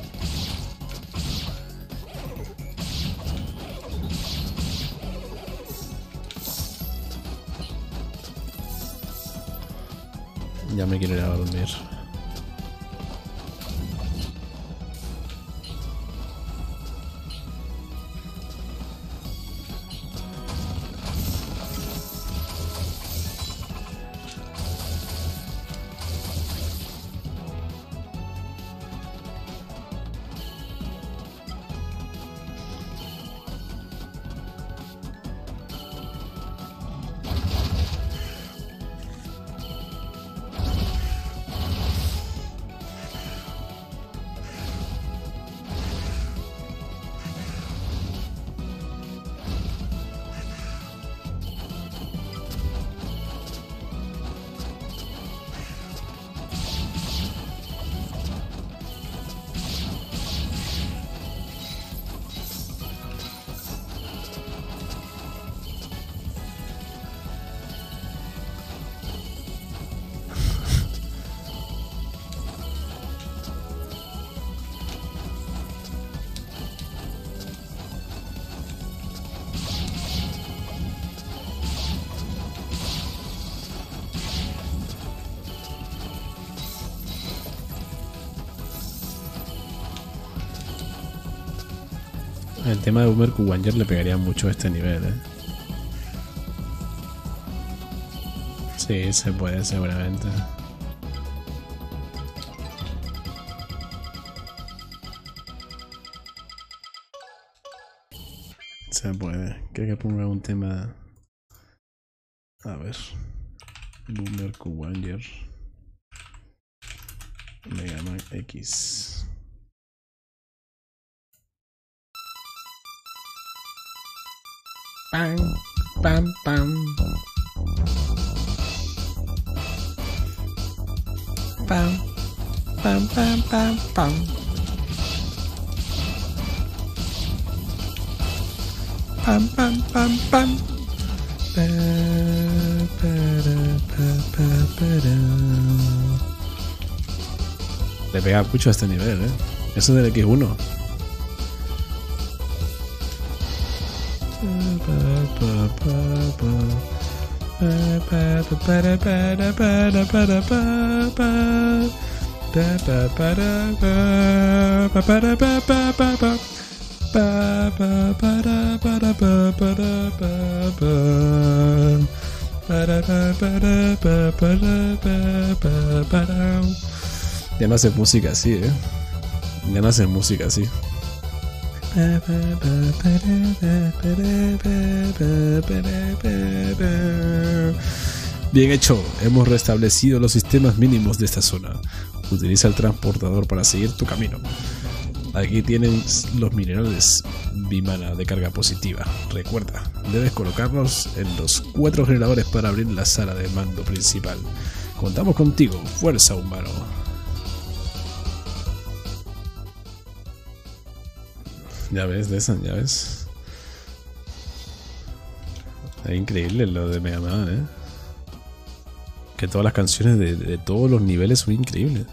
Ya me quiero ir a dormir. El tema de Boomer Kuwanger le pegaría mucho a este nivel, ¿eh? Sí, se puede seguramente. Se puede. Creo que ponga un tema... A ver... Boomer Kuwanger... Mega Man X... Pam, pam, pam. Pam, pam, pam, pam, pam. Pam, pam, pam, pam. Pa, pa, pa, pa, pa. Le pega mucho a este nivel, ¿eh? Eso del equis uno. Ya no hace música así, eh. Ya no hace música así. Bien hecho, hemos restablecido los sistemas mínimos de esta zona. Utiliza el transportador para seguir tu camino. Aquí tienen los minerales Bimana de carga positiva. Recuerda, debes colocarlos en los cuatro generadores para abrir la sala de mando principal. Contamos contigo, fuerza humano. Ya ves, de esas, ya ves. Es increíble lo de Mega Man, ¿eh? Que todas las canciones de, de todos los niveles son increíbles.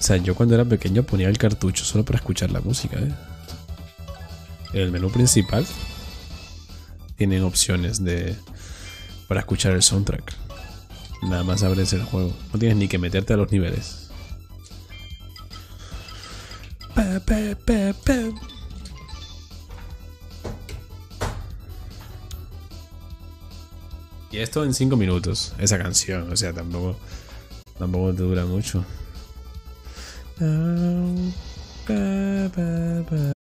O sea, yo cuando era pequeño ponía el cartucho solo para escuchar la música, ¿eh? En el menú principal tienen opciones de para escuchar el soundtrack. Nada más abres el juego. No tienes ni que meterte a los niveles. Pa, pa, pa, pa. Y esto en cinco minutos. Esa canción, o sea, tampoco, tampoco te dura mucho. Oh, ba, ba, ba.